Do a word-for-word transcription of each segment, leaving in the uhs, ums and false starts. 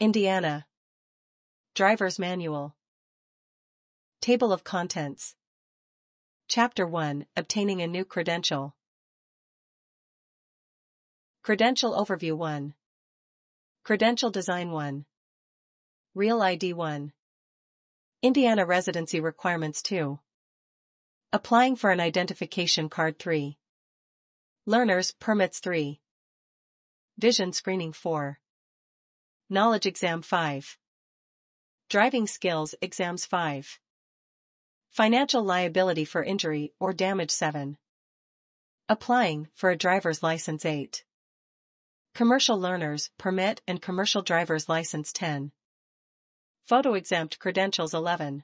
Indiana. Driver's Manual. Table of Contents. Chapter one, Obtaining a New Credential. Credential Overview one. Credential Design one. Real I D one. Indiana Residency Requirements two. Applying for an Identification Card three. Learner's Permits three. Vision Screening four. Knowledge Exam five. Driving Skills Exams five. Financial Liability for Injury or Damage seven. Applying for a Driver's License eight. Commercial Learner's Permit and Commercial Driver's License ten. Photo-exempt Credentials eleven.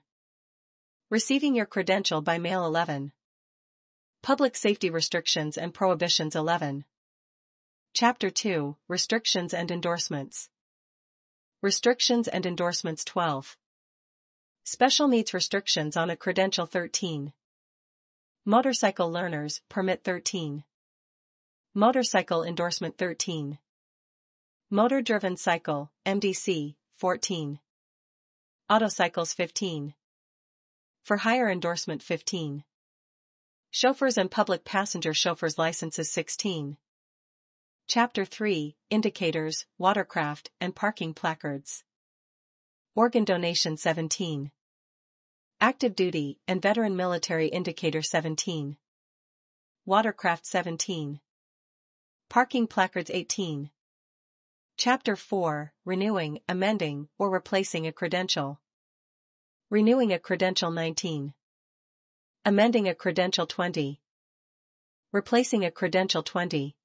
Receiving your Credential by Mail eleven. Public Safety Restrictions and Prohibitions eleven. Chapter two, Restrictions and Endorsements. Restrictions and Endorsements twelve. Special Needs Restrictions on a Credential thirteen. Motorcycle Learners Permit thirteen. Motorcycle Endorsement thirteen. Motor-Driven Cycle, M D C, fourteen. Autocycles fifteen. For Hire Endorsement fifteen. Chauffeurs and Public Passenger Chauffeurs Licenses sixteen. Chapter three, Indicators, Watercraft, and Parking Placards. Organ Donation seventeen. Active Duty and Veteran Military Indicator seventeen. Watercraft seventeen. Parking Placards eighteen. Chapter four, Renewing, Amending, or Replacing a Credential. Renewing a Credential nineteen. Amending a Credential twenty. Replacing a Credential twenty.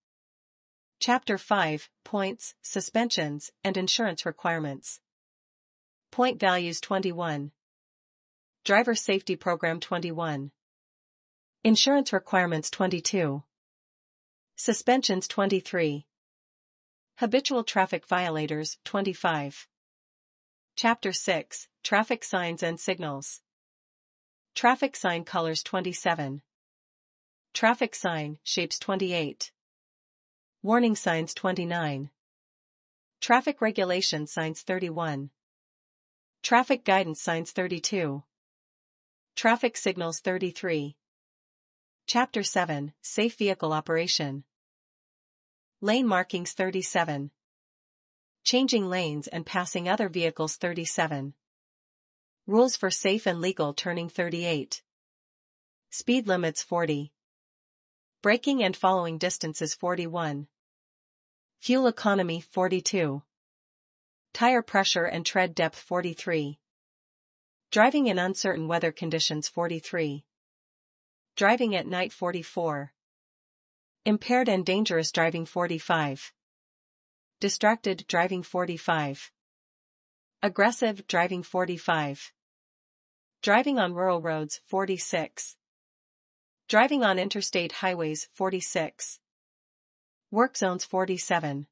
Chapter five, Points, Suspensions, and Insurance Requirements. Point Values twenty-one. Driver Safety Program twenty-one. Insurance Requirements twenty-two. Suspensions twenty-three. Habitual Traffic Violators twenty-five. Chapter six, Traffic Signs and Signals. Traffic Sign Colors twenty-seven. Traffic Sign Shapes twenty-eight. Warning Signs twenty-nine. Traffic Regulation Signs thirty-one. Traffic Guidance Signs thirty-two. Traffic Signals thirty-three. Chapter seven, Safe Vehicle Operation. Lane Markings thirty-seven. Changing Lanes and Passing Other Vehicles thirty-seven. Rules for Safe and Legal Turning thirty-eight. Speed Limits forty. Braking and Following Distances forty-one. Fuel Economy forty-two. Tire Pressure and Tread Depth forty-three. Driving in Uncertain Weather Conditions forty-three. Driving at Night forty-four. Impaired and Dangerous Driving forty-five. Distracted Driving forty-five. Aggressive Driving forty-five. Driving on Rural Roads forty-six. Driving on Interstate Highways forty-six. Work Zones forty-seven.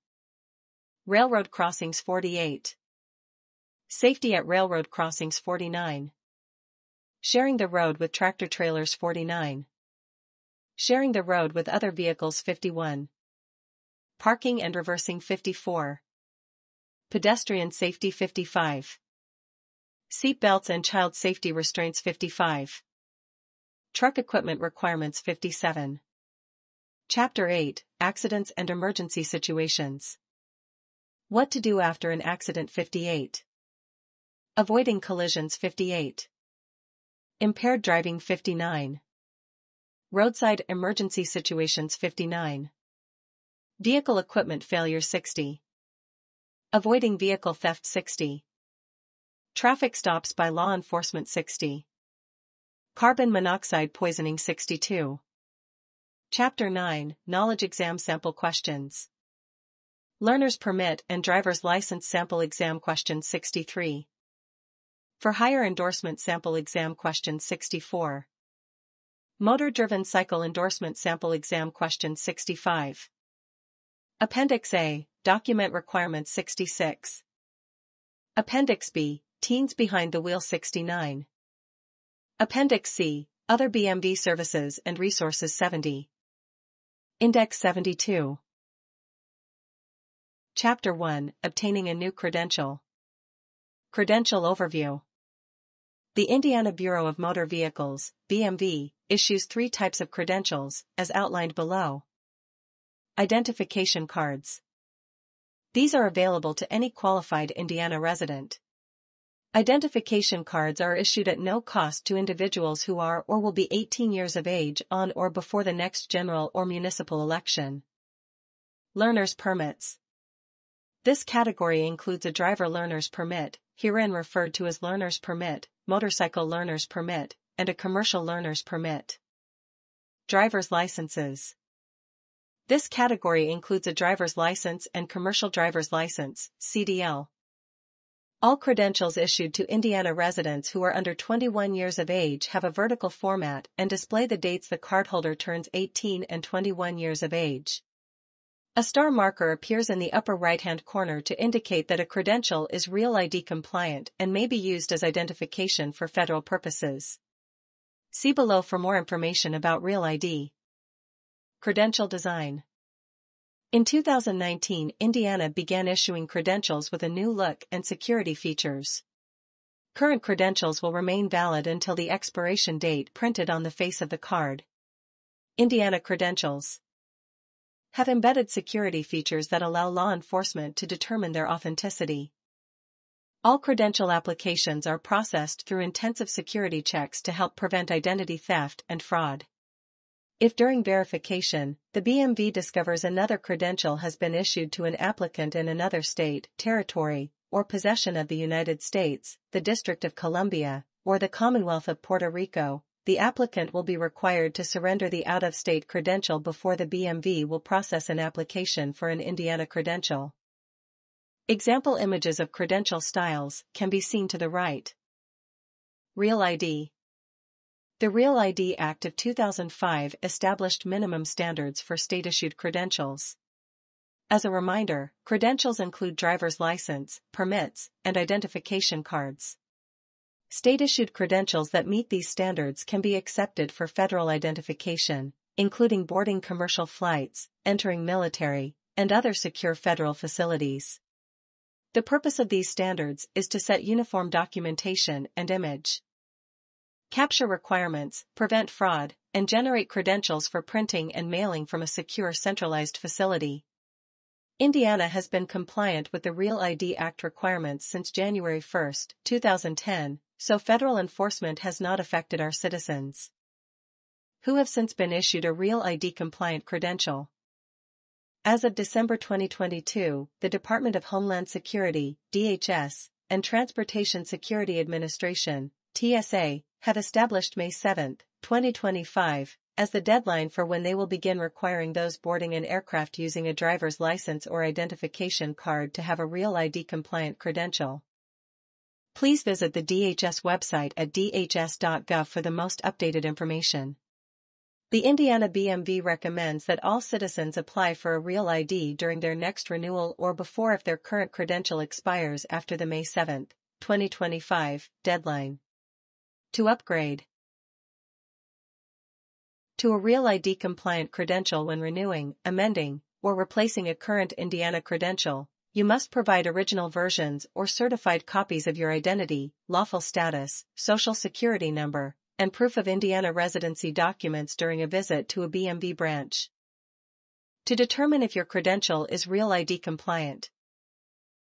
Railroad Crossings forty-eight. Safety at Railroad Crossings forty-nine. Sharing the Road with Tractor Trailers forty-nine. Sharing the Road with Other Vehicles fifty-one. Parking and Reversing fifty-four. Pedestrian Safety fifty-five. Seat Belts and Child Safety Restraints fifty-five. Truck Equipment Requirements fifty-seven. Chapter eight, Accidents and Emergency Situations. What to do after an accident fifty-eight. Avoiding Collisions fifty-eight. Impaired Driving fifty-nine. Roadside Emergency Situations fifty-nine. Vehicle Equipment Failure sixty. Avoiding Vehicle Theft sixty. Traffic Stops by Law Enforcement sixty. Carbon Monoxide Poisoning sixty-two. Chapter nine, Knowledge Exam Sample Questions. Learner's Permit and Driver's License Sample Exam Question sixty-three. For Hire Endorsement Sample Exam Question sixty-four. Motor-Driven Cycle Endorsement Sample Exam Question sixty-five. Appendix A, Document Requirements sixty-six. Appendix B, Teens Behind the Wheel sixty-nine. Appendix C, Other B M V Services and Resources seventy. Index seventy-two. Chapter one, Obtaining a New Credential. Credential Overview. The Indiana Bureau of Motor Vehicles, B M V, issues three types of credentials, as outlined below. Identification cards. These are available to any qualified Indiana resident. Identification cards are issued at no cost to individuals who are or will be eighteen years of age on or before the next general or municipal election. Learner's permits. This category includes a driver learner's permit, herein referred to as learner's permit, motorcycle learner's permit, and a commercial learner's permit. Driver's licenses. This category includes a driver's license and commercial driver's license, C D L. All credentials issued to Indiana residents who are under twenty-one years of age have a vertical format and display the dates the cardholder turns eighteen and twenty-one years of age. A star marker appears in the upper right-hand corner to indicate that a credential is Real I D compliant and may be used as identification for federal purposes. See below for more information about Real I D. Credential design. In two thousand nineteen, Indiana began issuing credentials with a new look and security features. Current credentials will remain valid until the expiration date printed on the face of the card. Indiana credentials have embedded security features that allow law enforcement to determine their authenticity. All credential applications are processed through intensive security checks to help prevent identity theft and fraud. If during verification, the B M V discovers another credential has been issued to an applicant in another state, territory, or possession of the United States, the District of Columbia, or the Commonwealth of Puerto Rico, the applicant will be required to surrender the out-of-state credential before the B M V will process an application for an Indiana credential. Example images of credential styles can be seen to the right. Real I D. The Real I D Act of two thousand five established minimum standards for state-issued credentials. As a reminder, credentials include driver's license, permits, and identification cards. State-issued credentials that meet these standards can be accepted for federal identification, including boarding commercial flights, entering military, and other secure federal facilities. The purpose of these standards is to set uniform documentation and image, capture requirements, prevent fraud, and generate credentials for printing and mailing from a secure centralized facility. Indiana has been compliant with the Real I D Act requirements since January first, two thousand ten, so federal enforcement has not affected our citizens who have since been issued a Real I D compliant credential. As of December twenty twenty-two, the Department of Homeland Security, D H S, and Transportation Security Administration, T S A, have established May seventh, twenty twenty-five, as the deadline for when they will begin requiring those boarding an aircraft using a driver's license or identification card to have a Real I D compliant credential. Please visit the D H S website at d h s dot gov for the most updated information. The Indiana B M V recommends that all citizens apply for a Real I D during their next renewal or before if their current credential expires after the May seventh, twenty twenty-five, deadline. To upgrade to a Real I D compliant credential when renewing, amending, or replacing a current Indiana credential, you must provide original versions or certified copies of your identity, lawful status, social security number, and proof of Indiana residency documents during a visit to a B M V branch to determine if your credential is Real I D compliant.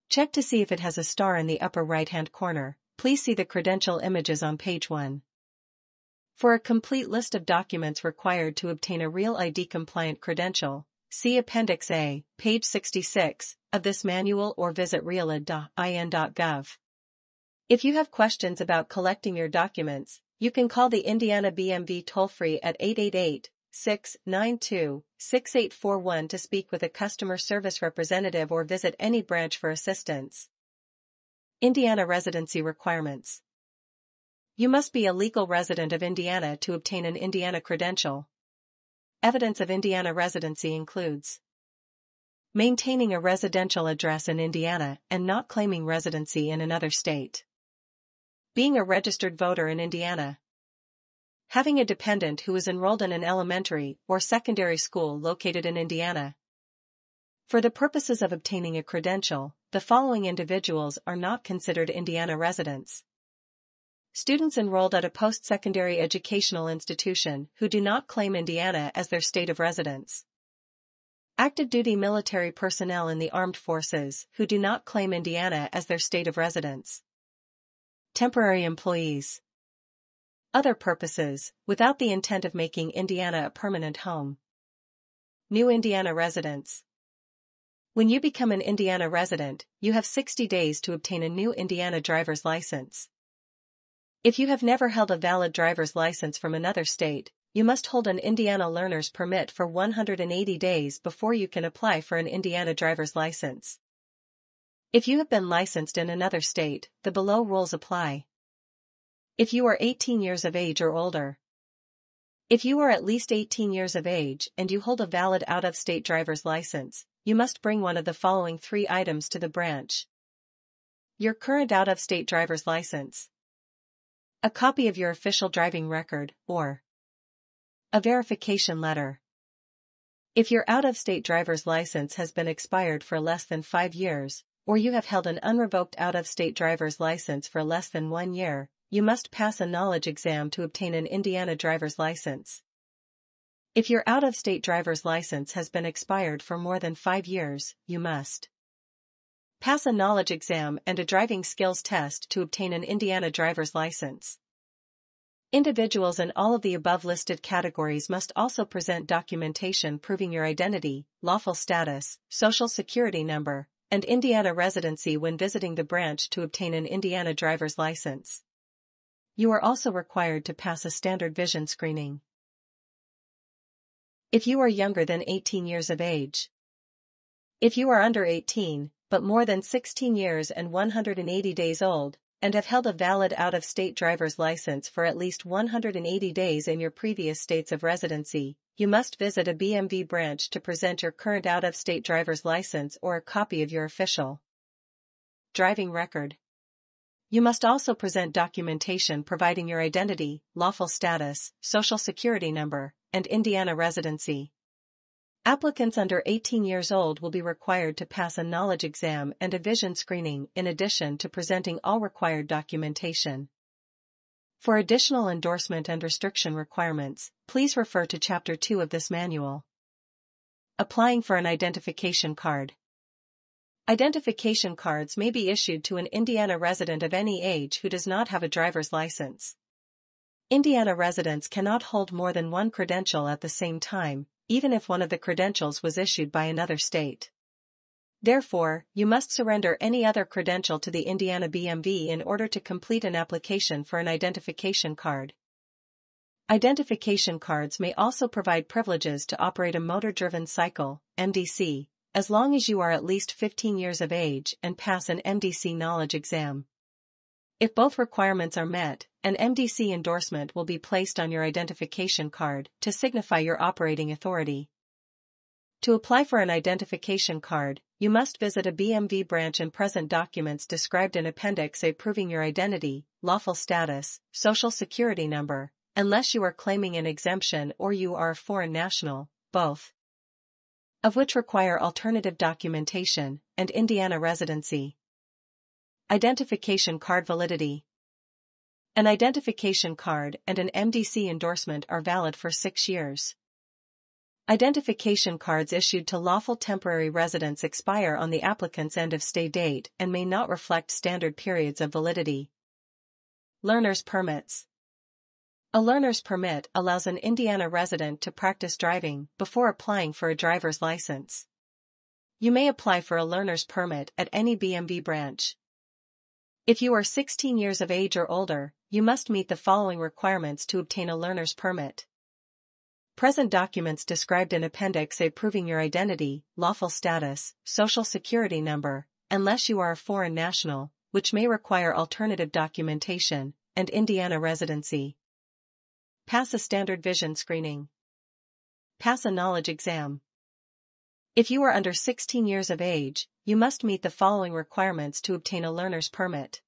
Check to see if it has a star in the upper right-hand corner. Please see the credential images on page one. For a complete list of documents required to obtain a Real I D compliant credential, see Appendix A, page sixty-six, of this manual or visit real I D dot in dot gov. If you have questions about collecting your documents, you can call the Indiana B M V toll-free at eight eight eight, six nine two, six eight four one to speak with a customer service representative or visit any branch for assistance. Indiana residency requirements. You must be a legal resident of Indiana to obtain an Indiana credential. Evidence of Indiana residency includes maintaining a residential address in Indiana and not claiming residency in another state, being a registered voter in Indiana, having a dependent who is enrolled in an elementary or secondary school located in Indiana. For the purposes of obtaining a credential, The following individuals are not considered Indiana residents. Students enrolled at a post-secondary educational institution who do not claim Indiana as their state of residence. Active duty military personnel in the armed forces who do not claim Indiana as their state of residence. Temporary employees. Other purposes, without the intent of making Indiana a permanent home. New Indiana residents. When you become an Indiana resident, you have sixty days to obtain a new Indiana driver's license. If you have never held a valid driver's license from another state, you must hold an Indiana learner's permit for one hundred eighty days before you can apply for an Indiana driver's license. If you have been licensed in another state, the below rules apply. If you are eighteen years of age or older. If you are at least eighteen years of age and you hold a valid out-of-state driver's license, you must bring one of the following three items to the branch. Your current out-of-state driver's license. A copy of your official driving record, or a verification letter. If your out-of-state driver's license has been expired for less than five years, or you have held an unrevoked out-of-state driver's license for less than one year, you must pass a knowledge exam to obtain an Indiana driver's license. If your out-of-state driver's license has been expired for more than five years, you must pass a knowledge exam and a driving skills test to obtain an Indiana driver's license. Individuals in all of the above-listed categories must also present documentation proving your identity, lawful status, social security number, and Indiana residency when visiting the branch to obtain an Indiana driver's license. You are also required to pass a standard vision screening. If you are younger than eighteen years of age. If you are under eighteen, but more than sixteen years and one hundred eighty days old, and have held a valid out-of-state driver's license for at least one hundred eighty days in your previous states of residency, you must visit a B M V branch to present your current out-of-state driver's license or a copy of your official driving record. You must also present documentation providing your identity, lawful status, social security number, and Indiana residency. Applicants under eighteen years old will be required to pass a knowledge exam and a vision screening in addition to presenting all required documentation. For additional endorsement and restriction requirements, please refer to Chapter two of this manual. Applying for an identification card. Identification cards may be issued to an Indiana resident of any age who does not have a driver's license. Indiana residents cannot hold more than one credential at the same time, even if one of the credentials was issued by another state. Therefore, you must surrender any other credential to the Indiana B M V in order to complete an application for an identification card. Identification cards may also provide privileges to operate a motor-driven cycle, M D C, as long as you are at least fifteen years of age and pass an M D C knowledge exam. If both requirements are met, an M D C endorsement will be placed on your identification card to signify your operating authority. To apply for an identification card, you must visit a B M V branch and present documents described in Appendix A proving your identity, lawful status, social security number, unless you are claiming an exemption or you are a foreign national, both of which require alternative documentation, and Indiana residency. Identification card validity. An identification card and an M D C endorsement are valid for six years. Identification cards issued to lawful temporary residents expire on the applicant's end-of-stay date and may not reflect standard periods of validity. Learner's permits. A learner's permit allows an Indiana resident to practice driving before applying for a driver's license. You may apply for a learner's permit at any B M V branch. If you are sixteen years of age or older, you must meet the following requirements to obtain a learner's permit. Present documents described in Appendix A proving your identity, lawful status, social security number, unless you are a foreign national, which may require alternative documentation, and Indiana residency. Pass a standard vision screening. Pass a knowledge exam. If you are under sixteen years of age, you must meet the following requirements to obtain a learner's permit.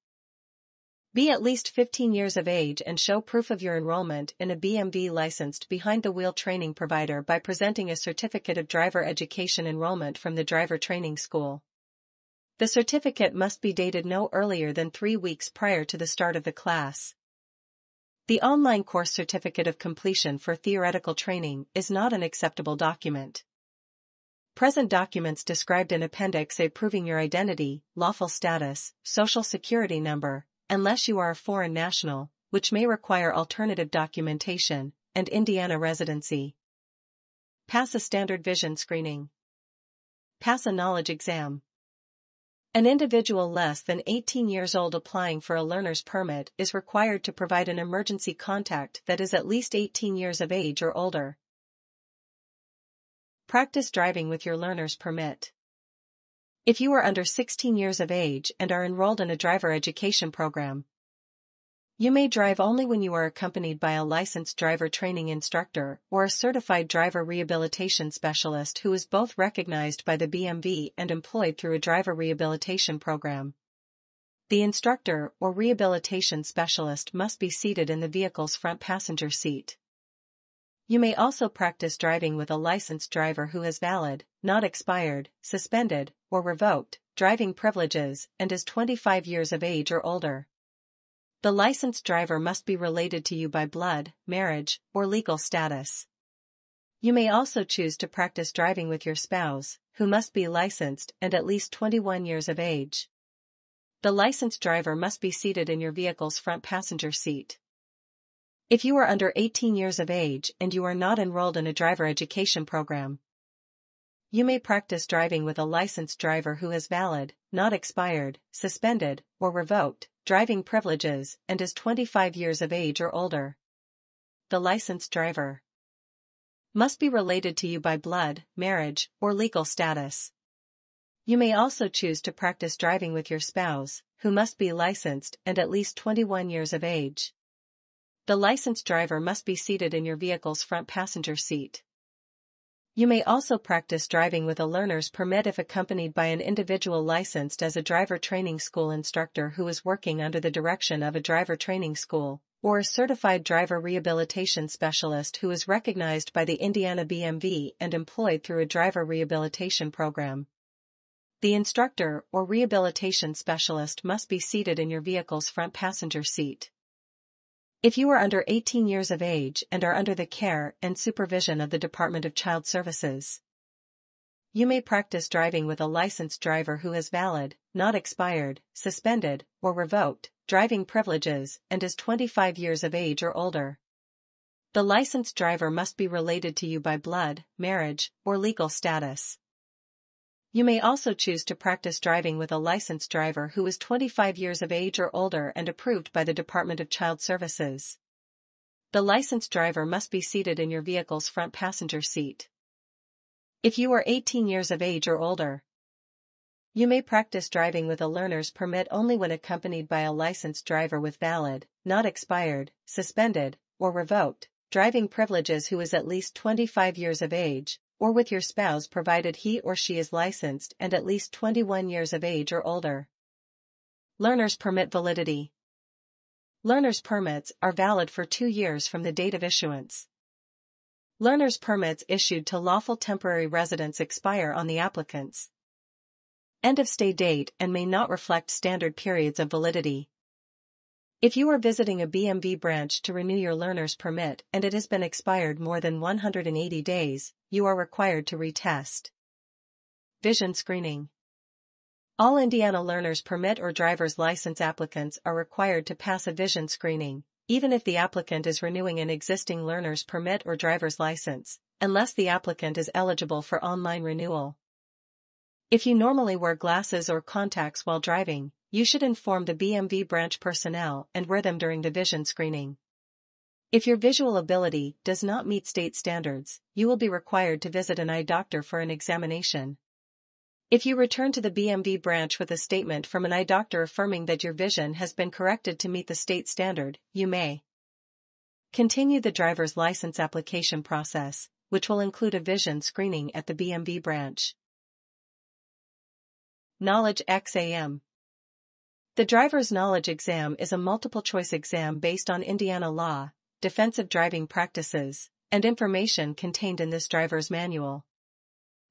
Be at least fifteen years of age and show proof of your enrollment in a B M V licensed behind-the-wheel training provider by presenting a certificate of driver education enrollment from the driver training school. the certificate must be dated no earlier than three weeks prior to the start of the class. The online course certificate of completion for theoretical training is not an acceptable document. Present documents described in Appendix A proving your identity, lawful status, social security number, unless you are a foreign national, which may require alternative documentation, and Indiana residency. Pass a standard vision screening. Pass a knowledge exam. An individual less than eighteen years old applying for a learner's permit is required to provide an emergency contact that is at least eighteen years of age or older. Practice driving with your learner's permit. If you are under sixteen years of age and are enrolled in a driver education program, you may drive only when you are accompanied by a licensed driver training instructor or a certified driver rehabilitation specialist who is both recognized by the B M V and employed through a driver rehabilitation program. The instructor or rehabilitation specialist must be seated in the vehicle's front passenger seat. You may also practice driving with a licensed driver who has valid, not expired, suspended, or revoked, driving privileges and is twenty-five years of age or older. The licensed driver must be related to you by blood, marriage, or legal status. You may also choose to practice driving with your spouse, who must be licensed and at least twenty-one years of age. The licensed driver must be seated in your vehicle's front passenger seat. If you are under eighteen years of age and you are not enrolled in a driver education program, you may practice driving with a licensed driver who has valid, not expired, suspended, or revoked, driving privileges and is twenty-five years of age or older. The licensed driver must be related to you by blood, marriage, or legal status. You may also choose to practice driving with your spouse, who must be licensed and at least twenty-one years of age. The licensed driver must be seated in your vehicle's front passenger seat. You may also practice driving with a learner's permit if accompanied by an individual licensed as a driver training school instructor who is working under the direction of a driver training school, or a certified driver rehabilitation specialist who is recognized by the Indiana B M V and employed through a driver rehabilitation program. The instructor or rehabilitation specialist must be seated in your vehicle's front passenger seat. If you are under eighteen years of age and are under the care and supervision of the Department of Child Services, you may practice driving with a licensed driver who has valid, not expired, suspended, or revoked, driving privileges and is twenty-five years of age or older. The licensed driver must be related to you by blood, marriage, or legal status. You may also choose to practice driving with a licensed driver who is twenty-five years of age or older and approved by the Department of Child Services. The licensed driver must be seated in your vehicle's front passenger seat. If you are eighteen years of age or older, you may practice driving with a learner's permit only when accompanied by a licensed driver with valid, not expired, suspended, or revoked, driving privileges who is at least twenty-five years of age, or with your spouse provided he or she is licensed and at least twenty-one years of age or older. Learner's permit validity. Learner's permits are valid for two years from the date of issuance. Learner's permits issued to lawful temporary residents expire on the applicant's end of stay date and may not reflect standard periods of validity. If you are visiting a B M V branch to renew your learner's permit and it has been expired more than one hundred eighty days, you are required to retest. Vision screening. All Indiana learner's permit or driver's license applicants are required to pass a vision screening, even if the applicant is renewing an existing learner's permit or driver's license, unless the applicant is eligible for online renewal. If you normally wear glasses or contacts while driving, you should inform the B M V branch personnel and wear them during the vision screening. If your visual ability does not meet state standards, you will be required to visit an eye doctor for an examination. If you return to the B M V branch with a statement from an eye doctor affirming that your vision has been corrected to meet the state standard, you may continue the driver's license application process, which will include a vision screening at the B M V branch. Knowledge Exam. The driver's knowledge exam is a multiple-choice exam based on Indiana law, defensive driving practices, and information contained in this driver's manual.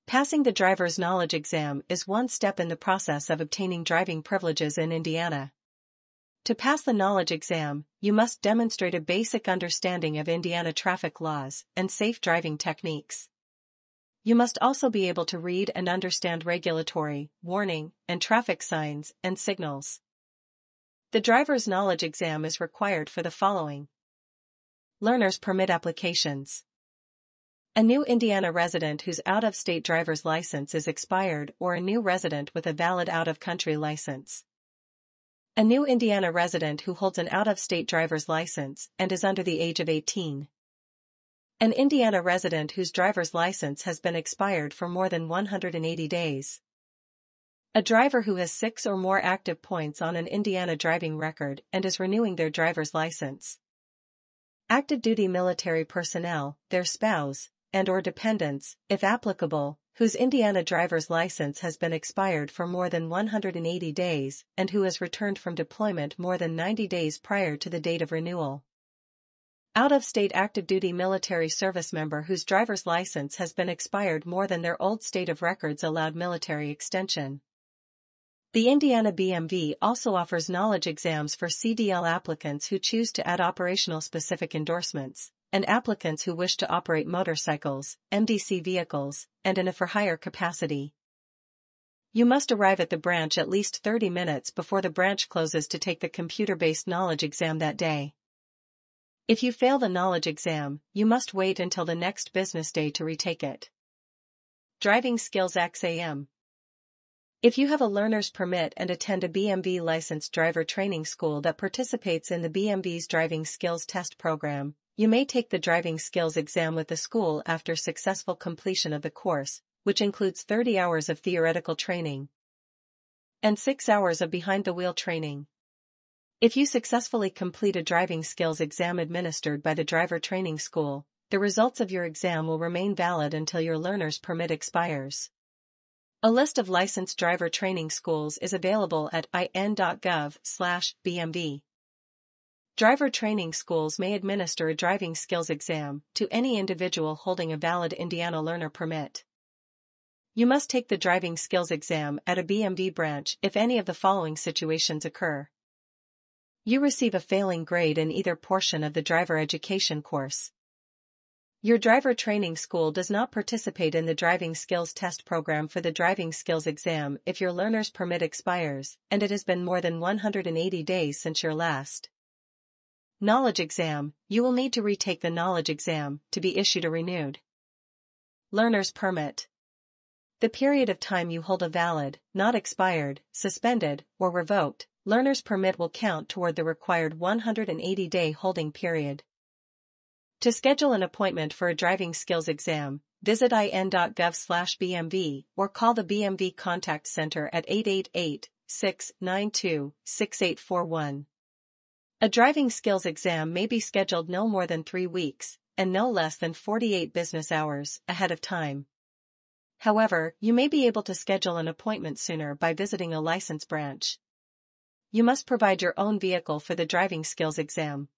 Passing the driver's knowledge exam is one step in the process of obtaining driving privileges in Indiana. To pass the knowledge exam, you must demonstrate a basic understanding of Indiana traffic laws and safe driving techniques. You must also be able to read and understand regulatory, warning, and traffic signs and signals. The driver's knowledge exam is required for the following: learner's permit applications. A new Indiana resident whose out-of-state driver's license is expired, or a new resident with a valid out-of-country license. A new Indiana resident who holds an out-of-state driver's license and is under the age of eighteen. An Indiana resident whose driver's license has been expired for more than one hundred eighty days. A driver who has six or more active points on an Indiana driving record and is renewing their driver's license. Active duty military personnel, their spouse, and/or dependents, if applicable, whose Indiana driver's license has been expired for more than one hundred eighty days and who has returned from deployment more than ninety days prior to the date of renewal. Out-of-state active duty military service member whose driver's license has been expired more than their old state of records allowed military extension. The Indiana B M V also offers knowledge exams for C D L applicants who choose to add operational-specific endorsements, and applicants who wish to operate motorcycles, M D C vehicles, and in a for-hire capacity. You must arrive at the branch at least thirty minutes before the branch closes to take the computer-based knowledge exam that day. If you fail the knowledge exam, you must wait until the next business day to retake it. Driving Skills exam. If you have a learner's permit and attend a B M V licensed driver training school that participates in the B M V's Driving Skills Test Program, you may take the driving skills exam with the school after successful completion of the course, which includes thirty hours of theoretical training and six hours of behind-the-wheel training. If you successfully complete a driving skills exam administered by the driver training school, the results of your exam will remain valid until your learner's permit expires. A list of licensed driver training schools is available at I N dot gov slash B M V. Driver training schools may administer a driving skills exam to any individual holding a valid Indiana learner permit. You must take the driving skills exam at a B M V branch if any of the following situations occur. You receive a failing grade in either portion of the driver education course. Your driver training school does not participate in the driving skills test program for the driving skills exam if your learner's permit expires and it has been more than one hundred eighty days since your last knowledge exam. You will need to retake the knowledge exam to be issued a renewed learner's permit. The period of time you hold a valid, not expired, suspended, or revoked learner's permit will count toward the required one hundred eighty day holding period. To schedule an appointment for a driving skills exam, visit I N dot gov slash B M V or call the B M V Contact Center at eight eight eight, six nine two, six eight four one. A driving skills exam may be scheduled no more than three weeks, and no less than forty-eight business hours, ahead of time. However, you may be able to schedule an appointment sooner by visiting a license branch. You must provide your own vehicle for the driving skills exam.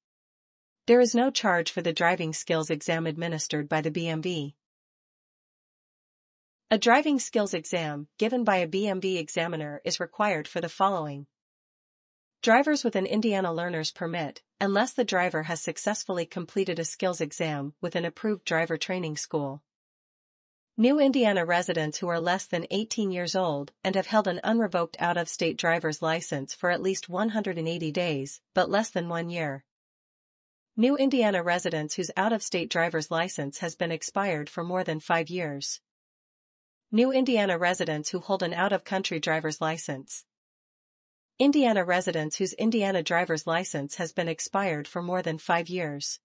There is no charge for the driving skills exam administered by the B M V. A driving skills exam given by a B M V examiner is required for the following: drivers with an Indiana learner's permit, unless the driver has successfully completed a skills exam with an approved driver training school. New Indiana residents who are less than eighteen years old and have held an unrevoked out-of-state driver's license for at least one hundred eighty days, but less than one year. New Indiana residents whose out-of-state driver's license has been expired for more than five years. New Indiana residents who hold an out-of-country driver's license. Indiana residents whose Indiana driver's license has been expired for more than five years.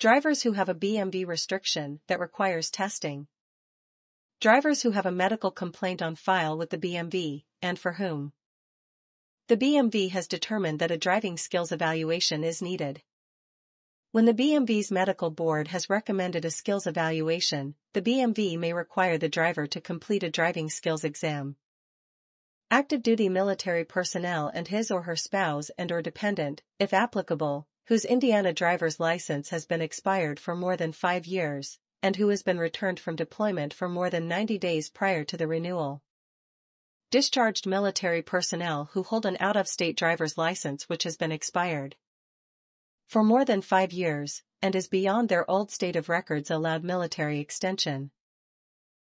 Drivers who have a B M V restriction that requires testing. Drivers who have a medical complaint on file with the B M V, and for whom the B M V has determined that a driving skills evaluation is needed. When the B M V's medical board has recommended a skills evaluation, the B M V may require the driver to complete a driving skills exam. Active duty military personnel and his or her spouse and/or dependent, if applicable, whose Indiana driver's license has been expired for more than five years, and who has been returned from deployment for more than ninety days prior to the renewal. Discharged military personnel who hold an out-of-state driver's license which has been expired for more than five years, and is beyond their old state of records allowed military extension.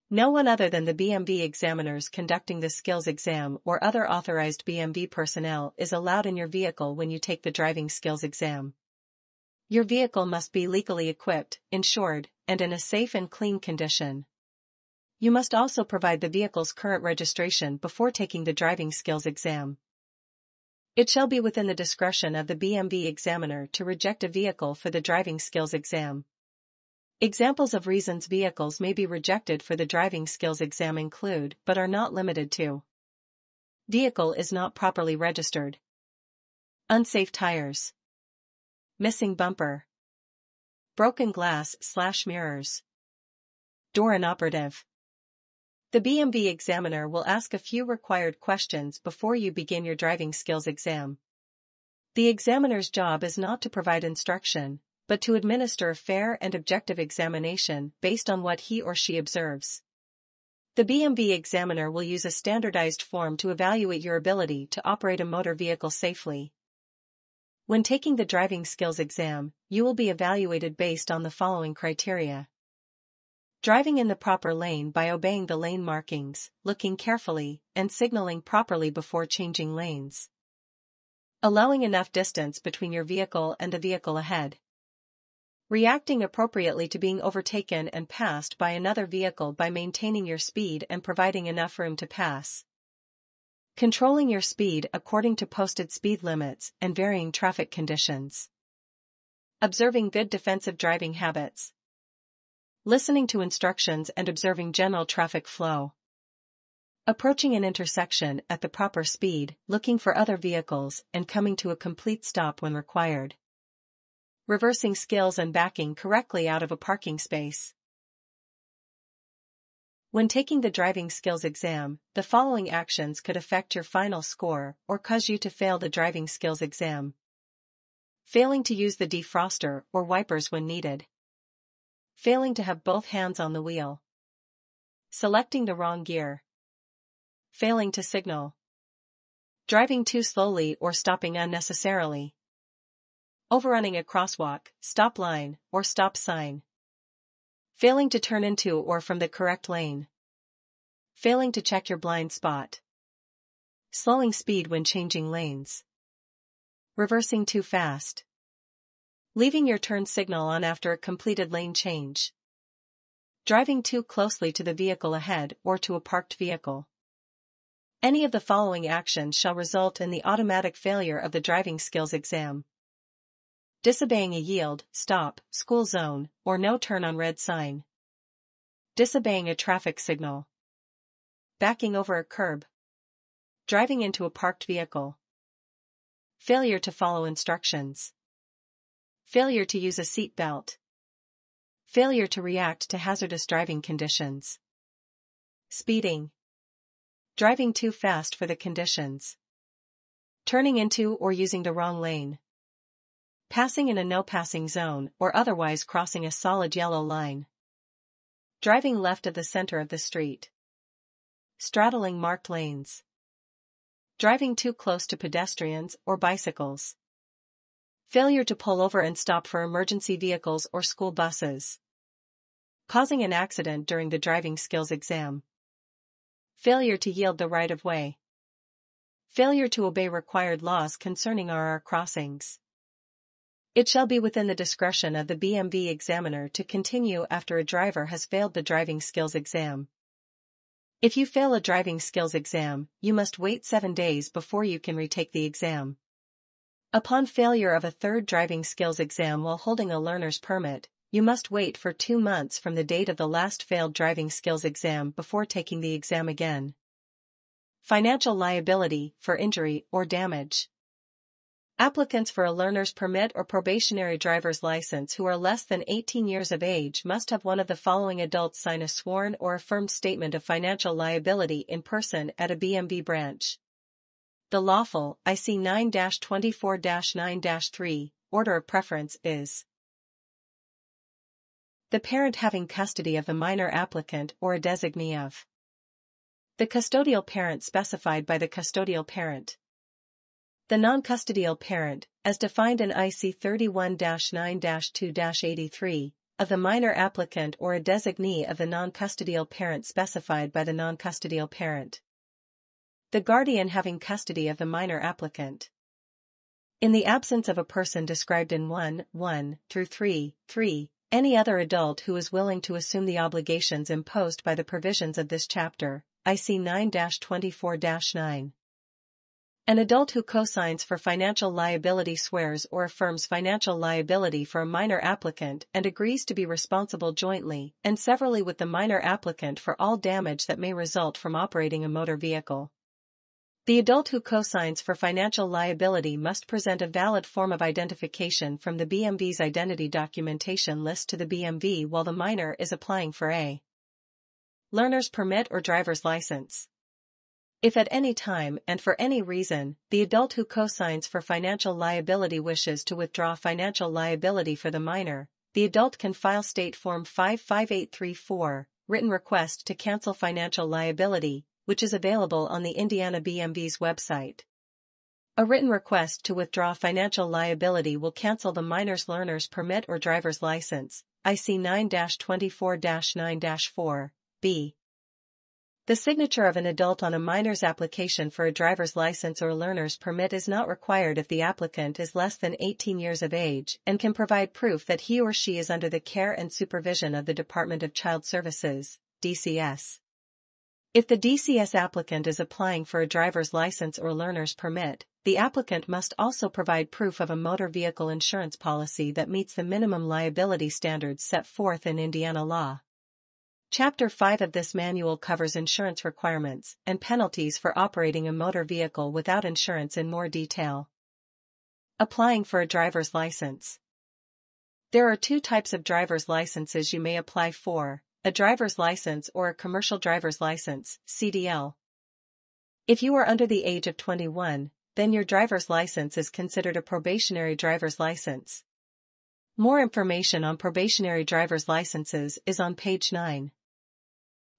No one other than the B M V examiners conducting the skills exam or other authorized B M V personnel is allowed in your vehicle when you take the driving skills exam. Your vehicle must be legally equipped, insured, and in a safe and clean condition. You must also provide the vehicle's current registration before taking the driving skills exam. It shall be within the discretion of the B M V examiner to reject a vehicle for the driving skills exam. Examples of reasons vehicles may be rejected for the driving skills exam include, but are not limited to: vehicle is not properly registered, unsafe tires, missing bumper, broken glass slash mirrors, door inoperative. The B M V examiner will ask a few required questions before you begin your driving skills exam. The examiner's job is not to provide instruction, but to administer a fair and objective examination based on what he or she observes. The B M V examiner will use a standardized form to evaluate your ability to operate a motor vehicle safely. When taking the driving skills exam, you will be evaluated based on the following criteria: driving in the proper lane by obeying the lane markings, looking carefully, and signaling properly before changing lanes. Allowing enough distance between your vehicle and the vehicle ahead. Reacting appropriately to being overtaken and passed by another vehicle by maintaining your speed and providing enough room to pass. Controlling your speed according to posted speed limits and varying traffic conditions. Observing good defensive driving habits. Listening to instructions and observing general traffic flow. Approaching an intersection at the proper speed, looking for other vehicles, and coming to a complete stop when required. Reversing skills and backing correctly out of a parking space. When taking the driving skills exam, the following actions could affect your final score or cause you to fail the driving skills exam: failing to use the defroster or wipers when needed, failing to have both hands on the wheel, selecting the wrong gear, failing to signal, driving too slowly or stopping unnecessarily, overrunning a crosswalk, stop line, or stop sign, failing to turn into or from the correct lane, failing to check your blind spot, slowing speed when changing lanes, reversing too fast, leaving your turn signal on after a completed lane change, driving too closely to the vehicle ahead or to a parked vehicle. Any of the following actions shall result in the automatic failure of the driving skills exam: disobeying a yield, stop, school zone, or no turn on red sign, disobeying a traffic signal, backing over a curb, driving into a parked vehicle, failure to follow instructions, failure to use a seat belt, failure to react to hazardous driving conditions, speeding, driving too fast for the conditions, turning into or using the wrong lane, passing in a no-passing zone or otherwise crossing a solid yellow line, driving left of the center of the street, straddling marked lanes, driving too close to pedestrians or bicycles, failure to pull over and stop for emergency vehicles or school buses, causing an accident during the driving skills exam, failure to yield the right-of-way, failure to obey required laws concerning R R crossings. It shall be within the discretion of the B M V examiner to continue after a driver has failed the driving skills exam. If you fail a driving skills exam, you must wait seven days before you can retake the exam. Upon failure of a third driving skills exam while holding a learner's permit, you must wait for two months from the date of the last failed driving skills exam before taking the exam again. Financial liability for injury or damage. Applicants for a learner's permit or probationary driver's license who are less than eighteen years of age must have one of the following adults sign a sworn or affirmed statement of financial liability in person at a B M V branch: the lawful I C nine dash twenty-four dash nine dash three order of preference is the parent having custody of the minor applicant or a designee of the custodial parent specified by the custodial parent. The non-custodial parent, as defined in I C thirty-one dash nine dash two dash eighty-three, of the minor applicant or a designee of the non-custodial parent specified by the non-custodial parent. The guardian having custody of the minor applicant. In the absence of a person described in one, one through three, three, any other adult who is willing to assume the obligations imposed by the provisions of this chapter, I C nine dash twenty-four dash nine. An adult who cosigns for financial liability swears or affirms financial liability for a minor applicant and agrees to be responsible jointly and severally with the minor applicant for all damage that may result from operating a motor vehicle. The adult who cosigns for financial liability must present a valid form of identification from the B M V's identity documentation list to the B M V while the minor is applying for a learner's permit or driver's license. If at any time and for any reason, the adult who cosigns for financial liability wishes to withdraw financial liability for the minor, the adult can file State Form five five eight three four, written request to cancel financial liability, which is available on the Indiana B M V's website. A written request to withdraw financial liability will cancel the minor's learner's permit or driver's license, I C nine dash twenty-four dash nine dash four B. The signature of an adult on a minor's application for a driver's license or learner's permit is not required if the applicant is less than eighteen years of age and can provide proof that he or she is under the care and supervision of the Department of Child Services, D C S. If the D C S applicant is applying for a driver's license or learner's permit, the applicant must also provide proof of a motor vehicle insurance policy that meets the minimum liability standards set forth in Indiana law. Chapter five of this manual covers insurance requirements and penalties for operating a motor vehicle without insurance in more detail. Applying for a driver's license. There are two types of driver's licenses you may apply for, a driver's license or a commercial driver's license, C D L. If you are under the age of twenty-one, then your driver's license is considered a probationary driver's license. More information on probationary driver's licenses is on page nine.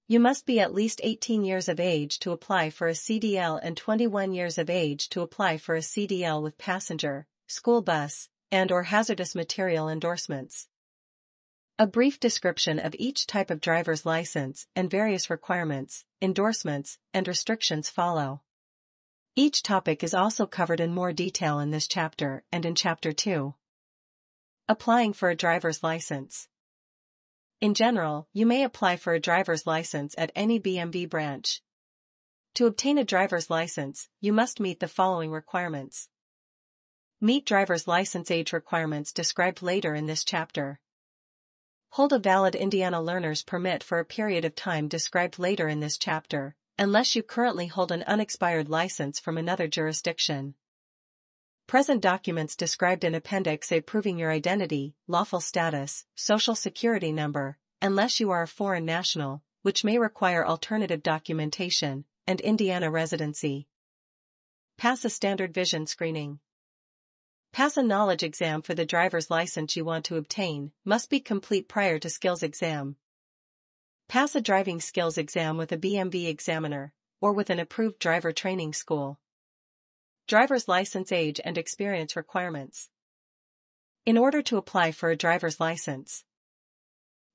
You must be at least eighteen years of age to apply for a C D L and twenty-one years of age to apply for a C D L with passenger, school bus, and/or hazardous material endorsements. A brief description of each type of driver's license and various requirements, endorsements, and restrictions follow. Each topic is also covered in more detail in this chapter and in Chapter two. Applying for a driver's license. In general, you may apply for a driver's license at any B M V branch. To obtain a driver's license, you must meet the following requirements. Meet driver's license age requirements described later in this chapter. Hold a valid Indiana learner's permit for a period of time described later in this chapter, unless you currently hold an unexpired license from another jurisdiction. Present documents described in Appendix A proving your identity, lawful status, social security number, unless you are a foreign national, which may require alternative documentation, and Indiana residency. Pass a standard vision screening. Pass a knowledge exam for the driver's license you want to obtain, must be complete prior to skills exam. Pass a driving skills exam with a B M V examiner, or with an approved driver training school. Driver's license age and experience requirements. In order to apply for a driver's license,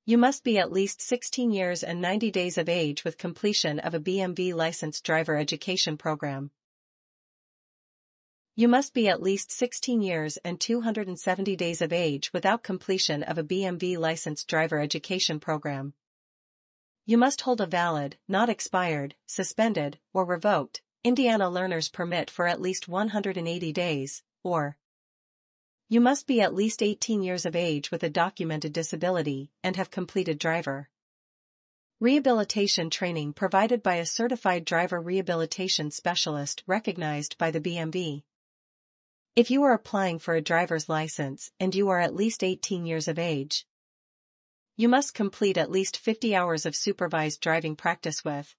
you must be at least sixteen years and ninety days of age with completion of a B M V licensed driver education program. You must be at least sixteen years and two hundred seventy days of age without completion of a B M V licensed driver education program. You must hold a valid, not expired, suspended, or revoked, Indiana learner's permit for at least one hundred eighty days, or you must be at least eighteen years of age with a documented disability and have completed driver rehabilitation training provided by a certified driver rehabilitation specialist recognized by the B M V. If you are applying for a driver's license and you are at least eighteen years of age, you must complete at least fifty hours of supervised driving practice with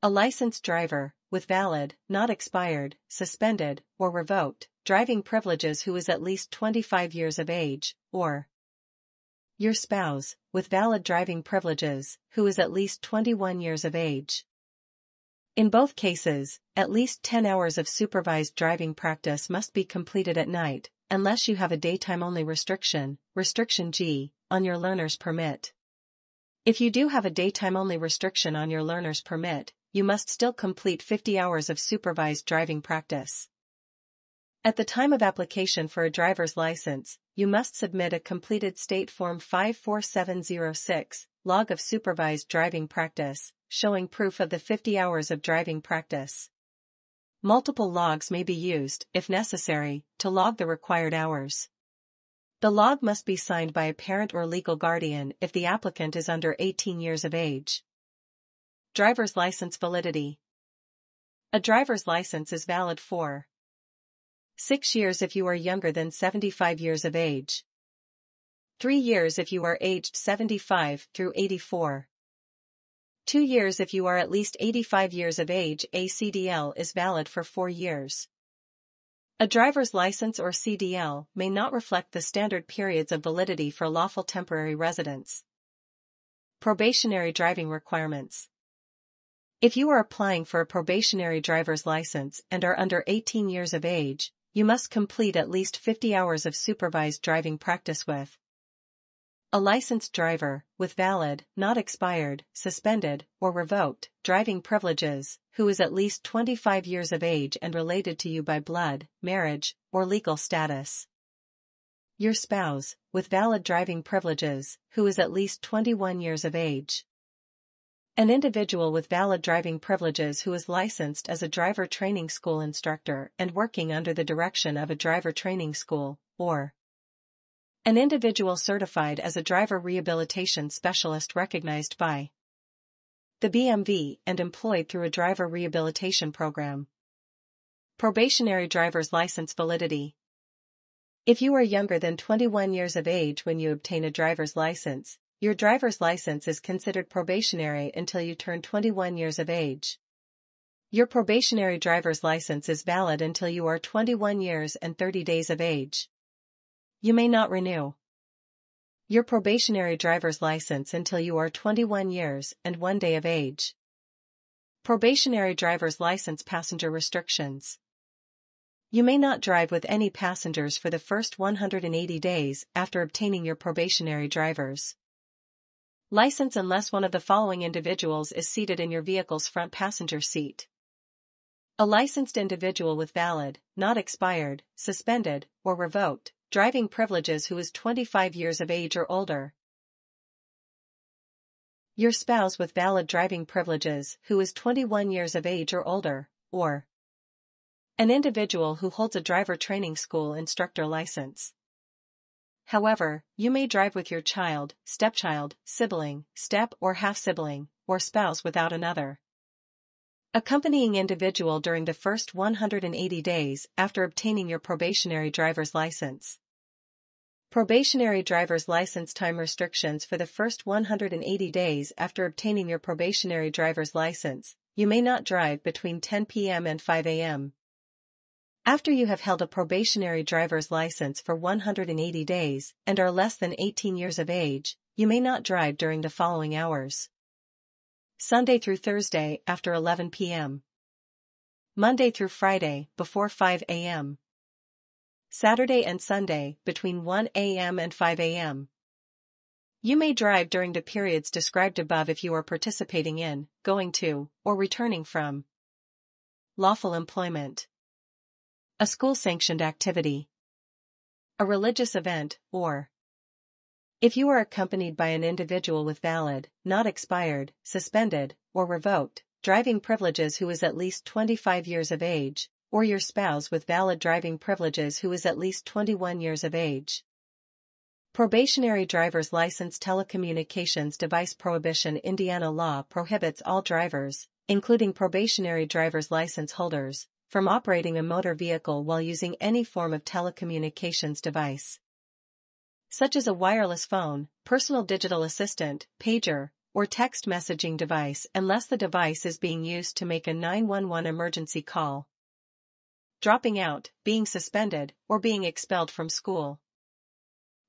a licensed driver, with valid, not expired, suspended, or revoked, driving privileges who is at least twenty-five years of age, or Your spouse, with valid driving privileges, who is at least twenty-one years of age. In both cases, at least ten hours of supervised driving practice must be completed at night, unless you have a daytime-only restriction, restriction G, on your learner's permit. If you do have a daytime-only restriction on your learner's permit, you must still complete fifty hours of supervised driving practice. At the time of application for a driver's license, you must submit a completed State Form five four seven zero six, Log of Supervised Driving Practice, showing proof of the fifty hours of driving practice. Multiple logs may be used, if necessary, to log the required hours. The log must be signed by a parent or legal guardian if the applicant is under eighteen years of age. Driver's license validity. A driver's license is valid for six years if you are younger than seventy-five years of age. three years if you are aged seventy-five through eighty-four. two years if you are at least eighty-five years of age. A C D L is valid for four years. A driver's license or C D L may not reflect the standard periods of validity for lawful temporary residents. Probationary driving requirements. If you are applying for a probationary driver's license and are under eighteen years of age, you must complete at least fifty hours of supervised driving practice with a licensed driver, with valid, not expired, suspended, or revoked, driving privileges, who is at least twenty-five years of age and related to you by blood, marriage, or legal status. Your spouse, with valid driving privileges, who is at least twenty-one years of age. An individual with valid driving privileges who is licensed as a driver training school instructor and working under the direction of a driver training school, or an individual certified as a driver rehabilitation specialist recognized by the B M V and employed through a driver rehabilitation program. Probationary driver's license validity. If you are younger than twenty-one years of age when you obtain a driver's license, your driver's license is considered probationary until you turn twenty-one years of age. Your probationary driver's license is valid until you are twenty-one years and thirty days of age. You may not renew your probationary driver's license until you are twenty-one years and one day of age. Probationary driver's license passenger restrictions. You may not drive with any passengers for the first one hundred eighty days after obtaining your probationary driver's license unless one of the following individuals is seated in your vehicle's front passenger seat. A licensed individual with valid, not expired, suspended, or revoked, driving privileges who is twenty-five years of age or older. Your spouse with valid driving privileges who is twenty-one years of age or older, or an individual who holds a driver training school instructor license. However, you may drive with your child, stepchild, sibling, step or half-sibling, or spouse without another accompanying individual during the first one hundred eighty days after obtaining your probationary driver's license. Probationary driver's license time restrictions for the first one hundred eighty days after obtaining your probationary driver's license. You may not drive between ten p m and five a m After you have held a probationary driver's license for one hundred eighty days and are less than eighteen years of age, you may not drive during the following hours: Sunday through Thursday after eleven p m Monday through Friday before five a m Saturday and Sunday between one a m and five a m You may drive during the periods described above if you are participating in, going to, or returning from lawful employment, a school-sanctioned activity, a religious event, or if you are accompanied by an individual with valid, not expired, suspended, or revoked, driving privileges who is at least twenty-five years of age, or your spouse with valid driving privileges who is at least twenty-one years of age. Probationary driver's license telecommunications device prohibition. Indiana law prohibits all drivers, including probationary driver's license holders, from operating a motor vehicle while using any form of telecommunications device, such as a wireless phone, personal digital assistant, pager, or text messaging device unless the device is being used to make a nine one one emergency call, dropping out, being suspended, or being expelled from school.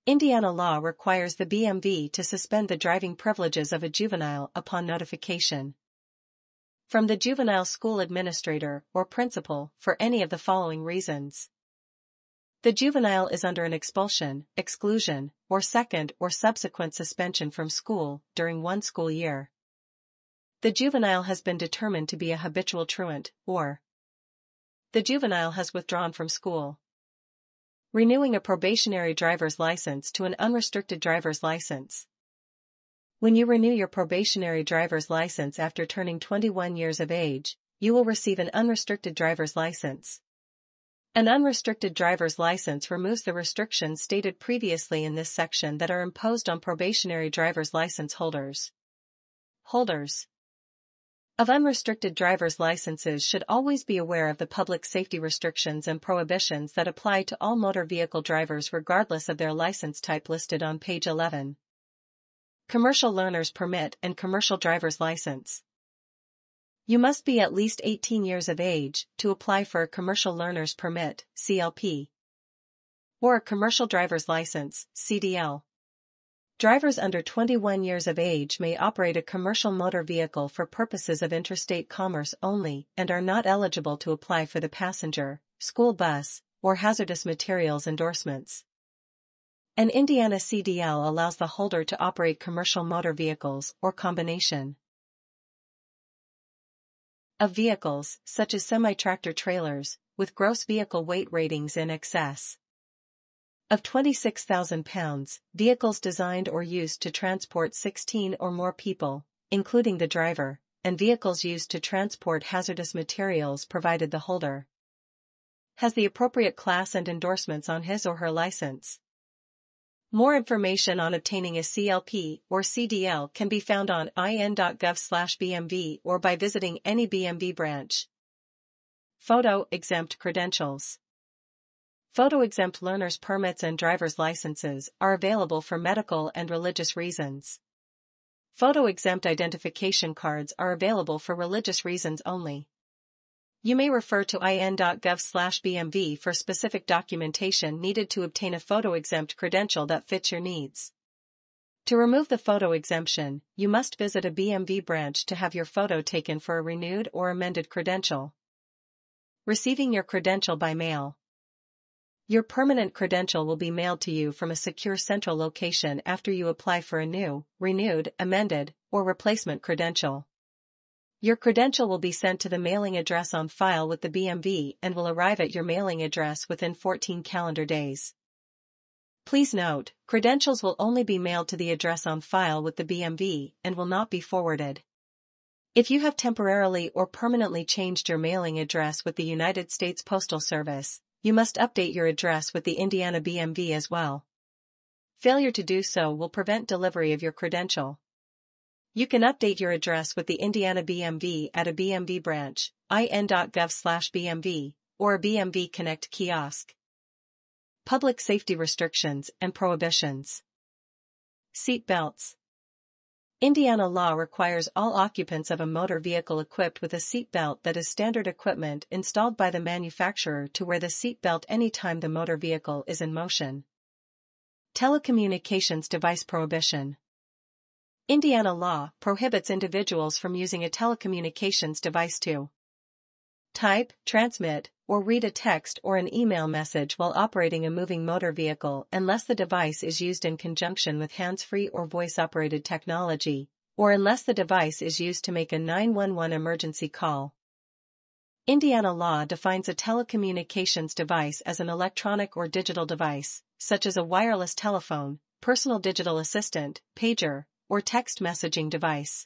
Indiana law requires the B M V to suspend the driving privileges of a juvenile upon notification from the juvenile school administrator or principal for any of the following reasons. The juvenile is under an expulsion, exclusion, or second or subsequent suspension from school during one school year. The juvenile has been determined to be a habitual truant, or the juvenile has withdrawn from school. Renewing a probationary driver's license to an unrestricted driver's license. When you renew your probationary driver's license after turning twenty-one years of age, you will receive an unrestricted driver's license. An unrestricted driver's license removes the restrictions stated previously in this section that are imposed on probationary driver's license holders. Holders of unrestricted driver's licenses should always be aware of the public safety restrictions and prohibitions that apply to all motor vehicle drivers regardless of their license type listed on page eleven. Commercial learner's permit and commercial driver's license. You must be at least eighteen years of age to apply for a commercial learner's permit, C L P, or a commercial driver's license, C D L. Drivers under twenty-one years of age may operate a commercial motor vehicle for purposes of interstate commerce only and are not eligible to apply for the passenger, school bus, or hazardous materials endorsements. An Indiana C D L allows the holder to operate commercial motor vehicles or combination of vehicles, such as semi-tractor trailers, with gross vehicle weight ratings in excess of twenty-six thousand pounds, vehicles designed or used to transport sixteen or more people, including the driver, and vehicles used to transport hazardous materials provided the holder has the appropriate class and endorsements on his or her license. More information on obtaining a C L P or C D L can be found on I N dot gov slash B M V or by visiting any B M V branch. Photo-exempt credentials. Photo-exempt learner's permits and driver's licenses are available for medical and religious reasons. Photo-exempt identification cards are available for religious reasons only. You may refer to I N dot gov slash B M V for specific documentation needed to obtain a photo-exempt credential that fits your needs. To remove the photo exemption, you must visit a B M V branch to have your photo taken for a renewed or amended credential. Receiving your credential by mail. Your permanent credential will be mailed to you from a secure central location after you apply for a new, renewed, amended, or replacement credential. Your credential will be sent to the mailing address on file with the B M V and will arrive at your mailing address within fourteen calendar days. Please note, credentials will only be mailed to the address on file with the B M V and will not be forwarded. If you have temporarily or permanently changed your mailing address with the United States Postal Service, you must update your address with the Indiana B M V as well. Failure to do so will prevent delivery of your credential. You can update your address with the Indiana B M V at a B M V branch, I N dot gov slash B M V, or a B M V Connect kiosk. Public safety restrictions and prohibitions. Seat belts. Indiana law requires all occupants of a motor vehicle equipped with a seat belt that is standard equipment installed by the manufacturer to wear the seat belt any time the motor vehicle is in motion. Telecommunications device prohibition. Indiana law prohibits individuals from using a telecommunications device to type, transmit, or read a text or an email message while operating a moving motor vehicle unless the device is used in conjunction with hands-free or voice-operated technology, or unless the device is used to make a nine one one emergency call. Indiana law defines a telecommunications device as an electronic or digital device, such as a wireless telephone, personal digital assistant, pager, or text messaging device.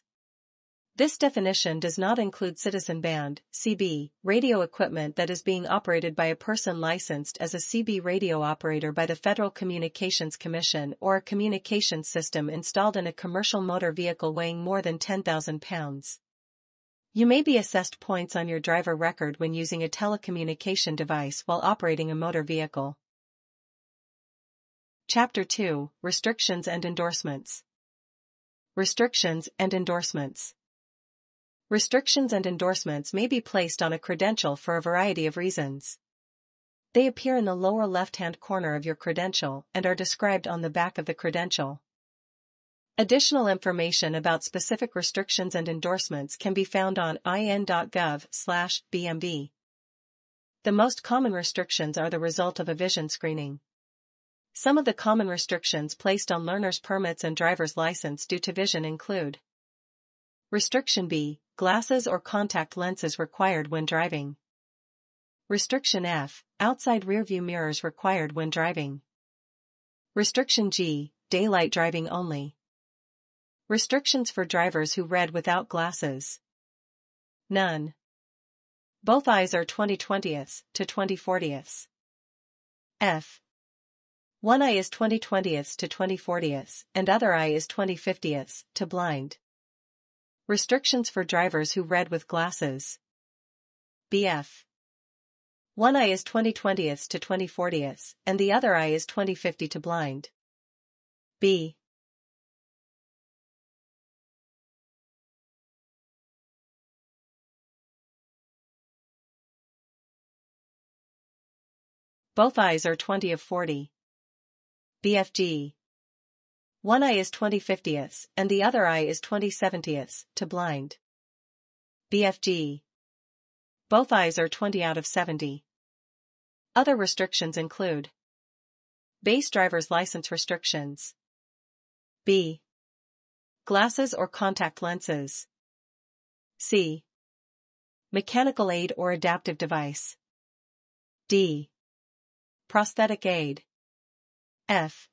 This definition does not include citizen band, C B, radio equipment that is being operated by a person licensed as a C B radio operator by the Federal Communications Commission or a communications system installed in a commercial motor vehicle weighing more than ten thousand pounds. You may be assessed points on your driver record when using a telecommunication device while operating a motor vehicle. Chapter two, Restrictions and Endorsements. Restrictions and endorsements. Restrictions and endorsements may be placed on a credential for a variety of reasons. They appear in the lower left-hand corner of your credential and are described on the back of the credential. Additional information about specific restrictions and endorsements can be found on I N dot gov slash B M V. The most common restrictions are the result of a vision screening. Some of the common restrictions placed on learners' permits and driver's license due to vision include Restriction B, glasses or contact lenses required when driving. Restriction F, outside rearview mirrors required when driving. Restriction G, daylight driving only. Restrictions for drivers who read without glasses. None. Both eyes are twenty twentieths to twenty fortieths. F. One eye is twenty twentieths to twenty fortieths, and other eye is twenty fiftieths to blind. Restrictions for drivers who read with glasses. B F. One eye is twenty twentieths to twenty fortieths, and the other eye is twenty fifty to blind. B. Both eyes are twenty of forty. B F G. One eye is twenty fiftieths, and the other eye is twenty seventieths, to blind. B F G. Both eyes are twenty out of seventy. Other restrictions include Base driver's license restrictions. B. Glasses or contact lenses. C. Mechanical aid or adaptive device. D. Prosthetic aid. F.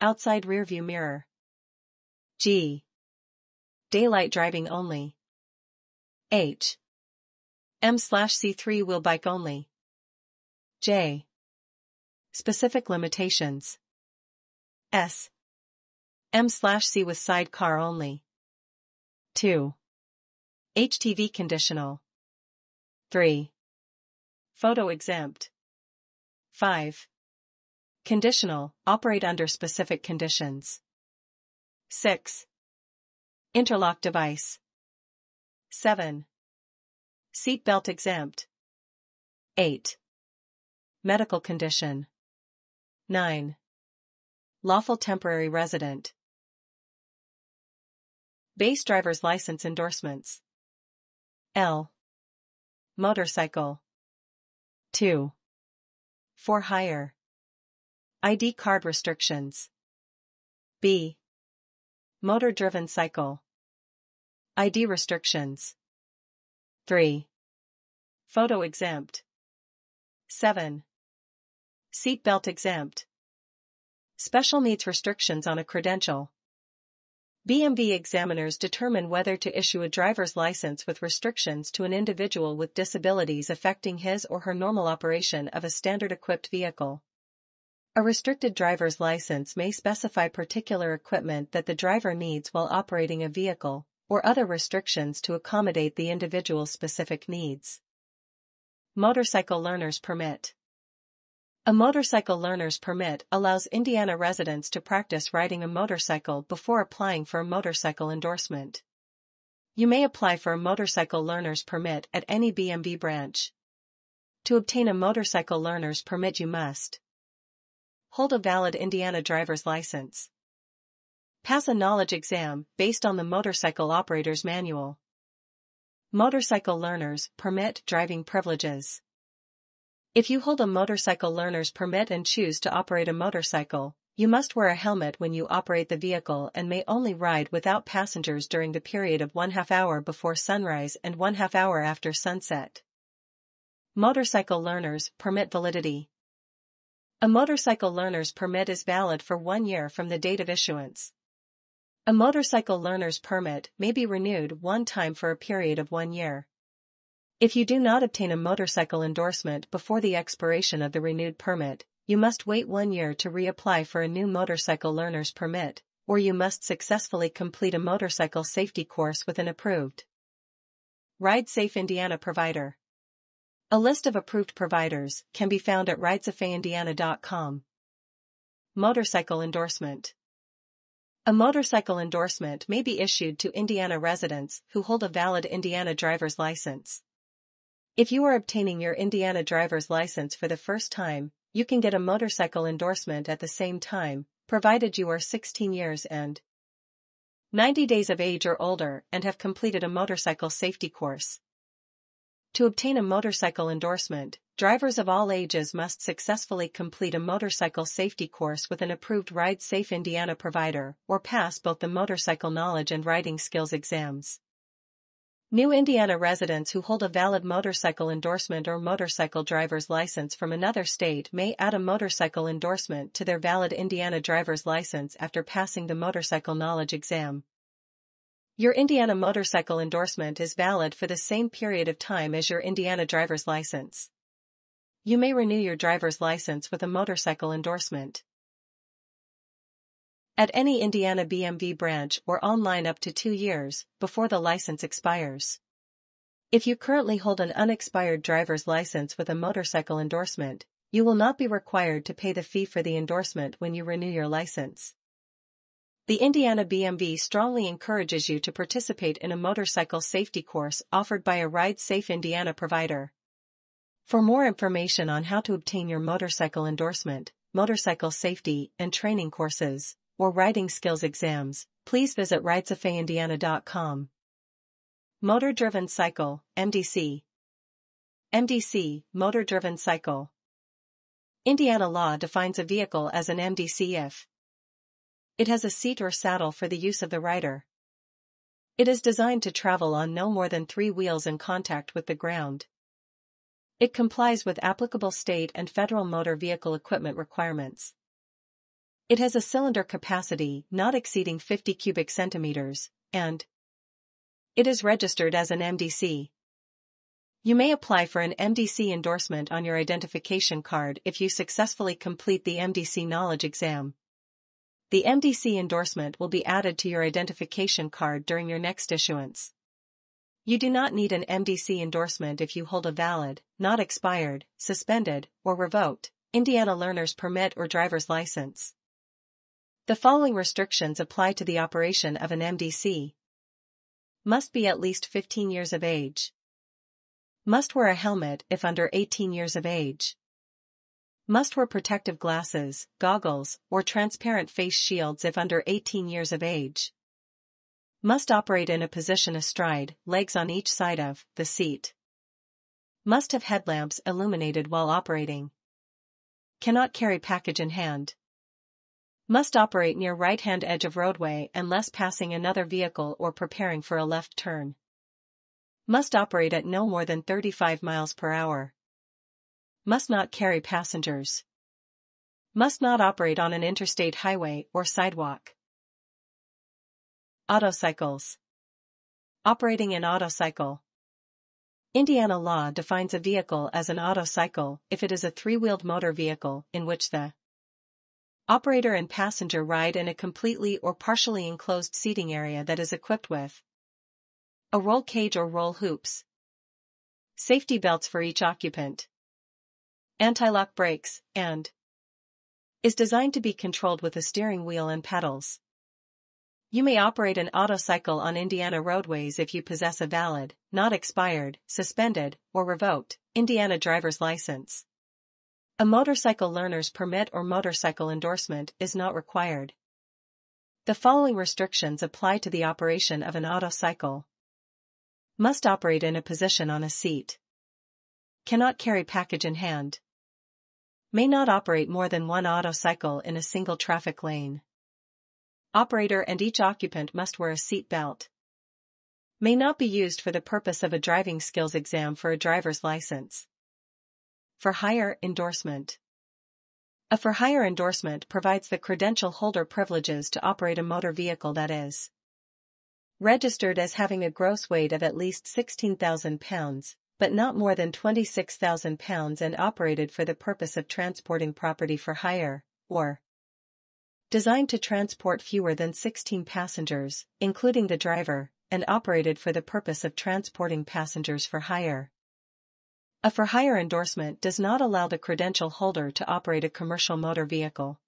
Outside rearview mirror. G. Daylight driving only. H. M slash C three wheel bike only. J. Specific limitations. S. M slash C with sidecar only. two. H T V conditional. three. Photo exempt. five. Conditional, operate under specific conditions. six. Interlock device. seven. Seatbelt exempt. eight. Medical condition. nine. Lawful temporary resident. Base driver's license endorsements. L. Motorcycle. two. For hire. I D card restrictions. B. Motor-driven cycle. I D restrictions. three. Photo exempt. seven. Seatbelt exempt. Special needs restrictions on a credential. B M V examiners determine whether to issue a driver's license with restrictions to an individual with disabilities affecting his or her normal operation of a standard-equipped vehicle. A restricted driver's license may specify particular equipment that the driver needs while operating a vehicle, or other restrictions to accommodate the individual's specific needs. Motorcycle Learner's Permit. A motorcycle learner's permit allows Indiana residents to practice riding a motorcycle before applying for a motorcycle endorsement. You may apply for a motorcycle learner's permit at any B M V branch. To obtain a motorcycle learner's permit, you must hold a valid Indiana driver's license, pass a knowledge exam based on the Motorcycle Operator's Manual. Motorcycle Learner's Permit Driving Privileges. If you hold a motorcycle learner's permit and choose to operate a motorcycle, you must wear a helmet when you operate the vehicle and may only ride without passengers during the period of one half hour before sunrise and one half hour after sunset. Motorcycle Learner's Permit Validity. A motorcycle learner's permit is valid for one year from the date of issuance. A motorcycle learner's permit may be renewed one time for a period of one year. If you do not obtain a motorcycle endorsement before the expiration of the renewed permit, you must wait one year to reapply for a new motorcycle learner's permit, or you must successfully complete a motorcycle safety course with an approved RideSafe Indiana provider. A list of approved providers can be found at ridesafe indiana dot com. Motorcycle endorsement. A motorcycle endorsement may be issued to Indiana residents who hold a valid Indiana driver's license. If you are obtaining your Indiana driver's license for the first time, you can get a motorcycle endorsement at the same time, provided you are sixteen years and ninety days of age or older and have completed a motorcycle safety course. To obtain a motorcycle endorsement, drivers of all ages must successfully complete a motorcycle safety course with an approved Ride Safe Indiana provider or pass both the motorcycle knowledge and riding skills exams. New Indiana residents who hold a valid motorcycle endorsement or motorcycle driver's license from another state may add a motorcycle endorsement to their valid Indiana driver's license after passing the motorcycle knowledge exam. Your Indiana motorcycle endorsement is valid for the same period of time as your Indiana driver's license. You may renew your driver's license with a motorcycle endorsement at any Indiana B M V branch or online up to two years before the license expires. If you currently hold an unexpired driver's license with a motorcycle endorsement, you will not be required to pay the fee for the endorsement when you renew your license. The Indiana B M V strongly encourages you to participate in a motorcycle safety course offered by a Ride Safe Indiana provider. For more information on how to obtain your motorcycle endorsement, motorcycle safety and training courses, or riding skills exams, please visit ride safe indiana dot com. Motor-driven cycle, M D C. M D C, motor-driven cycle. Indiana law defines a vehicle as an M D C if it has a seat or saddle for the use of the rider. It is designed to travel on no more than three wheels in contact with the ground. It complies with applicable state and federal motor vehicle equipment requirements. It has a cylinder capacity not exceeding fifty cubic centimeters, and it is registered as an M D C. You may apply for an M D C endorsement on your identification card if you successfully complete the M D C knowledge exam. The M D C endorsement will be added to your identification card during your next issuance. You do not need an M D C endorsement if you hold a valid, not expired, suspended, or revoked Indiana learner's permit or driver's license. The following restrictions apply to the operation of an M D C. Must be at least fifteen years of age. Must wear a helmet if under eighteen years of age. Must wear protective glasses, goggles, or transparent face shields if under eighteen years of age. Must operate in a position astride, legs on each side of the seat. Must have headlamps illuminated while operating. Cannot carry package in hand. Must operate near right-hand edge of roadway unless passing another vehicle or preparing for a left turn. Must operate at no more than thirty-five miles per hour. Must not carry passengers. Must not operate on an interstate highway or sidewalk. Autocycles. Operating an autocycle. Indiana law defines a vehicle as an autocycle if it is a three-wheeled motor vehicle in which the operator and passenger ride in a completely or partially enclosed seating area that is equipped with a roll cage or roll hoops, safety belts for each occupant, anti-lock brakes, and is designed to be controlled with a steering wheel and pedals. You may operate an autocycle on Indiana roadways if you possess a valid, not expired, suspended, or revoked Indiana driver's license. A motorcycle learner's permit or motorcycle endorsement is not required. The following restrictions apply to the operation of an autocycle. Must operate in a position on a seat. Cannot carry package in hand. May not operate more than one autocycle in a single traffic lane. Operator and each occupant must wear a seat belt. May not be used for the purpose of a driving skills exam for a driver's license. For-hire endorsement. A for-hire endorsement provides the credential holder privileges to operate a motor vehicle that is registered as having a gross weight of at least sixteen thousand pounds, but not more than twenty-six thousand pounds, and operated for the purpose of transporting property for hire, or designed to transport fewer than sixteen passengers, including the driver, and operated for the purpose of transporting passengers for hire. A for-hire endorsement does not allow the credential holder to operate a commercial motor vehicle.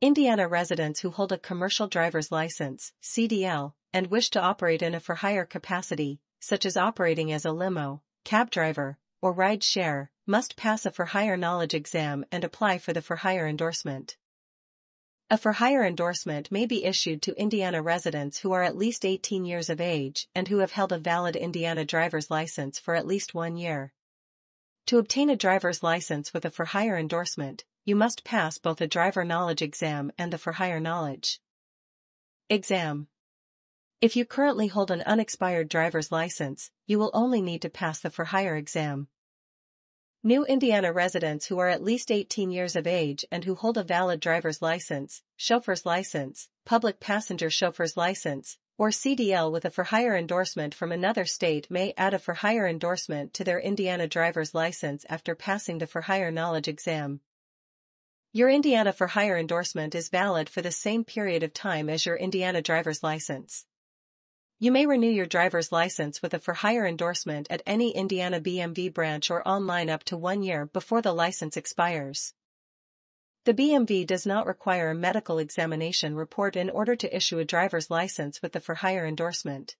Indiana residents who hold a commercial driver's license, C D L, and wish to operate in a for-hire capacity, such as operating as a limo, cab driver, or ride share, must pass a for-hire knowledge exam and apply for the for-hire endorsement. A for-hire endorsement may be issued to Indiana residents who are at least eighteen years of age and who have held a valid Indiana driver's license for at least one year. To obtain a driver's license with a for-hire endorsement, you must pass both a driver knowledge exam and the for-hire knowledge exam. If you currently hold an unexpired driver's license, you will only need to pass the for-hire exam. New Indiana residents who are at least eighteen years of age and who hold a valid driver's license, chauffeur's license, public passenger chauffeur's license, or C D L with a for-hire endorsement from another state may add a for-hire endorsement to their Indiana driver's license after passing the for-hire knowledge exam. Your Indiana for-hire endorsement is valid for the same period of time as your Indiana driver's license. You may renew your driver's license with a for-hire endorsement at any Indiana B M V branch or online up to one year before the license expires. The B M V does not require a medical examination report in order to issue a driver's license with the for-hire endorsement.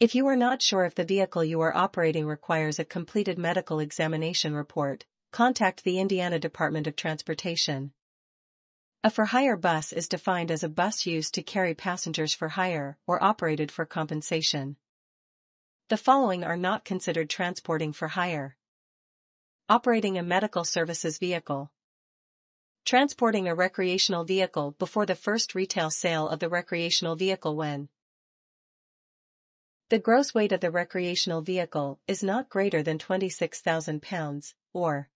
If you are not sure if the vehicle you are operating requires a completed medical examination report, contact the Indiana Department of Transportation. A for-hire bus is defined as a bus used to carry passengers for hire or operated for compensation. The following are not considered transporting for hire: operating a medical services vehicle, transporting a recreational vehicle before the first retail sale of the recreational vehicle when the gross weight of the recreational vehicle is not greater than twenty-six thousand pounds, or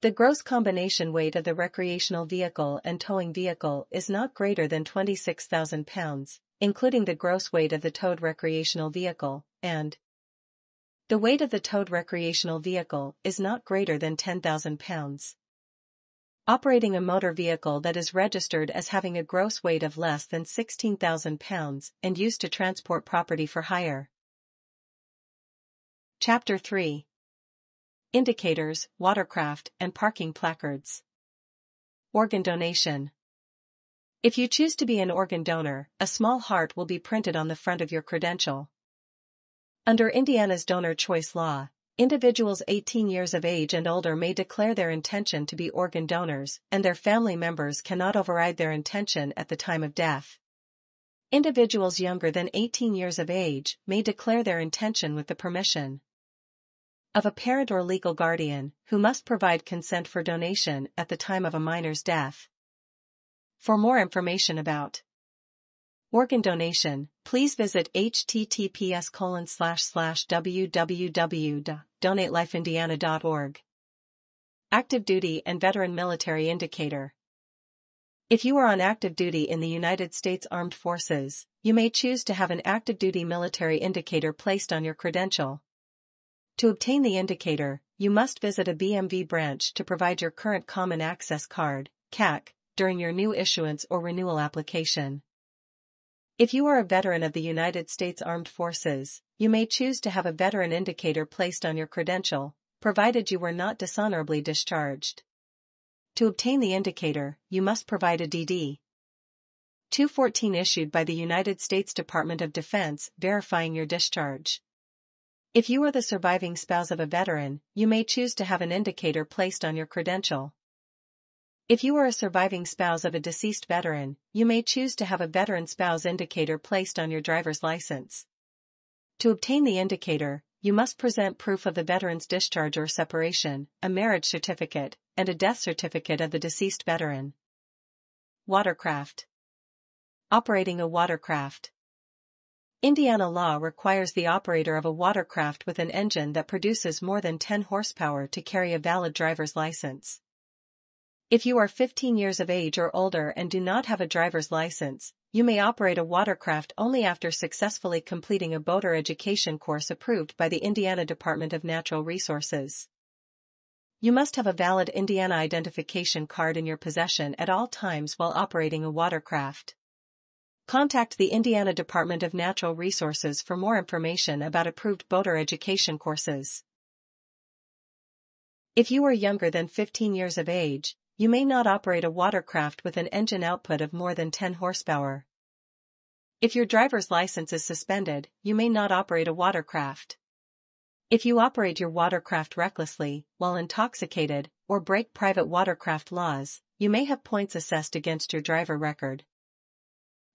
the gross combination weight of the recreational vehicle and towing vehicle is not greater than twenty-six thousand pounds, including the gross weight of the towed recreational vehicle, and the weight of the towed recreational vehicle is not greater than ten thousand pounds. Operating a motor vehicle that is registered as having a gross weight of less than sixteen thousand pounds and used to transport property for hire. Chapter three. Indicators, watercraft, and parking placards. Organ donation. If you choose to be an organ donor, a small heart will be printed on the front of your credential. Under Indiana's donor choice law, individuals eighteen years of age and older may declare their intention to be organ donors, and their family members cannot override their intention at the time of death. Individuals younger than eighteen years of age may declare their intention with the permission of a parent or legal guardian, who must provide consent for donation at the time of a minor's death. For more information about organ donation, please visit h t t p s colon slash slash w w w dot donate life indiana dot org. Active duty and veteran military indicator. If you are on active duty in the United States Armed Forces, you may choose to have an active duty military indicator placed on your credential. To obtain the indicator, you must visit a B M V branch to provide your current Common Access Card, C A C, during your new issuance or renewal application. If you are a veteran of the United States Armed Forces, you may choose to have a veteran indicator placed on your credential, provided you were not dishonorably discharged. To obtain the indicator, you must provide a D D two fourteen issued by the United States Department of Defense verifying your discharge. If you are the surviving spouse of a veteran, you may choose to have an indicator placed on your credential. If you are a surviving spouse of a deceased veteran, you may choose to have a veteran spouse indicator placed on your driver's license. To obtain the indicator, you must present proof of the veteran's discharge or separation, a marriage certificate, and a death certificate of the deceased veteran. Watercraft. Operating a watercraft. Indiana law requires the operator of a watercraft with an engine that produces more than ten horsepower to carry a valid driver's license. If you are fifteen years of age or older and do not have a driver's license, you may operate a watercraft only after successfully completing a boater education course approved by the Indiana Department of Natural Resources. You must have a valid Indiana identification card in your possession at all times while operating a watercraft. Contact the Indiana Department of Natural Resources for more information about approved boater education courses. If you are younger than fifteen years of age, you may not operate a watercraft with an engine output of more than ten horsepower. If your driver's license is suspended, you may not operate a watercraft. If you operate your watercraft recklessly, while intoxicated, or break private watercraft laws, you may have points assessed against your driver record.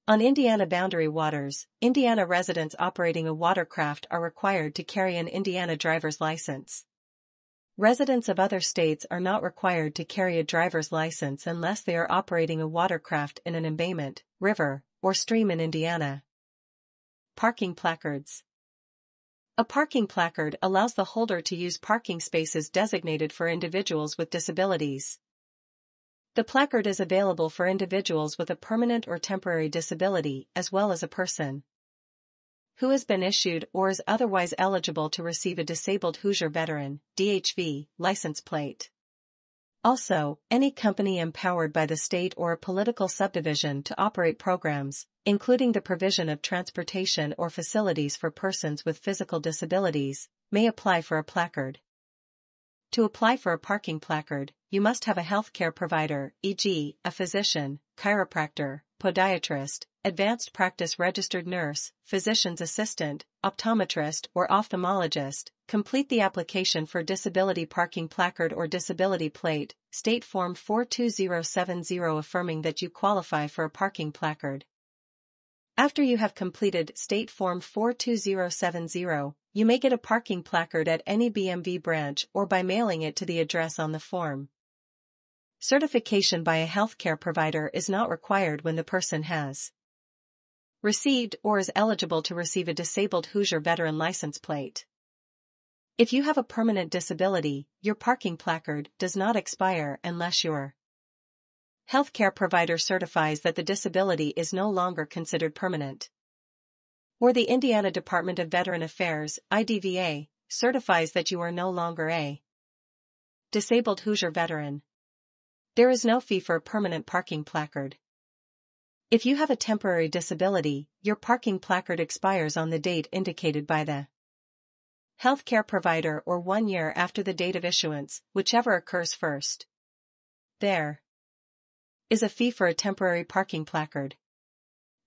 On Indiana boundary waters, Indiana residents operating a watercraft are required to carry an Indiana driver's license. Residents of other states are not required to carry a driver's license unless they are operating a watercraft in an embayment, river, or stream in Indiana. Parking placards. A parking placard allows the holder to use parking spaces designated for individuals with disabilities. The placard is available for individuals with a permanent or temporary disability as well as a person who has been issued or is otherwise eligible to receive a Disabled Hoosier Veteran D H V license plate. Also, any company empowered by the state or a political subdivision to operate programs, including the provision of transportation or facilities for persons with physical disabilities, may apply for a placard. To apply for a parking placard, you must have a healthcare provider, for example, a physician, chiropractor, podiatrist, advanced practice registered nurse, physician's assistant, optometrist, or ophthalmologist. Complete the application for disability parking placard or disability plate, State Form four two zero seven zero, affirming that you qualify for a parking placard. After you have completed State Form four two zero seven zero, you may get a parking placard at any B M V branch or by mailing it to the address on the form. Certification by a healthcare provider is not required when the person has received or is eligible to receive a Disabled Hoosier Veteran license plate. If you have a permanent disability, your parking placard does not expire unless your healthcare provider certifies that the disability is no longer considered permanent, or the Indiana Department of Veteran Affairs, I D V A, certifies that you are no longer a disabled Hoosier veteran. There is no fee for a permanent parking placard. If you have a temporary disability, your parking placard expires on the date indicated by the healthcare provider or one year after the date of issuance, whichever occurs first. There is a fee for a temporary parking placard.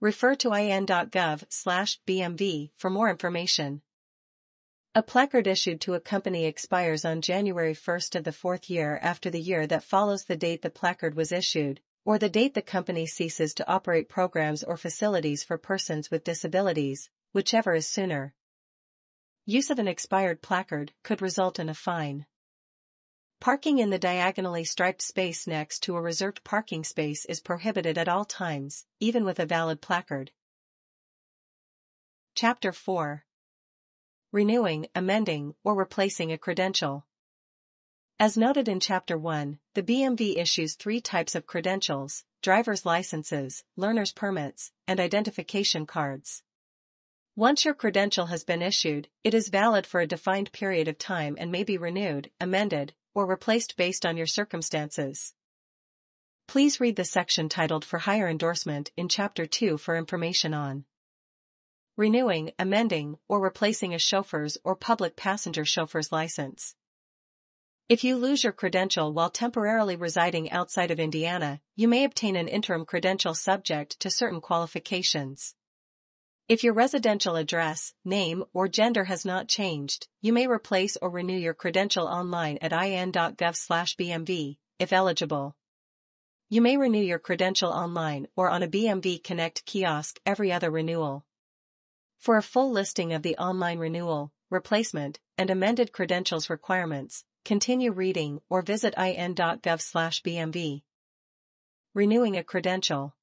Refer to I N dot gov slash B M V for more information. A placard issued to a company expires on January first of the fourth year after the year that follows the date the placard was issued, or the date the company ceases to operate programs or facilities for persons with disabilities, whichever is sooner. Use of an expired placard could result in a fine. Parking in the diagonally striped space next to a reserved parking space is prohibited at all times, even with a valid placard. Chapter four. Renewing, amending, or replacing a credential. As noted in Chapter one, the B M V issues three types of credentials: driver's licenses, learner's permits, and identification cards. Once your credential has been issued, it is valid for a defined period of time and may be renewed, amended, or replaced based on your circumstances. Please read the section titled For Higher Endorsement in Chapter two for information on renewing, amending, or replacing a chauffeur's or public passenger chauffeur's license. If you lose your credential while temporarily residing outside of Indiana, you may obtain an interim credential subject to certain qualifications. If your residential address, name, or gender has not changed, you may replace or renew your credential online at I N dot gov slash B M V, if eligible. You may renew your credential online or on a B M V Connect kiosk every other renewal. For a full listing of the online renewal, replacement, and amended credentials requirements, continue reading or visit I N dot gov slash B M V. Renewing a credential.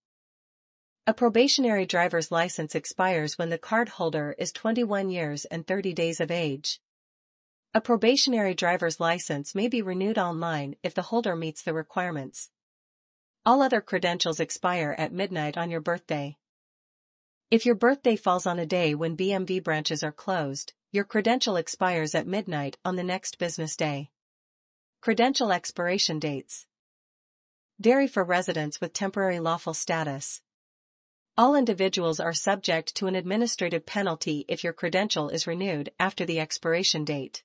A probationary driver's license expires when the cardholder is twenty-one years and thirty days of age. A probationary driver's license may be renewed online if the holder meets the requirements. All other credentials expire at midnight on your birthday. If your birthday falls on a day when B M V branches are closed, your credential expires at midnight on the next business day. Credential expiration dates vary for residents with temporary lawful status. All individuals are subject to an administrative penalty if your credential is renewed after the expiration date.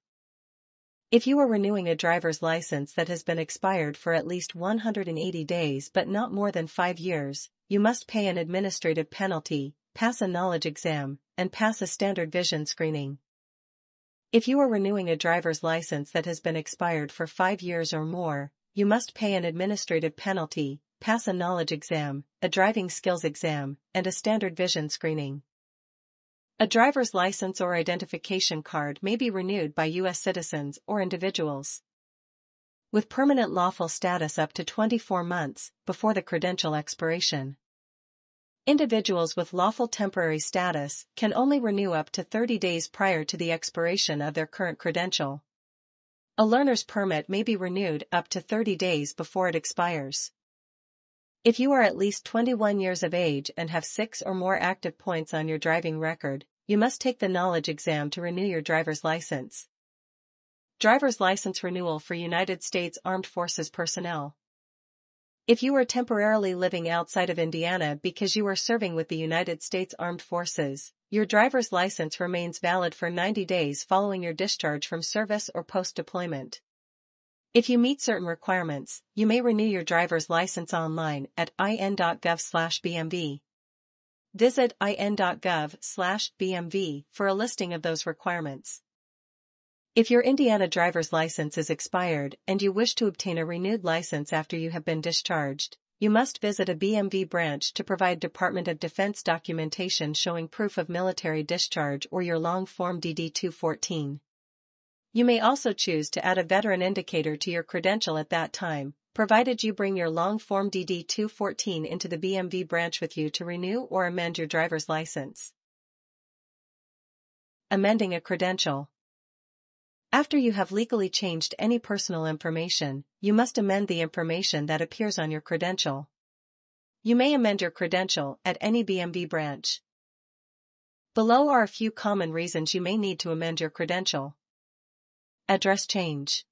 If you are renewing a driver's license that has been expired for at least one hundred eighty days but not more than five years, you must pay an administrative penalty, pass a knowledge exam, and pass a standard vision screening. If you are renewing a driver's license that has been expired for five years or more, you must pay an administrative penalty, pass a knowledge exam, a driving skills exam, and a standard vision screening. A driver's license or identification card may be renewed by U S citizens or individuals with permanent lawful status up to twenty-four months before the credential expiration. Individuals with lawful temporary status can only renew up to thirty days prior to the expiration of their current credential. A learner's permit may be renewed up to thirty days before it expires. If you are at least twenty-one years of age and have six or more active points on your driving record, you must take the knowledge exam to renew your driver's license. Driver's license renewal for United States Armed Forces personnel. If you are temporarily living outside of Indiana because you are serving with the United States Armed Forces, your driver's license remains valid for ninety days following your discharge from service or post-deployment. If you meet certain requirements, you may renew your driver's license online at I N dot gov slash B M V. Visit I N dot gov slash B M V for a listing of those requirements. If your Indiana driver's license is expired and you wish to obtain a renewed license after you have been discharged, you must visit a B M V branch to provide Department of Defense documentation showing proof of military discharge or your long form D D two fourteen. You may also choose to add a veteran indicator to your credential at that time, provided you bring your long form D D two fourteen into the B M V branch with you to renew or amend your driver's license. Amending a credential. After you have legally changed any personal information, you must amend the information that appears on your credential. You may amend your credential at any B M V branch. Below are a few common reasons you may need to amend your credential. Address change.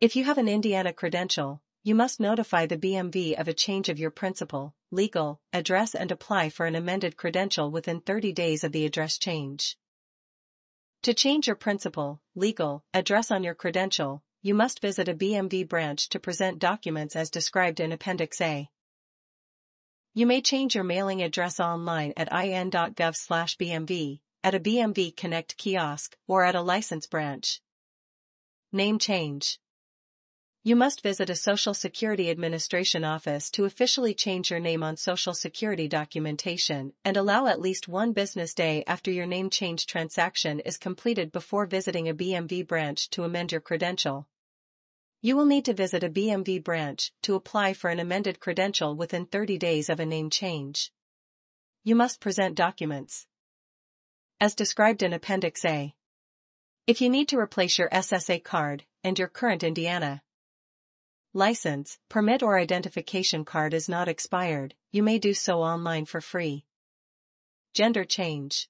If you have an Indiana credential, you must notify the B M V of a change of your principal, legal, address and apply for an amended credential within thirty days of the address change. To change your principal, legal, address on your credential, you must visit a B M V branch to present documents as described in Appendix A. You may change your mailing address online at I N dot gov slash B M V, at a B M V Connect kiosk, or at a license branch. Name change. You must visit a Social Security Administration office to officially change your name on Social Security documentation and allow at least one business day after your name change transaction is completed before visiting a B M V branch to amend your credential. You will need to visit a B M V branch to apply for an amended credential within thirty days of a name change. You must present documents as described in Appendix A. If you need to replace your S S A card and your current Indiana license, permit or identification card is not expired, you may do so online for free. Gender change.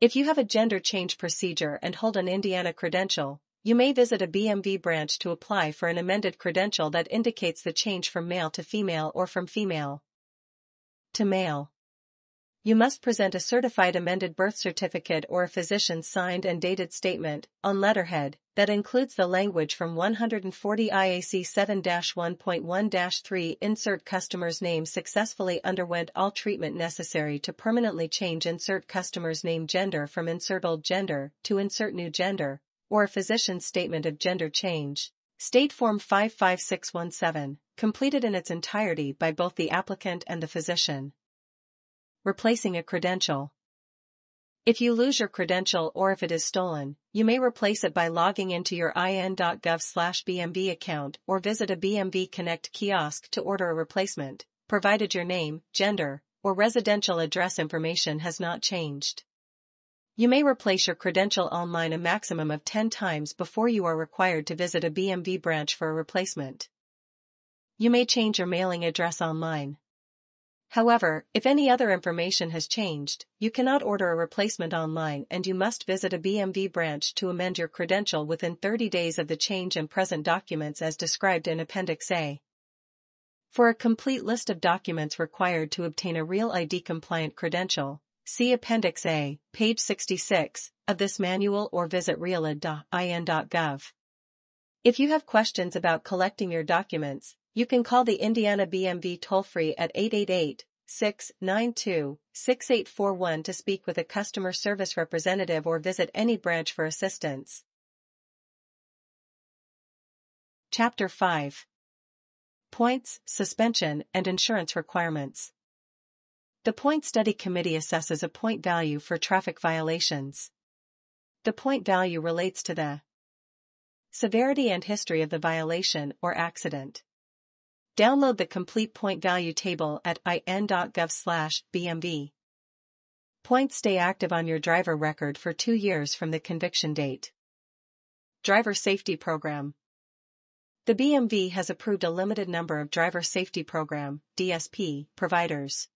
If you have a gender change procedure and hold an Indiana credential, you may visit a B M V branch to apply for an amended credential that indicates the change from male to female or from female to male. You must present a certified amended birth certificate or a physician's signed and dated statement, on letterhead, that includes the language from one forty I A C seven dash one point one dash three. Insert customer's name successfully underwent all treatment necessary to permanently change insert customer's name gender from insert old gender to insert new gender, or a physician's statement of gender change. State Form five five six one seven, completed in its entirety by both the applicant and the physician. Replacing a credential. If you lose your credential or if it is stolen, you may replace it by logging into your I N dot gov slash B M V account or visit a B M V Connect kiosk to order a replacement, provided your name, gender, or residential address information has not changed. You may replace your credential online a maximum of ten times before you are required to visit a B M V branch for a replacement. You may change your mailing address online. However, if any other information has changed, you cannot order a replacement online and you must visit a B M V branch to amend your credential within thirty days of the change and present documents as described in Appendix A. For a complete list of documents required to obtain a Real I D compliant credential, see Appendix A, page sixty-six, of this manual or visit real I D dot I N dot gov. If you have questions about collecting your documents, you can call the Indiana B M V toll-free at six nine two, six eight four one to speak with a customer service representative or visit any branch for assistance. Chapter five. Points, Suspension, and Insurance Requirements. The Point Study Committee assesses a point value for traffic violations. The point value relates to the severity and history of the violation or accident. Download the complete point value table at I N dot gov slash B M V. Points stay active on your driver record for two years from the conviction date. Driver Safety Program. The B M V has approved a limited number of Driver Safety Program (D S P) providers.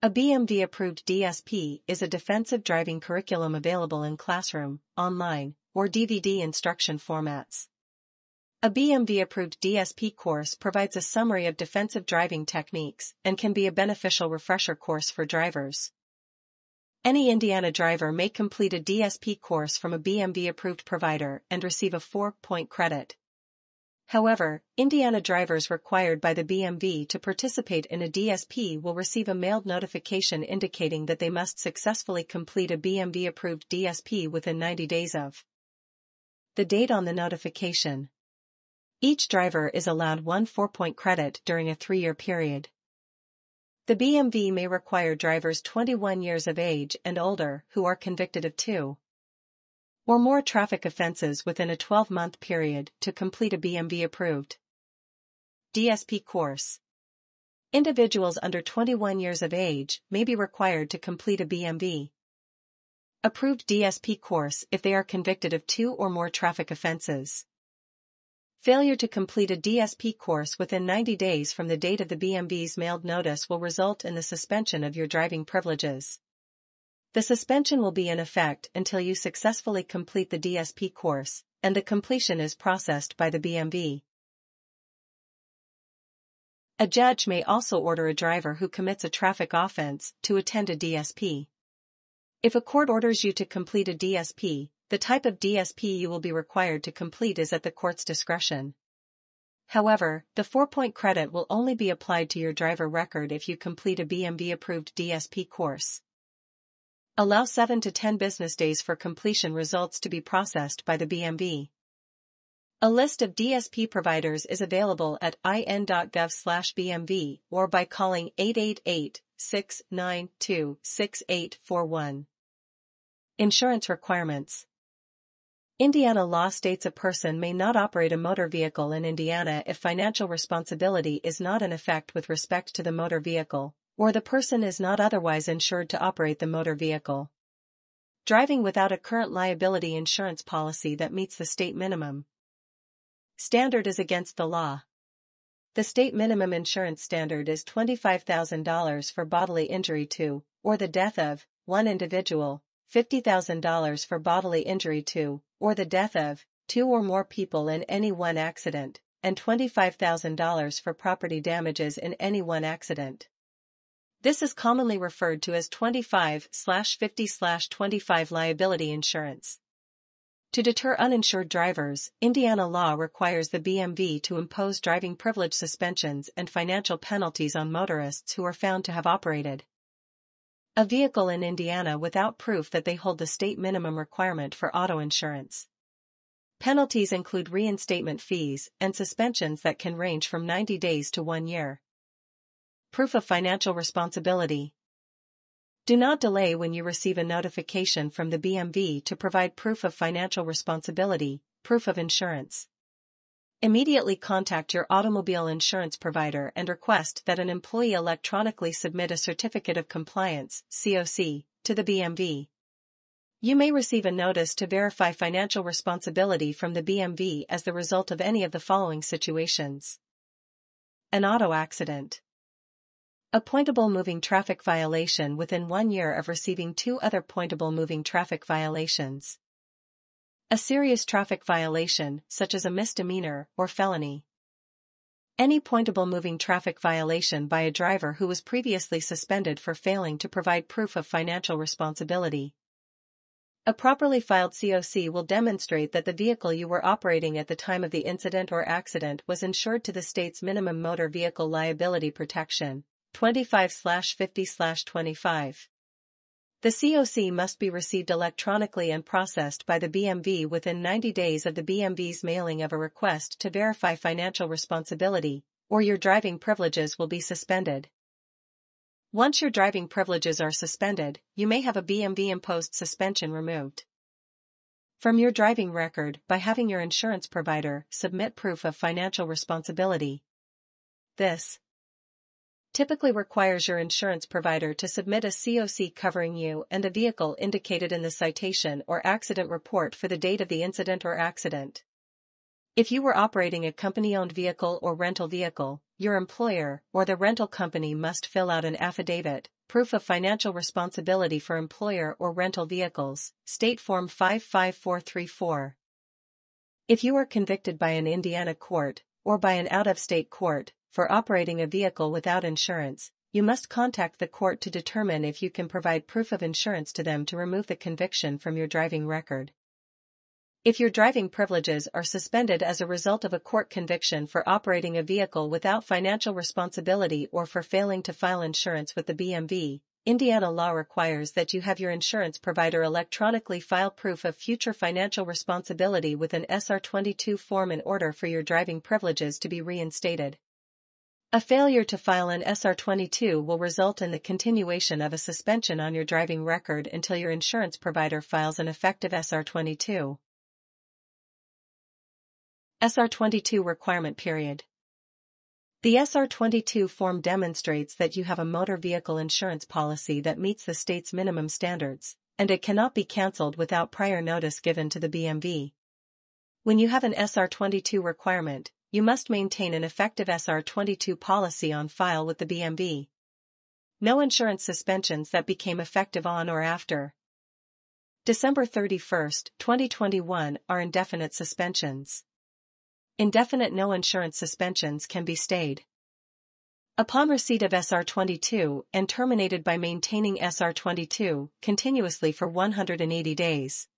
A B M V-approved D S P is a defensive driving curriculum available in classroom, online, or D V D instruction formats. A B M V-approved D S P course provides a summary of defensive driving techniques and can be a beneficial refresher course for drivers. Any Indiana driver may complete a D S P course from a B M V-approved provider and receive a four-point credit. However, Indiana drivers required by the B M V to participate in a D S P will receive a mailed notification indicating that they must successfully complete a B M V-approved D S P within ninety days of the date on the notification. Each driver is allowed one four-point credit during a three-year period. The B M V may require drivers twenty-one years of age and older who are convicted of two or more traffic offenses within a twelve-month period to complete a B M V-approved D S P course. Individuals under twenty-one years of age may be required to complete a B M V-approved D S P course if they are convicted of two or more traffic offenses. Failure to complete a D S P course within ninety days from the date of the B M V's mailed notice will result in the suspension of your driving privileges. The suspension will be in effect until you successfully complete the D S P course, and the completion is processed by the B M V. A judge may also order a driver who commits a traffic offense to attend a D S P. If a court orders you to complete a D S P, the type of D S P you will be required to complete is at the court's discretion. However, the four-point credit will only be applied to your driver record if you complete a B M V-approved D S P course. Allow seven to ten business days for completion results to be processed by the B M V. A list of D S P providers is available at I N dot gov slash B M V or by calling eight eight eight, six nine two, six eight four one. Insurance Requirements. Indiana law states a person may not operate a motor vehicle in Indiana if financial responsibility is not in effect with respect to the motor vehicle, or the person is not otherwise insured to operate the motor vehicle. Driving without a current liability insurance policy that meets the state minimum standard is against the law. The state minimum insurance standard is twenty-five thousand dollars for bodily injury to, or the death of, one individual, fifty thousand dollars for bodily injury to, or the death of, two or more people in any one accident, and twenty-five thousand dollars for property damages in any one accident. This is commonly referred to as twenty-five fifty twenty-five liability insurance. To deter uninsured drivers, Indiana law requires the B M V to impose driving privilege suspensions and financial penalties on motorists who are found to have operated a vehicle in Indiana without proof that they hold the state minimum requirement for auto insurance. Penalties include reinstatement fees and suspensions that can range from ninety days to one year. Proof of financial responsibility. Do not delay when you receive a notification from the B M V to provide proof of financial responsibility, proof of insurance. Immediately contact your automobile insurance provider and request that an employee electronically submit a Certificate of Compliance (C O C) to the B M V. You may receive a notice to verify financial responsibility from the B M V as the result of any of the following situations. An auto accident. A pointable moving traffic violation within one year of receiving two other pointable moving traffic violations. A serious traffic violation, such as a misdemeanor or felony. Any pointable moving traffic violation by a driver who was previously suspended for failing to provide proof of financial responsibility. A properly filed C O C will demonstrate that the vehicle you were operating at the time of the incident or accident was insured to the state's minimum motor vehicle liability protection, twenty-five slash fifty slash twenty-five. The C O C must be received electronically and processed by the B M V within ninety days of the B M V's mailing of a request to verify financial responsibility, or your driving privileges will be suspended. Once your driving privileges are suspended, you may have a B M V-imposed suspension removed from your driving record by having your insurance provider submit proof of financial responsibility. This typically requires your insurance provider to submit a C O C covering you and a vehicle indicated in the citation or accident report for the date of the incident or accident. If you were operating a company-owned vehicle or rental vehicle, your employer or the rental company must fill out an affidavit, proof of financial responsibility for employer or rental vehicles, State Form five five four three four. If you are convicted by an Indiana court or by an out-of-state court for operating a vehicle without insurance, you must contact the court to determine if you can provide proof of insurance to them to remove the conviction from your driving record. If your driving privileges are suspended as a result of a court conviction for operating a vehicle without financial responsibility or for failing to file insurance with the B M V, Indiana law requires that you have your insurance provider electronically file proof of future financial responsibility with an S R twenty-two form in order for your driving privileges to be reinstated. A failure to file an S R twenty-two will result in the continuation of a suspension on your driving record until your insurance provider files an effective S R twenty-two. S R twenty-two Requirement Period. The S R twenty-two form demonstrates that you have a motor vehicle insurance policy that meets the state's minimum standards, and it cannot be canceled without prior notice given to the B M V. When you have an S R twenty-two requirement, you must maintain an effective S R twenty-two policy on file with the B M V. No insurance suspensions that became effective on or after December thirty-first, twenty twenty-one are indefinite suspensions. Indefinite no insurance suspensions can be stayed upon receipt of S R twenty-two and terminated by maintaining S R twenty-two continuously for one hundred eighty days.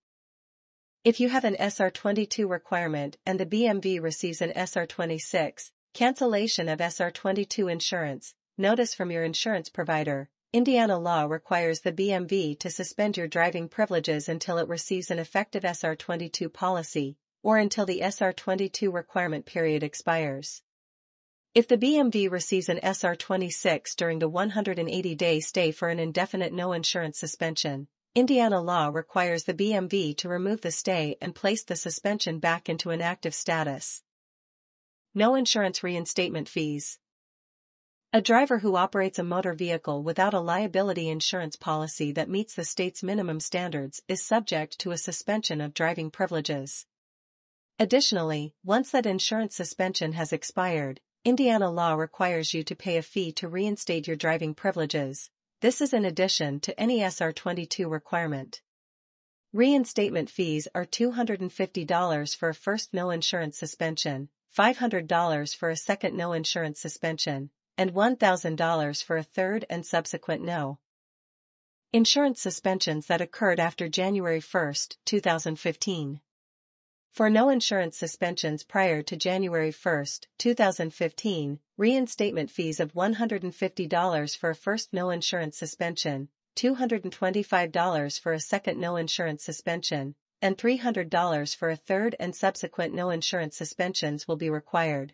If you have an S R twenty-two requirement and the B M V receives an S R twenty-six, cancellation of S R twenty-two insurance, notice from your insurance provider, Indiana law requires the B M V to suspend your driving privileges until it receives an effective S R twenty-two policy, or until the S R twenty-two requirement period expires. If the B M V receives an S R twenty-six during the one hundred eighty day stay for an indefinite no insurance suspension, Indiana law requires the B M V to remove the stay and place the suspension back into an active status. No insurance reinstatement fees. A driver who operates a motor vehicle without a liability insurance policy that meets the state's minimum standards is subject to a suspension of driving privileges. Additionally, once that insurance suspension has expired, Indiana law requires you to pay a fee to reinstate your driving privileges. This is in addition to any S R twenty-two requirement. Reinstatement fees are two hundred fifty dollars for a first no insurance suspension, five hundred dollars for a second no insurance suspension, and one thousand dollars for a third and subsequent no insurance suspensions that occurred after January first, two thousand fifteen. For no insurance suspensions prior to January first, two thousand fifteen, reinstatement fees of one hundred fifty dollars for a first no insurance suspension, two hundred twenty-five dollars for a second no insurance suspension, and three hundred dollars for a third and subsequent no insurance suspensions will be required.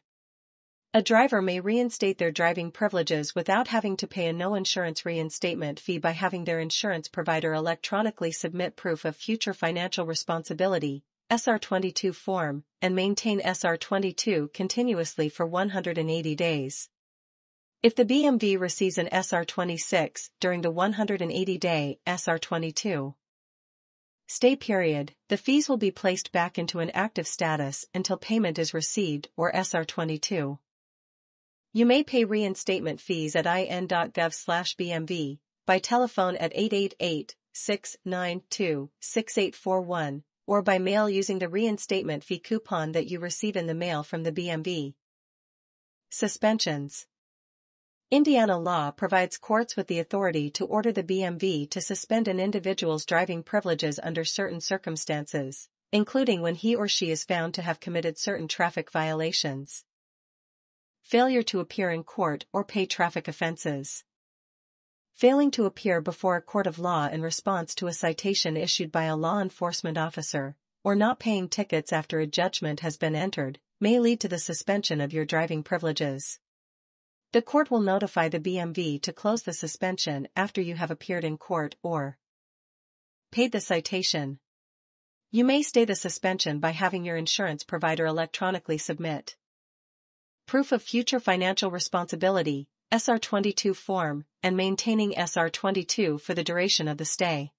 A driver may reinstate their driving privileges without having to pay a no insurance reinstatement fee by having their insurance provider electronically submit proof of future financial responsibility, S R twenty-two form, and maintain S R twenty-two continuously for one hundred eighty days. If the B M V receives an S R twenty-six during the one hundred eighty day S R twenty-two stay period, the fees will be placed back into an active status until payment is received or S R twenty-two. You may pay reinstatement fees at I N dot gov slash B M V, by telephone at eight eight eight, six nine two, six eight four one, or by mail using the reinstatement fee coupon that you receive in the mail from the B M V. Suspensions. Indiana law provides courts with the authority to order the B M V to suspend an individual's driving privileges under certain circumstances, including when he or she is found to have committed certain traffic violations. failure to appear in court or pay traffic offenses. Failing to appear before a court of law in response to a citation issued by a law enforcement officer, or not paying tickets after a judgment has been entered, may lead to the suspension of your driving privileges. The court will notify the B M V to close the suspension after you have appeared in court or paid the citation. You may stay the suspension by having your insurance provider electronically submit proof of future financial responsibility, S R twenty-two form, and maintaining S R twenty-two for the duration of the stay.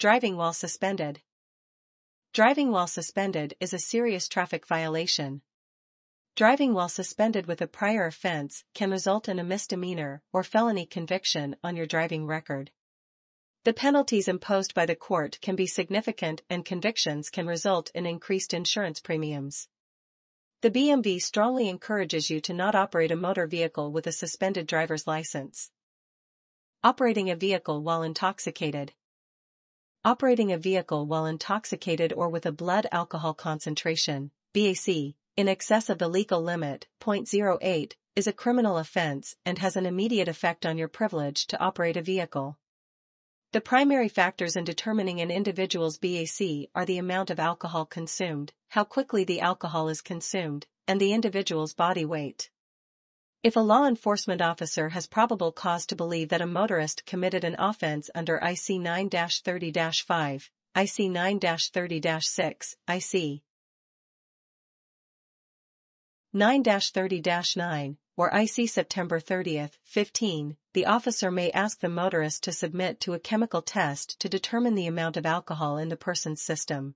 Driving while suspended. Driving while suspended is a serious traffic violation. Driving while suspended with a prior offense can result in a misdemeanor or felony conviction on your driving record. The penalties imposed by the court can be significant, and convictions can result in increased insurance premiums. The B M V strongly encourages you to not operate a motor vehicle with a suspended driver's license. Operating a vehicle while intoxicated. Operating a vehicle while intoxicated or with a blood alcohol concentration, B A C, in excess of the legal limit, zero point zero eight, is a criminal offense and has an immediate effect on your privilege to operate a vehicle. The primary factors in determining an individual's B A C are the amount of alcohol consumed, how quickly the alcohol is consumed, and the individual's body weight. If a law enforcement officer has probable cause to believe that a motorist committed an offense under I C nine thirty dash five, I C nine thirty dash six, I C nine thirty dash nine, or I C September thirtieth, fifteen, the officer may ask the motorist to submit to a chemical test to determine the amount of alcohol in the person's system.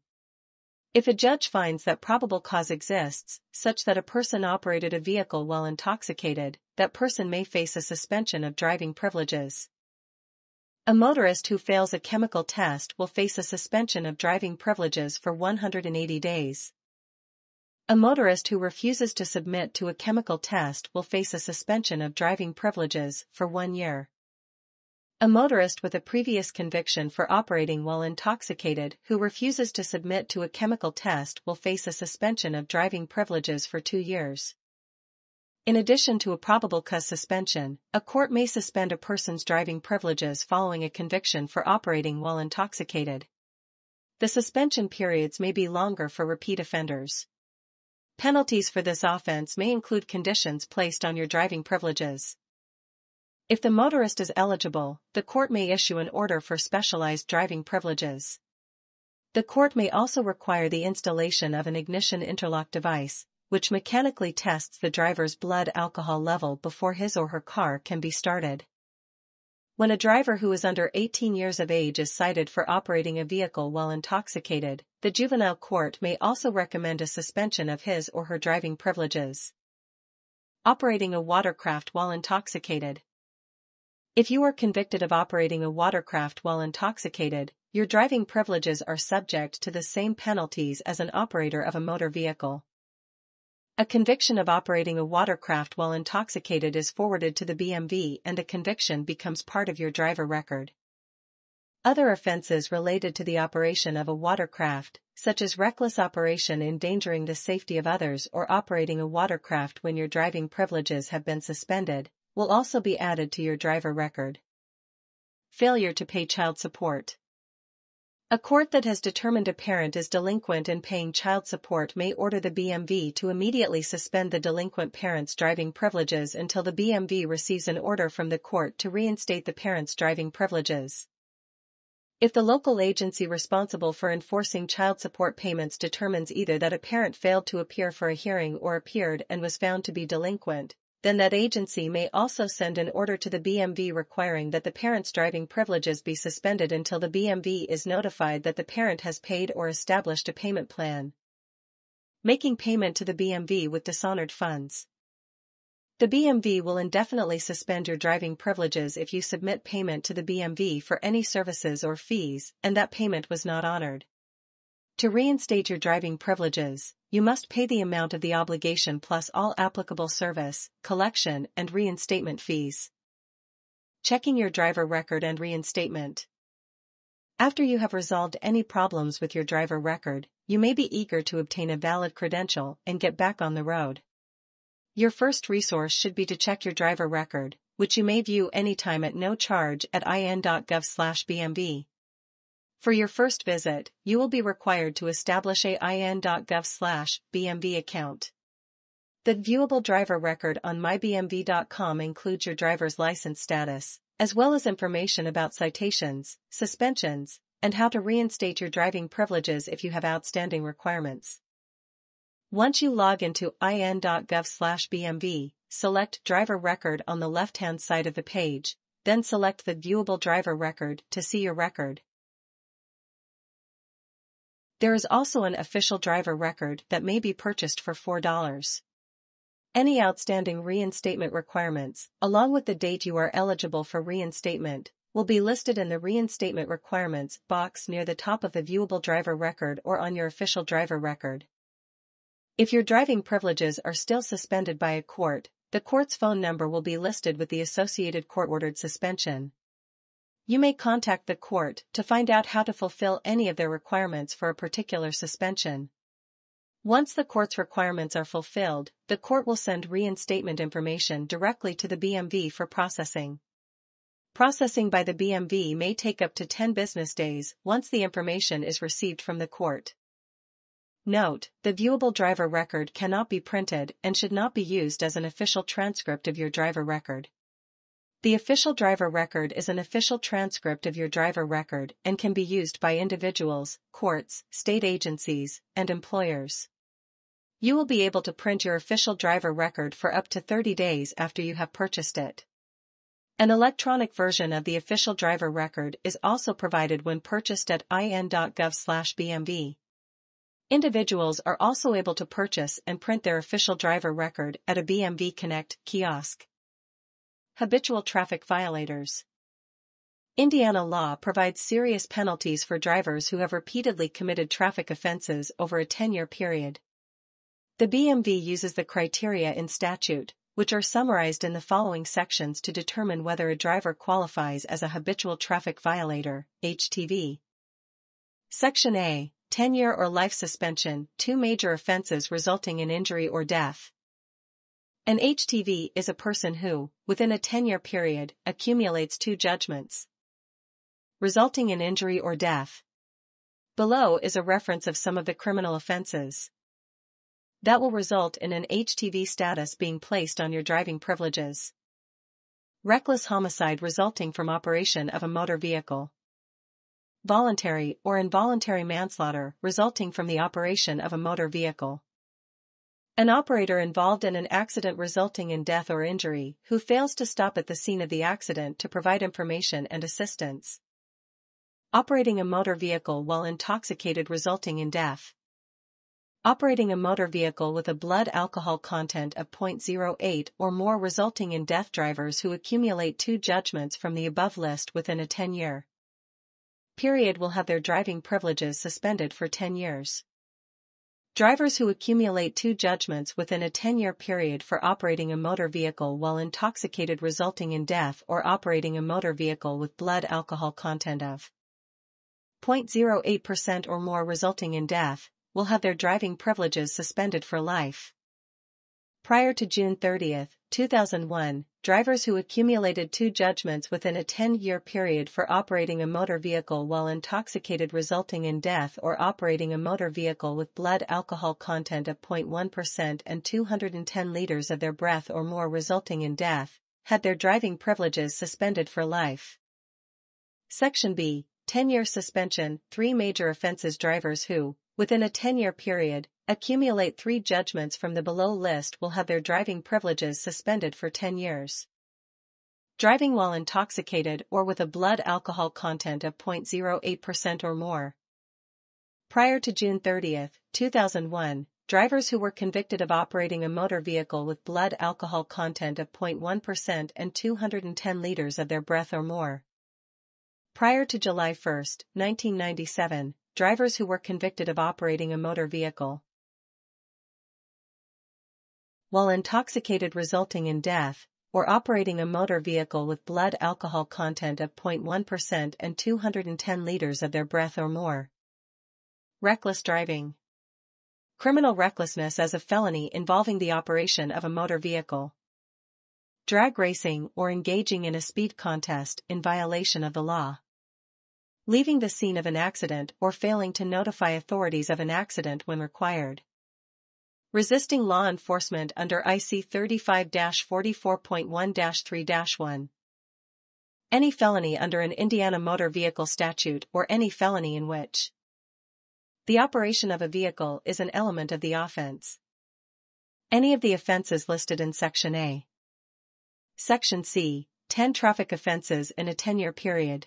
If a judge finds that probable cause exists, such that a person operated a vehicle while intoxicated, that person may face a suspension of driving privileges. A motorist who fails a chemical test will face a suspension of driving privileges for one hundred eighty days. A motorist who refuses to submit to a chemical test will face a suspension of driving privileges for one year. A motorist with a previous conviction for operating while intoxicated who refuses to submit to a chemical test will face a suspension of driving privileges for two years. In addition to a probable cause suspension, a court may suspend a person's driving privileges following a conviction for operating while intoxicated. The suspension periods may be longer for repeat offenders. Penalties for this offense may include conditions placed on your driving privileges. If the motorist is eligible, the court may issue an order for specialized driving privileges. The court may also require the installation of an ignition interlock device, which mechanically tests the driver's blood alcohol level before his or her car can be started. When a driver who is under eighteen years of age is cited for operating a vehicle while intoxicated, the juvenile court may also recommend a suspension of his or her driving privileges. Operating a watercraft while intoxicated. If you are convicted of operating a watercraft while intoxicated, your driving privileges are subject to the same penalties as an operator of a motor vehicle. A conviction of operating a watercraft while intoxicated is forwarded to the B M V and the conviction becomes part of your driver record. Other offenses related to the operation of a watercraft, such as reckless operation endangering the safety of others or operating a watercraft when your driving privileges have been suspended, will also be added to your driver record. Failure to pay child support. A court that has determined a parent is delinquent in paying child support may order the B M V to immediately suspend the delinquent parent's driving privileges until the B M V receives an order from the court to reinstate the parent's driving privileges. If the local agency responsible for enforcing child support payments determines either that a parent failed to appear for a hearing or appeared and was found to be delinquent, then that agency may also send an order to the B M V requiring that the parent's driving privileges be suspended until the B M V is notified that the parent has paid or established a payment plan. Making payment to the B M V with dishonored funds. The B M V will indefinitely suspend your driving privileges if you submit payment to the B M V for any services or fees and that payment was not honored. To reinstate your driving privileges, you must pay the amount of the obligation plus all applicable service, collection, and reinstatement fees. Checking your driver record and reinstatement. After you have resolved any problems with your driver record, you may be eager to obtain a valid credential and get back on the road. Your first resource should be to check your driver record, which you may view anytime at no charge at I N dot gov slash B M V. For your first visit, you will be required to establish a I N dot gov slash B M V account. The viewable driver record on my B M V dot com includes your driver's license status, as well as information about citations, suspensions, and how to reinstate your driving privileges if you have outstanding requirements. Once you log into I N dot gov slash B M V, select Driver Record on the left-hand side of the page, then select the Viewable Driver Record to see your record. There is also an official driver record that may be purchased for four dollars. Any outstanding reinstatement requirements, along with the date you are eligible for reinstatement, will be listed in the Reinstatement Requirements box near the top of the viewable driver record or on your official driver record. If your driving privileges are still suspended by a court, the court's phone number will be listed with the associated court-ordered suspension. You may contact the court to find out how to fulfill any of their requirements for a particular suspension. Once the court's requirements are fulfilled, the court will send reinstatement information directly to the B M V for processing. Processing by the B M V may take up to ten business days once the information is received from the court. Note, the viewable driver record cannot be printed and should not be used as an official transcript of your driver record. The official driver record is an official transcript of your driver record and can be used by individuals, courts, state agencies, and employers. You will be able to print your official driver record for up to thirty days after you have purchased it. An electronic version of the official driver record is also provided when purchased at I N dot gov slash B M V. Individuals are also able to purchase and print their official driver record at a B M V Connect kiosk. Habitual traffic violators. Indiana law provides serious penalties for drivers who have repeatedly committed traffic offenses over a ten-year period. The B M V uses the criteria in statute, which are summarized in the following sections to determine whether a driver qualifies as a habitual traffic violator, H T V. Section A, ten-year or life suspension, two major offenses resulting in injury or death. An H T V is a person who, within a ten-year period, accumulates two judgments resulting in injury or death. Below is a reference of some of the criminal offenses that will result in an H T V status being placed on your driving privileges. Reckless homicide resulting from operation of a motor vehicle. Voluntary or involuntary manslaughter resulting from the operation of a motor vehicle. An operator involved in an accident resulting in death or injury who fails to stop at the scene of the accident to provide information and assistance. Operating a motor vehicle while intoxicated resulting in death. Operating a motor vehicle with a blood alcohol content of zero point zero eight or more resulting in death. Drivers who accumulate two judgments from the above list within a ten-year period will have their driving privileges suspended for ten years. Drivers who accumulate two judgments within a ten-year period for operating a motor vehicle while intoxicated resulting in death or operating a motor vehicle with blood alcohol content of zero point zero eight percent or more resulting in death will have their driving privileges suspended for life. Prior to June thirtieth, two thousand one, drivers who accumulated two judgments within a ten-year period for operating a motor vehicle while intoxicated resulting in death or operating a motor vehicle with blood alcohol content of zero point one percent and two hundred ten liters of their breath or more resulting in death, had their driving privileges suspended for life. Section B, ten-year suspension, three major offenses. Drivers who, within a ten-year period, accumulate three judgments from the below list will have their driving privileges suspended for ten years. Driving while intoxicated or with a blood alcohol content of zero point zero eight percent or more. Prior to June thirtieth, two thousand one, drivers who were convicted of operating a motor vehicle with blood alcohol content of zero point one percent and two hundred ten liters of their breath or more. Prior to July first, nineteen ninety-seven, drivers who were convicted of operating a motor vehicle while intoxicated resulting in death, or operating a motor vehicle with blood alcohol content of zero point one percent and two hundred ten liters of their breath or more. Reckless driving. Criminal recklessness as a felony involving the operation of a motor vehicle. Drag racing or engaging in a speed contest in violation of the law. Leaving the scene of an accident or failing to notify authorities of an accident when required. Resisting law enforcement under I C thirty-five forty-four point one dash three dash one. Any felony under an Indiana motor vehicle statute or any felony in which the operation of a vehicle is an element of the offense. Any of the offenses listed in Section A. Section C, ten traffic offenses in a ten-year period.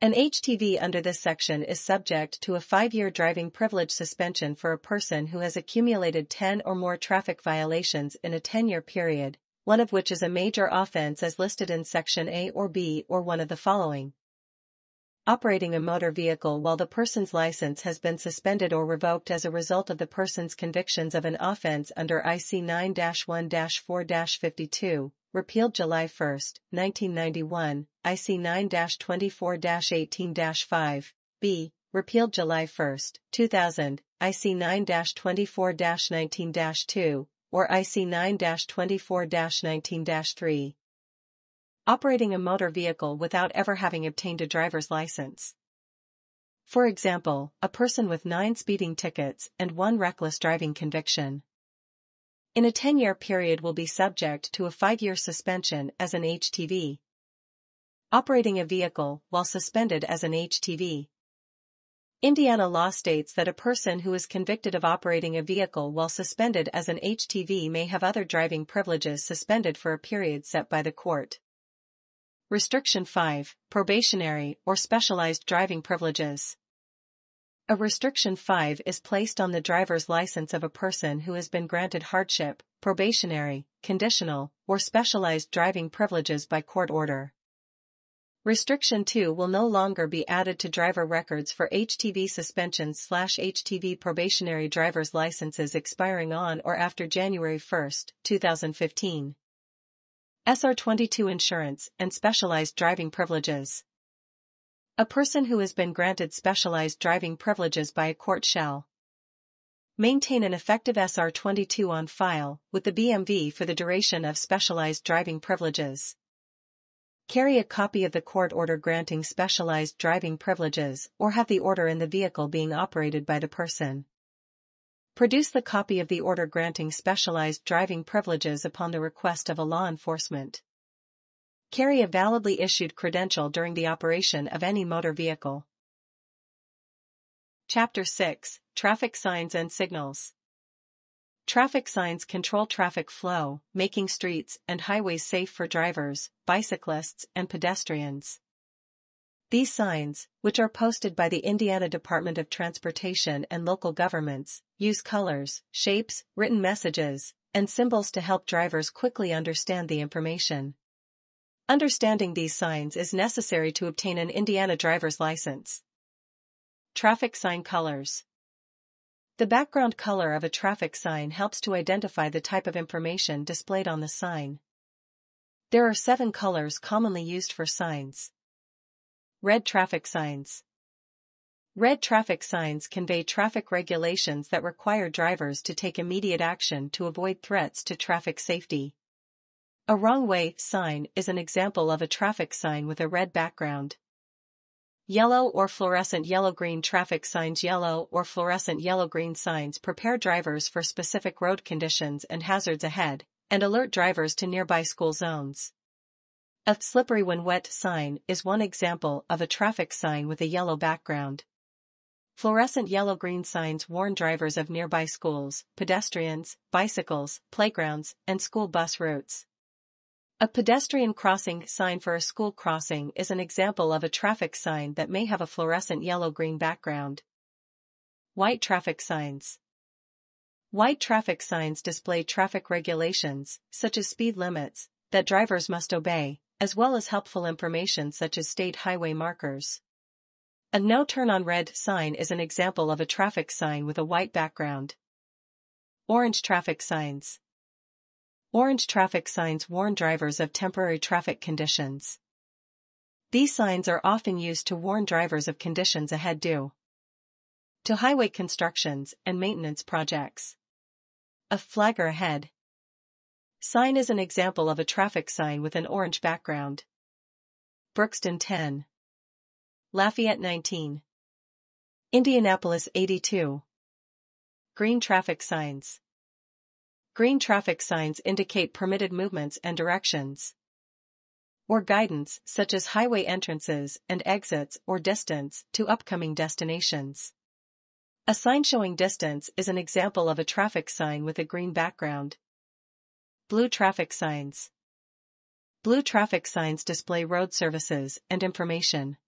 An H T V under this section is subject to a five-year driving privilege suspension for a person who has accumulated ten or more traffic violations in a ten-year period, one of which is a major offense as listed in Section A or B or one of the following. Operating a motor vehicle while the person's license has been suspended or revoked as a result of the person's convictions of an offense under I C nine dash one dash four dash fifty-two. Repealed July first, nineteen ninety-one, I C nine dash twenty-four dash eighteen dash five, B, repealed July first, two thousand, I C nine dash twenty-four dash nineteen dash two, or I C nine dash twenty-four dash nineteen dash three. Operating a motor vehicle without ever having obtained a driver's license. For example, a person with nine speeding tickets and one reckless driving conviction in a ten-year period will be subject to a five-year suspension as an H T V. Operating a vehicle while suspended as an H T V. Indiana law states that a person who is convicted of operating a vehicle while suspended as an H T V may have other driving privileges suspended for a period set by the court. Restriction five, probationary or specialized driving privileges. A restriction five is placed on the driver's license of a person who has been granted hardship, probationary, conditional, or specialized driving privileges by court order. Restriction two will no longer be added to driver records for H T V suspensions slash H T V probationary driver's licenses expiring on or after January first, two thousand fifteen. S R twenty-two Insurance and specialized driving privileges. A person who has been granted specialized driving privileges by a court shall maintain an effective S R twenty-two on file with the B M V for the duration of specialized driving privileges. Carry a copy of the court order granting specialized driving privileges or have the order in the vehicle being operated by the person. Produce the copy of the order granting specialized driving privileges upon the request of a law enforcement. Carry a validly issued credential during the operation of any motor vehicle. Chapter six, Traffic Signs and Signals. Traffic signs control traffic flow, making streets and highways safe for drivers, bicyclists, and pedestrians. These signs, which are posted by the Indiana Department of Transportation and local governments, use colors, shapes, written messages, and symbols to help drivers quickly understand the information. Understanding these signs is necessary to obtain an Indiana driver's license. Traffic sign colors. The background color of a traffic sign helps to identify the type of information displayed on the sign. There are seven colors commonly used for signs. Red traffic signs. Red traffic signs convey traffic regulations that require drivers to take immediate action to avoid threats to traffic safety. A wrong way sign is an example of a traffic sign with a red background. Yellow or fluorescent yellow-green traffic signs. Yellow or fluorescent yellow-green signs prepare drivers for specific road conditions and hazards ahead, and alert drivers to nearby school zones. A slippery when wet sign is one example of a traffic sign with a yellow background. Fluorescent yellow-green signs warn drivers of nearby schools, pedestrians, bicycles, playgrounds, and school bus routes. A pedestrian crossing sign for a school crossing is an example of a traffic sign that may have a fluorescent yellow-green background. White traffic signs. White traffic signs display traffic regulations, such as speed limits, that drivers must obey, as well as helpful information such as state highway markers. A no-turn-on red sign is an example of a traffic sign with a white background. Orange traffic signs. Orange traffic signs warn drivers of temporary traffic conditions. These signs are often used to warn drivers of conditions ahead due to highway constructions and maintenance projects. A flagger ahead sign is an example of a traffic sign with an orange background. Brookston ten. Lafayette nineteen. Indianapolis eighty-two. Green traffic signs. Green traffic signs indicate permitted movements and directions, or guidance such as highway entrances and exits or distance to upcoming destinations. A sign showing distance is an example of a traffic sign with a green background. Blue traffic signs. Blue traffic signs display road services and information.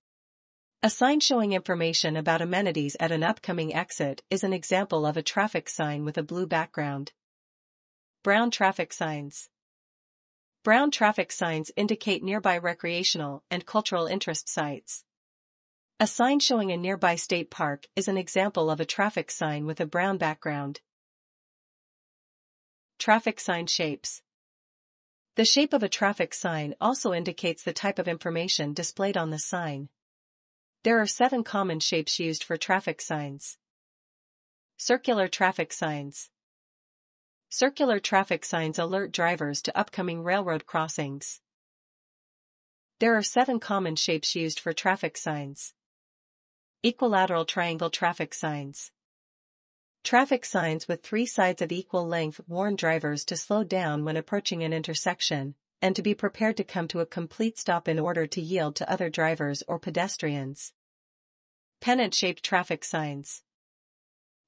A sign showing information about amenities at an upcoming exit is an example of a traffic sign with a blue background. Brown traffic signs. Brown traffic signs indicate nearby recreational and cultural interest sites. A sign showing a nearby state park is an example of a traffic sign with a brown background. Traffic sign shapes. The shape of a traffic sign also indicates the type of information displayed on the sign. There are seven common shapes used for traffic signs. Circular traffic signs. Circular traffic signs alert drivers to upcoming railroad crossings. There are seven common shapes used for traffic signs. Equilateral triangle traffic signs. Traffic signs with three sides of equal length warn drivers to slow down when approaching an intersection, and to be prepared to come to a complete stop in order to yield to other drivers or pedestrians. Pennant-shaped traffic signs.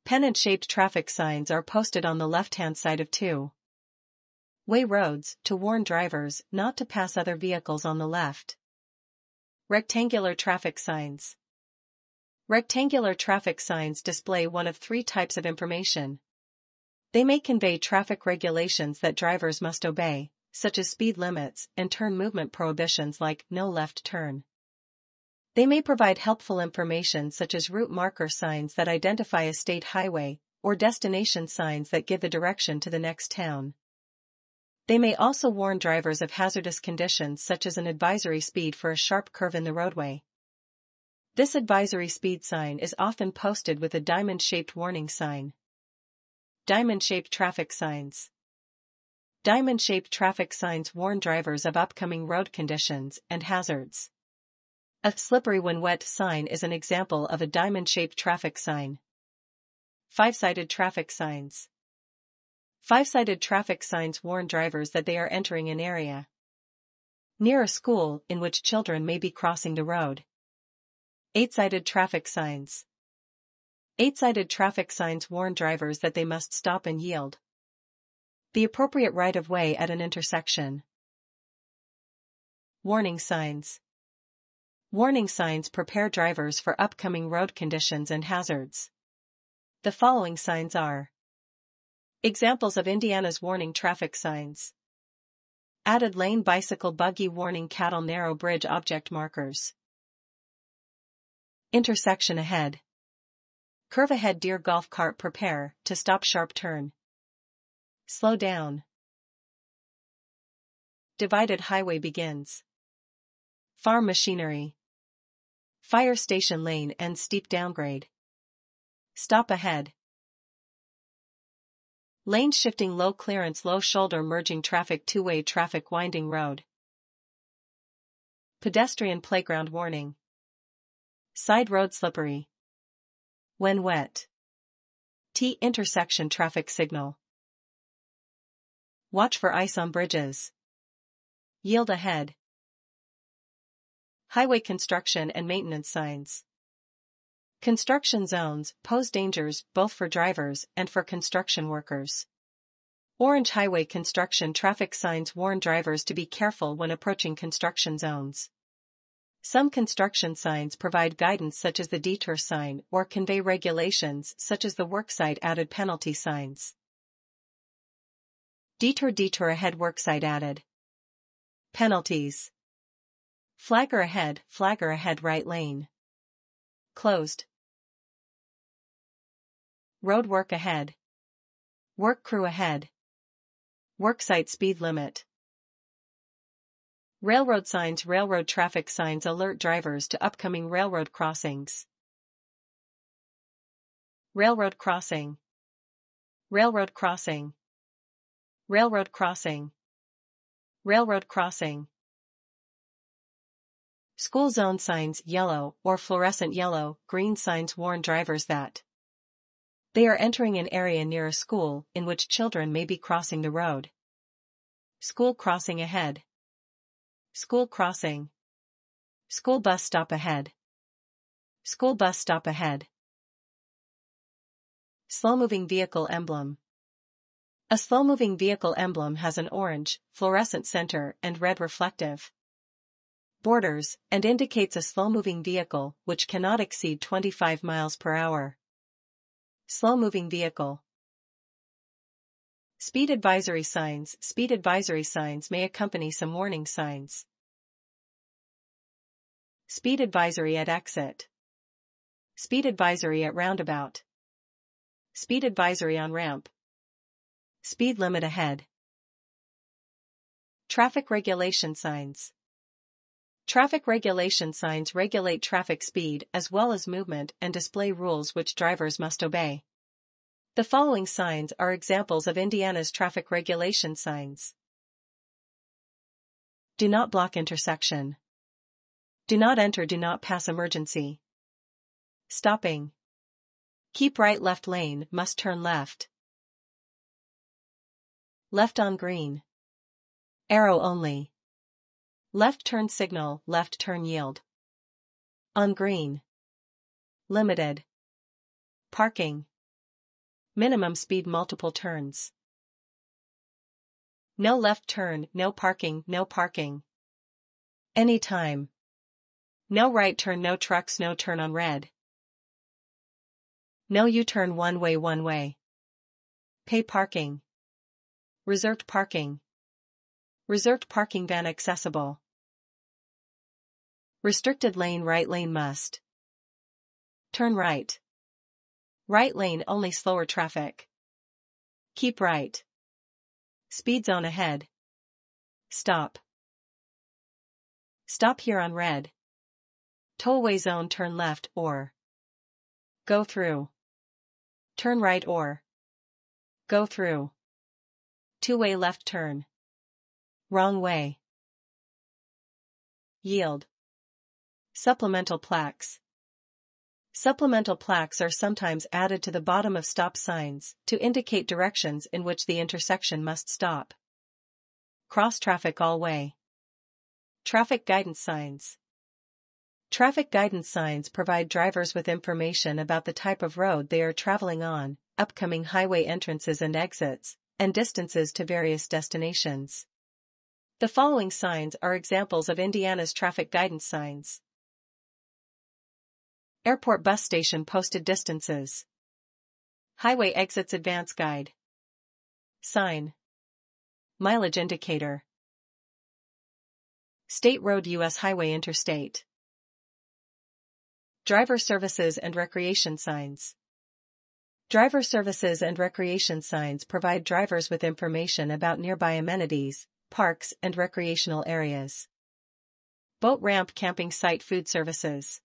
Pennant-shaped traffic signs are posted on the left-hand side of two-way roads to warn drivers not to pass other vehicles on the left. Rectangular traffic signs. Rectangular traffic signs display one of three types of information. They may convey traffic regulations that drivers must obey, such as speed limits and turn movement prohibitions like no left turn. They may provide helpful information such as route marker signs that identify a state highway, or destination signs that give the direction to the next town. They may also warn drivers of hazardous conditions such as an advisory speed for a sharp curve in the roadway. This advisory speed sign is often posted with a diamond-shaped warning sign. Diamond-shaped traffic signs. Diamond-shaped traffic signs warn drivers of upcoming road conditions and hazards. A slippery when wet sign is an example of a diamond-shaped traffic sign. Five-sided traffic signs. Five-sided traffic signs warn drivers that they are entering an area near a school in which children may be crossing the road. Eight-sided traffic signs. Eight-sided traffic signs warn drivers that they must stop and yield the appropriate right-of-way at an intersection. Warning signs. Warning signs prepare drivers for upcoming road conditions and hazards. The following signs are examples of Indiana's warning traffic signs. Added lane bicycle buggy warning, cattle narrow bridge object markers. Intersection ahead. Curve ahead deer golf cart prepare to stop sharp turn. Slow down. Divided highway begins. Farm machinery. Fire station lane and steep downgrade. Stop ahead. Lane shifting low clearance low shoulder merging traffic two-way traffic winding road. Pedestrian playground warning. Side road slippery when wet. T intersection traffic signal. Watch for ice on bridges. Yield ahead. Highway construction and maintenance signs. Construction zones pose dangers both for drivers and for construction workers. Orange highway construction traffic signs warn drivers to be careful when approaching construction zones. Some construction signs provide guidance such as the detour sign or convey regulations such as the worksite added penalty signs. Detour detour ahead worksite added penalties. Flagger ahead, flagger ahead right lane. Closed. Road work ahead. Work crew ahead. Worksite speed limit. Railroad signs railroad traffic signs alert drivers to upcoming railroad crossings. Railroad crossing. Railroad crossing. Railroad crossing. Railroad crossing. School zone signs, yellow or fluorescent yellow, green signs warn drivers that they are entering an area near a school in which children may be crossing the road. School crossing ahead. School crossing. School bus stop ahead. School bus stop ahead. Slow-moving vehicle emblem. A slow-moving vehicle emblem has an orange, fluorescent center and red reflective borders, and indicates a slow-moving vehicle which cannot exceed twenty-five miles per hour. Slow-moving vehicle. Speed advisory signs. Speed advisory signs may accompany some warning signs. Speed advisory at exit. Speed advisory at roundabout. Speed advisory on ramp. Speed limit ahead. Traffic regulation signs. Traffic regulation signs regulate traffic speed as well as movement and display rules which drivers must obey. The following signs are examples of Indiana's traffic regulation signs. Do not block intersection. Do not enter. Do not pass emergency. Stopping. Keep right. Left lane. Must turn left. Left on green. Arrow only. Left turn signal, left turn yield. On green. Limited. Parking. Minimum speed, multiple turns. No left turn, no parking, no parking. Any time. No right turn, no trucks, no turn on red. No U-turn, one way, one way. Pay parking. Reserved parking. Reserved parking van accessible. Restricted lane, right lane must. Turn right. Right lane only, slower traffic. Keep right. Speed zone ahead. Stop. Stop here on red. Tollway zone, turn left or go through. Turn right or go through. Two-way left turn. Wrong way. Yield. Supplemental plaques. Supplemental plaques are sometimes added to the bottom of stop signs to indicate directions in which the intersection must stop. Cross traffic all way. Traffic guidance signs. Traffic guidance signs provide drivers with information about the type of road they are traveling on, upcoming highway entrances and exits, and distances to various destinations. The following signs are examples of Indiana's traffic guidance signs. Airport bus station posted distances. Highway exits advance guide. Sign. Mileage indicator. State road, U S highway, interstate. Driver services and recreation signs. Driver services and recreation signs provide drivers with information about nearby amenities, parks, and recreational areas. Boat ramp, camping site, food services.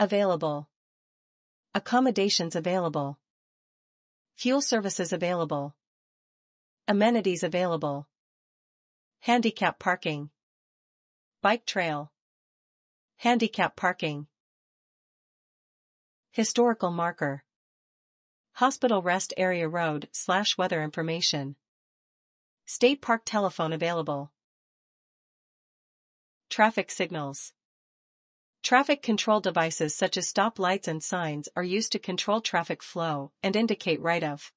Available. Accommodations available. Fuel services available. Amenities available. Handicap parking. Bike trail. Handicap parking. Historical marker. Hospital rest area road slash weather information. State park telephone available. Traffic signals. Traffic control devices such as stop lights and signs are used to control traffic flow and indicate right of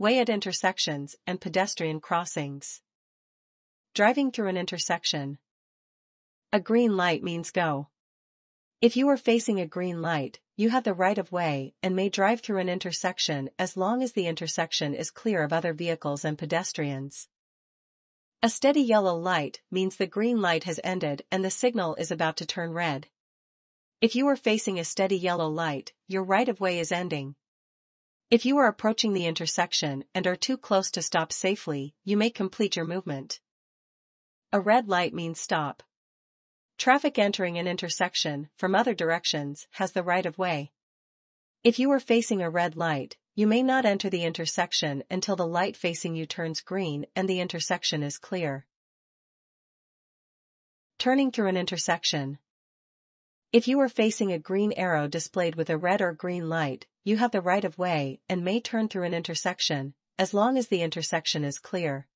way at intersections and pedestrian crossings. Driving through an intersection. A green light means go. If you are facing a green light, you have the right of way and may drive through an intersection as long as the intersection is clear of other vehicles and pedestrians. A steady yellow light means the green light has ended and the signal is about to turn red. If you are facing a steady yellow light, your right-of-way is ending. If you are approaching the intersection and are too close to stop safely, you may complete your movement. A red light means stop. Traffic entering an intersection from other directions has the right-of-way. If you are facing a red light, you may not enter the intersection until the light facing you turns green and the intersection is clear. Turning through an intersection. If you are facing a green arrow displayed with a red or green light, you have the right of way and may turn through an intersection, as long as the intersection is clear.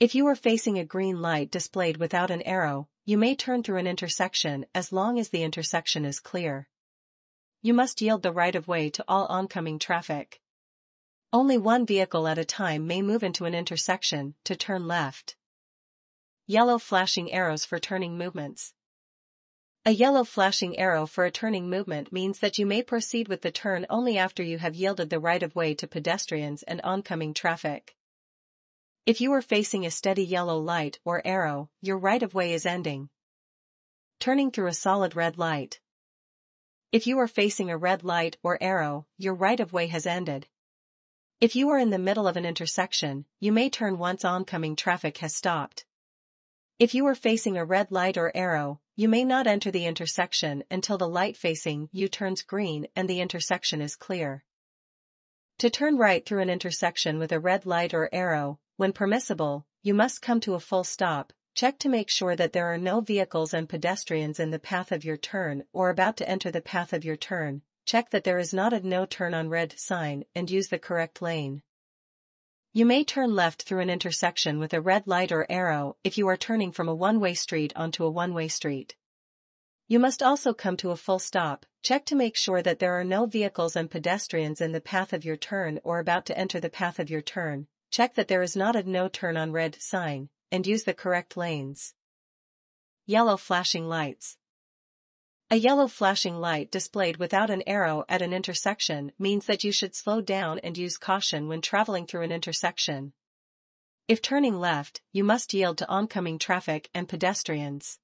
If you are facing a green light displayed without an arrow, you may turn through an intersection as long as the intersection is clear. You must yield the right of way to all oncoming traffic. Only one vehicle at a time may move into an intersection to turn left. Yellow flashing arrows for turning movements. A yellow flashing arrow for a turning movement means that you may proceed with the turn only after you have yielded the right of way to pedestrians and oncoming traffic. If you are facing a steady yellow light or arrow, your right of way is ending. Turning through a solid red light. If you are facing a red light or arrow, your right of way has ended. If you are in the middle of an intersection, you may turn once oncoming traffic has stopped. If you are facing a red light or arrow, you may not enter the intersection until the light facing you turns green and the intersection is clear. To turn right through an intersection with a red light or arrow, when permissible, you must come to a full stop. Check to make sure that there are no vehicles and pedestrians in the path of your turn or about to enter the path of your turn. Check that there is not a no turn on red sign and use the correct lane. You may turn left through an intersection with a red light or arrow if you are turning from a one-way street onto a one-way street. You must also come to a full stop. Check to make sure that there are no vehicles and pedestrians in the path of your turn or about to enter the path of your turn. Check that there is not a no turn on red sign and use the correct lanes. Yellow flashing lights. A yellow flashing light displayed without an arrow at an intersection means that you should slow down and use caution when traveling through an intersection. If turning left, you must yield to oncoming traffic and pedestrians.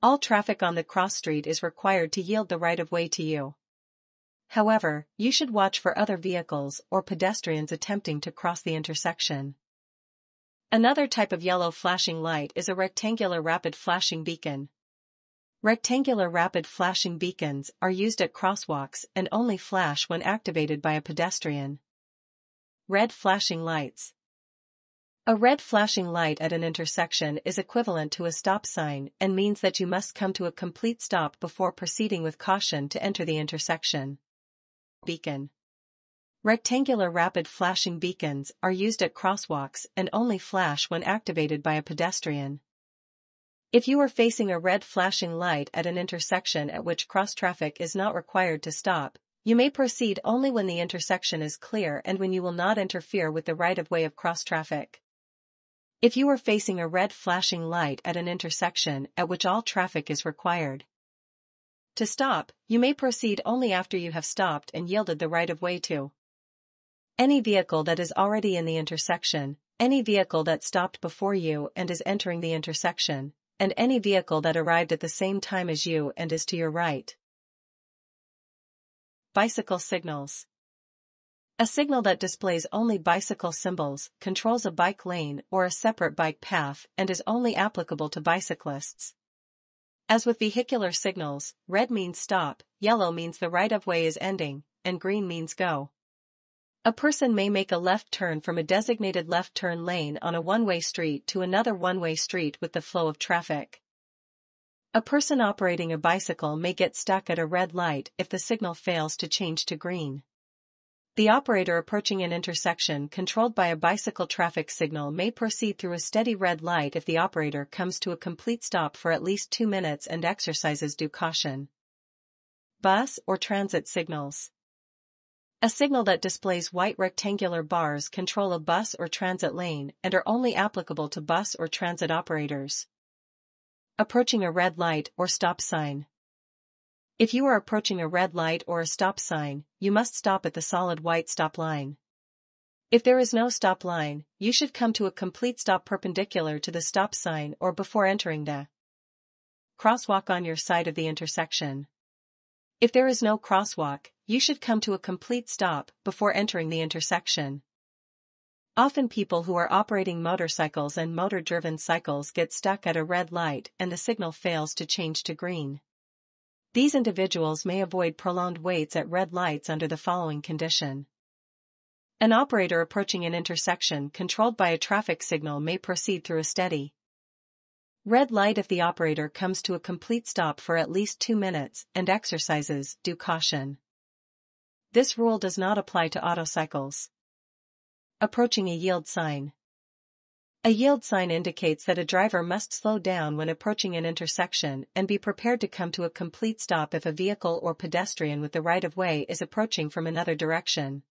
All traffic on the cross street is required to yield the right of way to you. However, you should watch for other vehicles or pedestrians attempting to cross the intersection. Another type of yellow flashing light is a rectangular rapid flashing beacon. Rectangular rapid flashing beacons are used at crosswalks and only flash when activated by a pedestrian. Red flashing lights. A red flashing light at an intersection is equivalent to a stop sign and means that you must come to a complete stop before proceeding with caution to enter the intersection. Beacon. Rectangular rapid flashing beacons are used at crosswalks and only flash when activated by a pedestrian. If you are facing a red flashing light at an intersection at which cross-traffic is not required to stop, you may proceed only when the intersection is clear and when you will not interfere with the right-of-way of cross-traffic. If you are facing a red flashing light at an intersection at which all traffic is required to stop, you may proceed only after you have stopped and yielded the right-of-way to any vehicle that is already in the intersection, any vehicle that stopped before you and is entering the intersection, and any vehicle that arrived at the same time as you and is to your right. Bicycle signals. A signal that displays only bicycle symbols controls a bike lane or a separate bike path and is only applicable to bicyclists. As with vehicular signals, red means stop, yellow means the right-of-way is ending, and green means go. A person may make a left turn from a designated left turn lane on a one-way street to another one-way street with the flow of traffic. A person operating a bicycle may get stuck at a red light if the signal fails to change to green. The operator approaching an intersection controlled by a bicycle traffic signal may proceed through a steady red light if the operator comes to a complete stop for at least two minutes and exercises due caution. Bus or transit signals. A signal that displays white rectangular bars control a bus or transit lane and are only applicable to bus or transit operators. Approaching a red light or stop sign. If you are approaching a red light or a stop sign, you must stop at the solid white stop line. If there is no stop line, you should come to a complete stop perpendicular to the stop sign or before entering the crosswalk on your side of the intersection. If there is no crosswalk, you should come to a complete stop before entering the intersection. Often people who are operating motorcycles and motor-driven cycles get stuck at a red light and the signal fails to change to green. These individuals may avoid prolonged waits at red lights under the following condition. An operator approaching an intersection controlled by a traffic signal may proceed through a steady red light if the operator comes to a complete stop for at least two minutes and exercises due caution. This rule does not apply to autocycles. Approaching a yield sign. A yield sign indicates that a driver must slow down when approaching an intersection and be prepared to come to a complete stop if a vehicle or pedestrian with the right-of-way is approaching from another direction.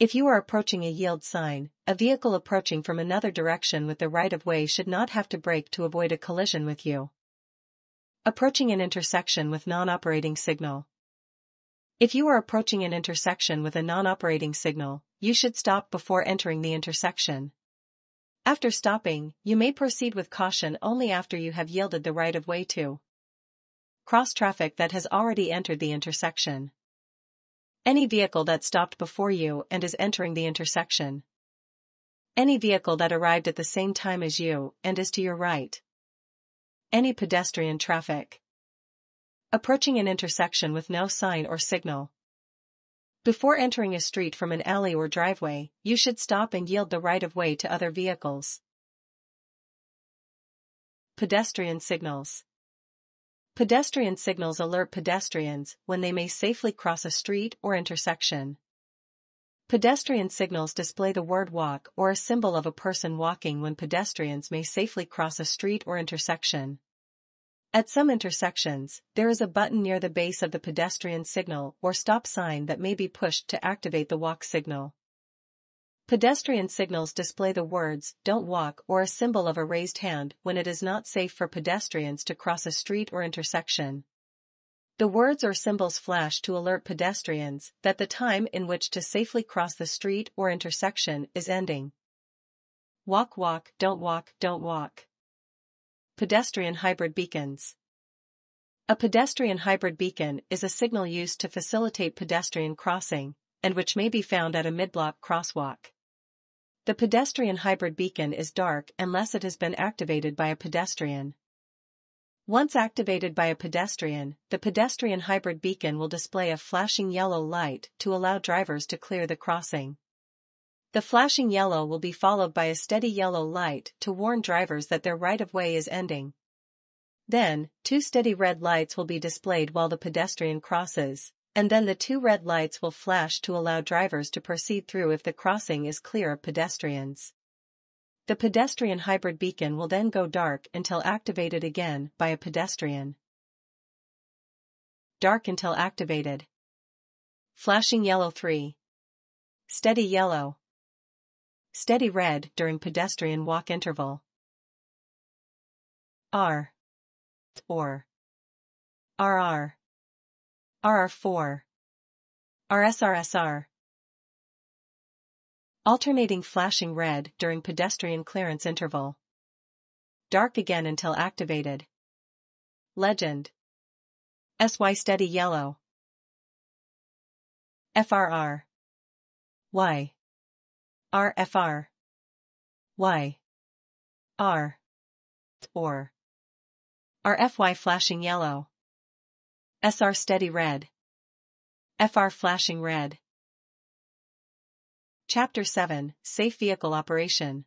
If you are approaching a yield sign, a vehicle approaching from another direction with the right-of-way should not have to brake to avoid a collision with you. Approaching an intersection with non-operating signal. If you are approaching an intersection with a non-operating signal, you should stop before entering the intersection. After stopping, you may proceed with caution only after you have yielded the right-of-way to cross traffic that has already entered the intersection. Any vehicle that stopped before you and is entering the intersection. Any vehicle that arrived at the same time as you and is to your right. Any pedestrian traffic. Approaching an intersection with no sign or signal. Before entering a street from an alley or driveway, you should stop and yield the right-of-way to other vehicles. Pedestrian signals. Pedestrian signals alert pedestrians when they may safely cross a street or intersection. Pedestrian signals display the word walk or a symbol of a person walking when pedestrians may safely cross a street or intersection. At some intersections, there is a button near the base of the pedestrian signal or stop sign that may be pushed to activate the walk signal. Pedestrian signals display the words, "Don't walk," or a symbol of a raised hand when it is not safe for pedestrians to cross a street or intersection. The words or symbols flash to alert pedestrians that the time in which to safely cross the street or intersection is ending. Walk, walk, don't walk, don't walk. Pedestrian hybrid beacons. A pedestrian hybrid beacon is a signal used to facilitate pedestrian crossing, and which may be found at a mid-block crosswalk. The pedestrian hybrid beacon is dark unless it has been activated by a pedestrian. Once activated by a pedestrian, the pedestrian hybrid beacon will display a flashing yellow light to allow drivers to clear the crossing. The flashing yellow will be followed by a steady yellow light to warn drivers that their right-of-way is ending. Then, two steady red lights will be displayed while the pedestrian crosses, and then the two red lights will flash to allow drivers to proceed through if the crossing is clear of pedestrians. The pedestrian hybrid beacon will then go dark until activated again by a pedestrian. Dark until activated. Flashing yellow three. Steady yellow. Steady red during pedestrian walk interval. R. Or. R R. R R four. R S R S R. Alternating flashing red during pedestrian clearance interval. Dark again until activated. Legend. S Y steady yellow. F R R. Y. R F R. Y. R. Or. R F Y flashing yellow. S R steady red. F R flashing red. Chapter seven, Safe Vehicle Operation.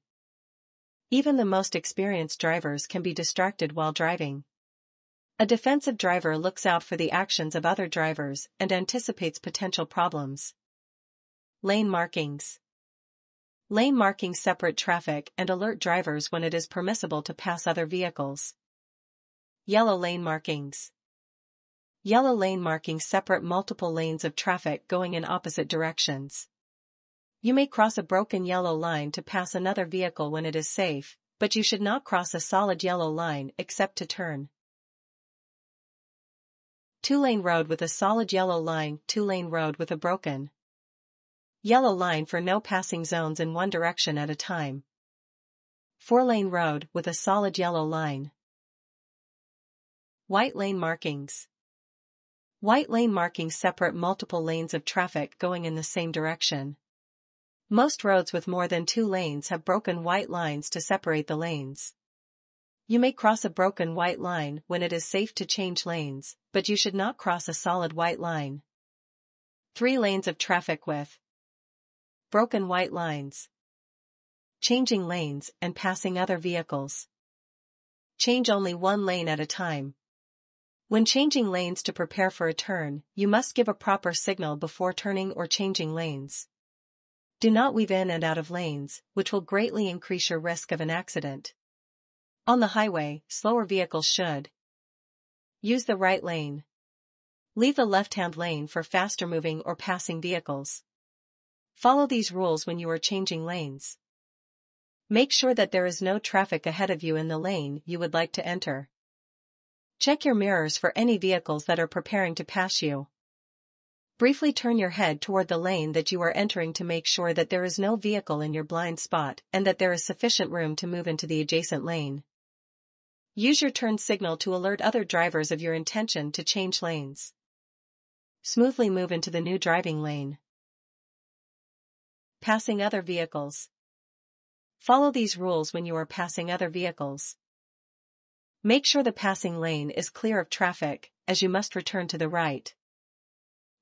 Even the most experienced drivers can be distracted while driving. A defensive driver looks out for the actions of other drivers and anticipates potential problems. Lane markings. Lane markings separate traffic and alert drivers when it is permissible to pass other vehicles. Yellow lane markings. Yellow lane markings separate multiple lanes of traffic going in opposite directions. You may cross a broken yellow line to pass another vehicle when it is safe, but you should not cross a solid yellow line except to turn. Two-lane road with a solid yellow line, two-lane road with a broken yellow line for no passing zones in one direction at a time. Four-lane road with a solid yellow line. White lane markings. White lane markings separate multiple lanes of traffic going in the same direction. Most roads with more than two lanes have broken white lines to separate the lanes. You may cross a broken white line when it is safe to change lanes, but you should not cross a solid white line. Three lanes of traffic with broken white lines. Changing lanes and passing other vehicles. Change only one lane at a time. When changing lanes to prepare for a turn, you must give a proper signal before turning or changing lanes. Do not weave in and out of lanes, which will greatly increase your risk of an accident. On the highway, slower vehicles should use the right lane. Leave the left-hand lane for faster moving or passing vehicles. Follow these rules when you are changing lanes. Make sure that there is no traffic ahead of you in the lane you would like to enter. Check your mirrors for any vehicles that are preparing to pass you. Briefly turn your head toward the lane that you are entering to make sure that there is no vehicle in your blind spot and that there is sufficient room to move into the adjacent lane. Use your turn signal to alert other drivers of your intention to change lanes. Smoothly move into the new driving lane. Passing other vehicles. Follow these rules when you are passing other vehicles. Make sure the passing lane is clear of traffic, as you must return to the right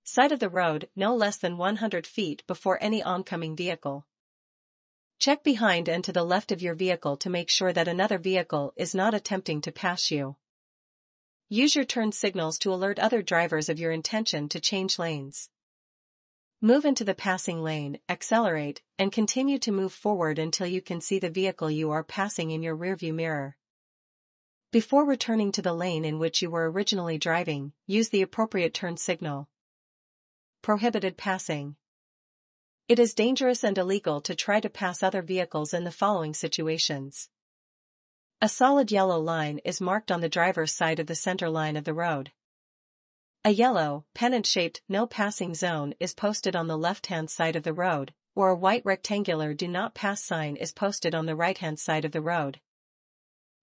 side of the road no less than one hundred feet before any oncoming vehicle. Check behind and to the left of your vehicle to make sure that another vehicle is not attempting to pass you. Use your turn signals to alert other drivers of your intention to change lanes. Move into the passing lane, accelerate, and continue to move forward until you can see the vehicle you are passing in your rearview mirror. Before returning to the lane in which you were originally driving, use the appropriate turn signal. Prohibited passing. It is dangerous and illegal to try to pass other vehicles in the following situations. A solid yellow line is marked on the driver's side of the center line of the road. A yellow, pennant-shaped no-passing zone is posted on the left-hand side of the road, or a white rectangular do not pass sign is posted on the right-hand side of the road.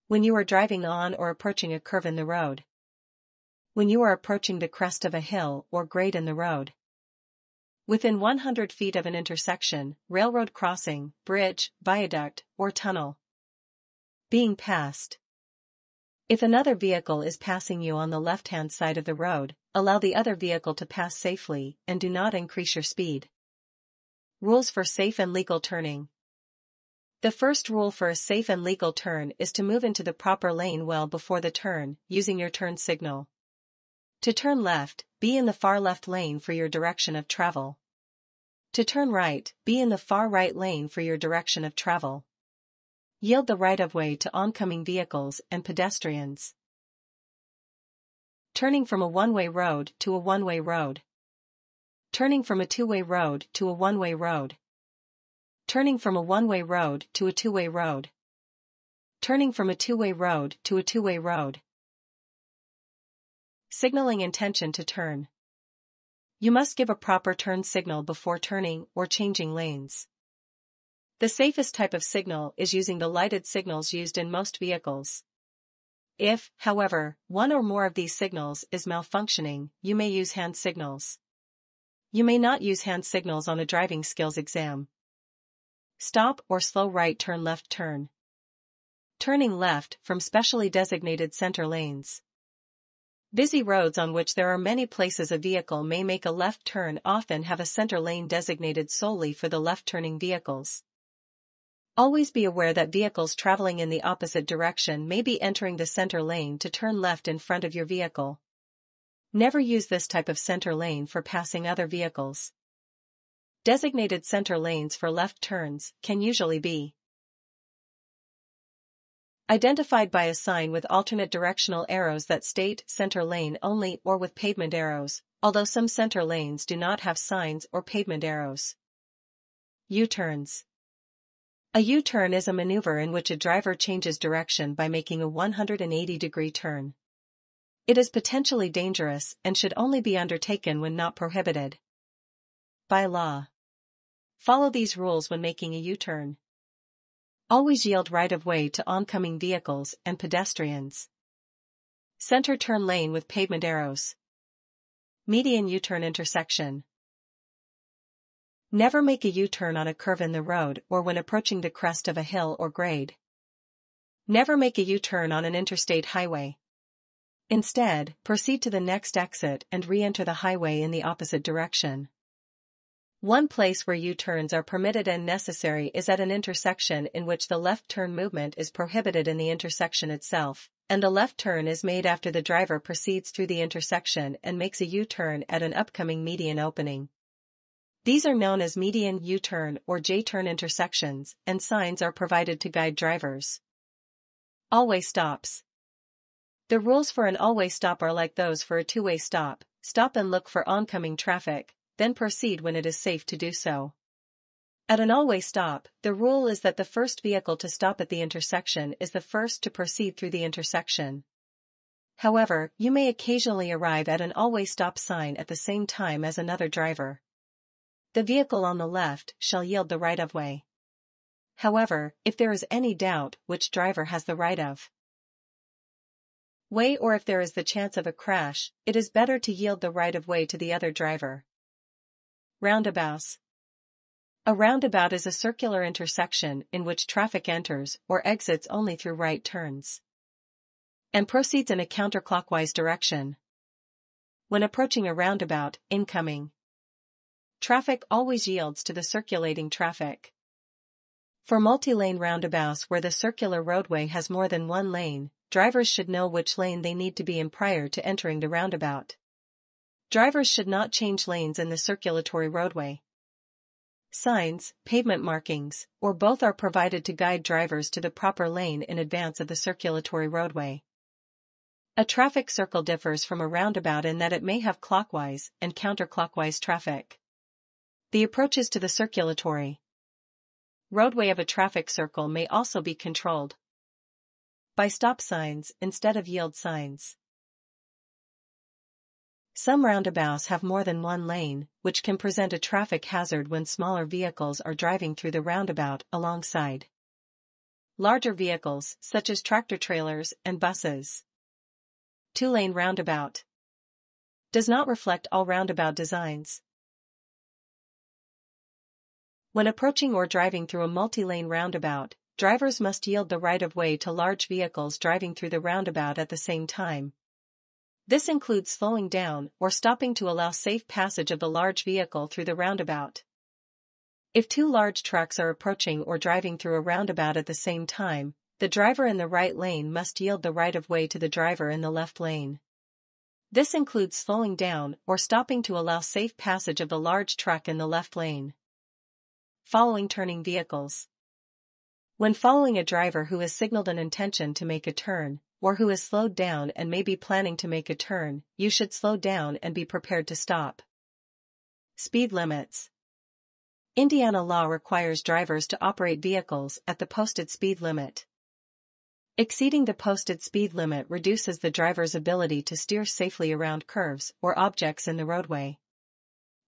When you are driving on or approaching a curve in the road. When you are approaching the crest of a hill or grade in the road. Within one hundred feet of an intersection, railroad crossing, bridge, viaduct, or tunnel. Being passed. If another vehicle is passing you on the left-hand side of the road, allow the other vehicle to pass safely and do not increase your speed. Rules for safe and legal turning. The first rule for a safe and legal turn is to move into the proper lane well before the turn, using your turn signal. To turn left, be in the far left lane for your direction of travel. To turn right, be in the far right lane for your direction of travel. Yield the right-of-way to oncoming vehicles and pedestrians. Turning from a one-way road to a one-way road. Turning from a two-way road to a one-way road. Turning from a one-way road to a two-way road. Turning from a two-way road to a two-way road. Signaling intention to turn. You must give a proper turn signal before turning or changing lanes. The safest type of signal is using the lighted signals used in most vehicles. If, however, one or more of these signals is malfunctioning, you may use hand signals. You may not use hand signals on a driving skills exam. Stop or slow right turn left turn. Turning left from specially designated center lanes. Busy roads on which there are many places a vehicle may make a left turn often have a center lane designated solely for the left-turning vehicles. Always be aware that vehicles traveling in the opposite direction may be entering the center lane to turn left in front of your vehicle. Never use this type of center lane for passing other vehicles. Designated center lanes for left turns can usually be identified by a sign with alternate directional arrows that state center lane only or with pavement arrows, although some center lanes do not have signs or pavement arrows. U-turns. A U-turn is a maneuver in which a driver changes direction by making a one hundred eighty degree turn. It is potentially dangerous and should only be undertaken when not prohibited by law. Follow these rules when making a U-turn. Always yield right-of-way to oncoming vehicles and pedestrians. Center turn lane with pavement arrows. Median U-turn intersection. Never make a U-turn on a curve in the road or when approaching the crest of a hill or grade. Never make a U-turn on an interstate highway. Instead, proceed to the next exit and re-enter the highway in the opposite direction. One place where U-turns are permitted and necessary is at an intersection in which the left turn movement is prohibited in the intersection itself, and the left turn is made after the driver proceeds through the intersection and makes a U-turn at an upcoming median opening. These are known as median U-turn or J-turn intersections, and signs are provided to guide drivers. Always stops. The rules for an always stop are like those for a two-way stop: stop and look for oncoming traffic, then proceed when it is safe to do so. At an always stop, the rule is that the first vehicle to stop at the intersection is the first to proceed through the intersection. However, you may occasionally arrive at an always stop sign at the same time as another driver. The vehicle on the left shall yield the right of way. However, if there is any doubt which driver has the right of way or if there is the chance of a crash, it is better to yield the right of way to the other driver. Roundabouts. A roundabout is a circular intersection in which traffic enters or exits only through right turns and proceeds in a counterclockwise direction. When approaching a roundabout, incoming traffic always yields to the circulating traffic. For multi-lane roundabouts where the circular roadway has more than one lane, drivers should know which lane they need to be in prior to entering the roundabout. Drivers should not change lanes in the circulatory roadway. Signs, pavement markings, or both are provided to guide drivers to the proper lane in advance of the circulatory roadway. A traffic circle differs from a roundabout in that it may have clockwise and counterclockwise traffic. The approaches to the circulatory roadway of a traffic circle may also be controlled by stop signs instead of yield signs. Some roundabouts have more than one lane, which can present a traffic hazard when smaller vehicles are driving through the roundabout alongside larger vehicles, such as tractor-trailers and buses. Two-lane roundabout does not reflect all roundabout designs. When approaching or driving through a multi-lane roundabout, drivers must yield the right of way to large vehicles driving through the roundabout at the same time. This includes slowing down or stopping to allow safe passage of the large vehicle through the roundabout. If two large trucks are approaching or driving through a roundabout at the same time, the driver in the right lane must yield the right of way to the driver in the left lane. This includes slowing down or stopping to allow safe passage of the large truck in the left lane. Following turning vehicles. When following a driver who has signaled an intention to make a turn, or who is slowed down and may be planning to make a turn, you should slow down and be prepared to stop. Speed limits. Indiana law requires drivers to operate vehicles at the posted speed limit. Exceeding the posted speed limit reduces the driver's ability to steer safely around curves or objects in the roadway.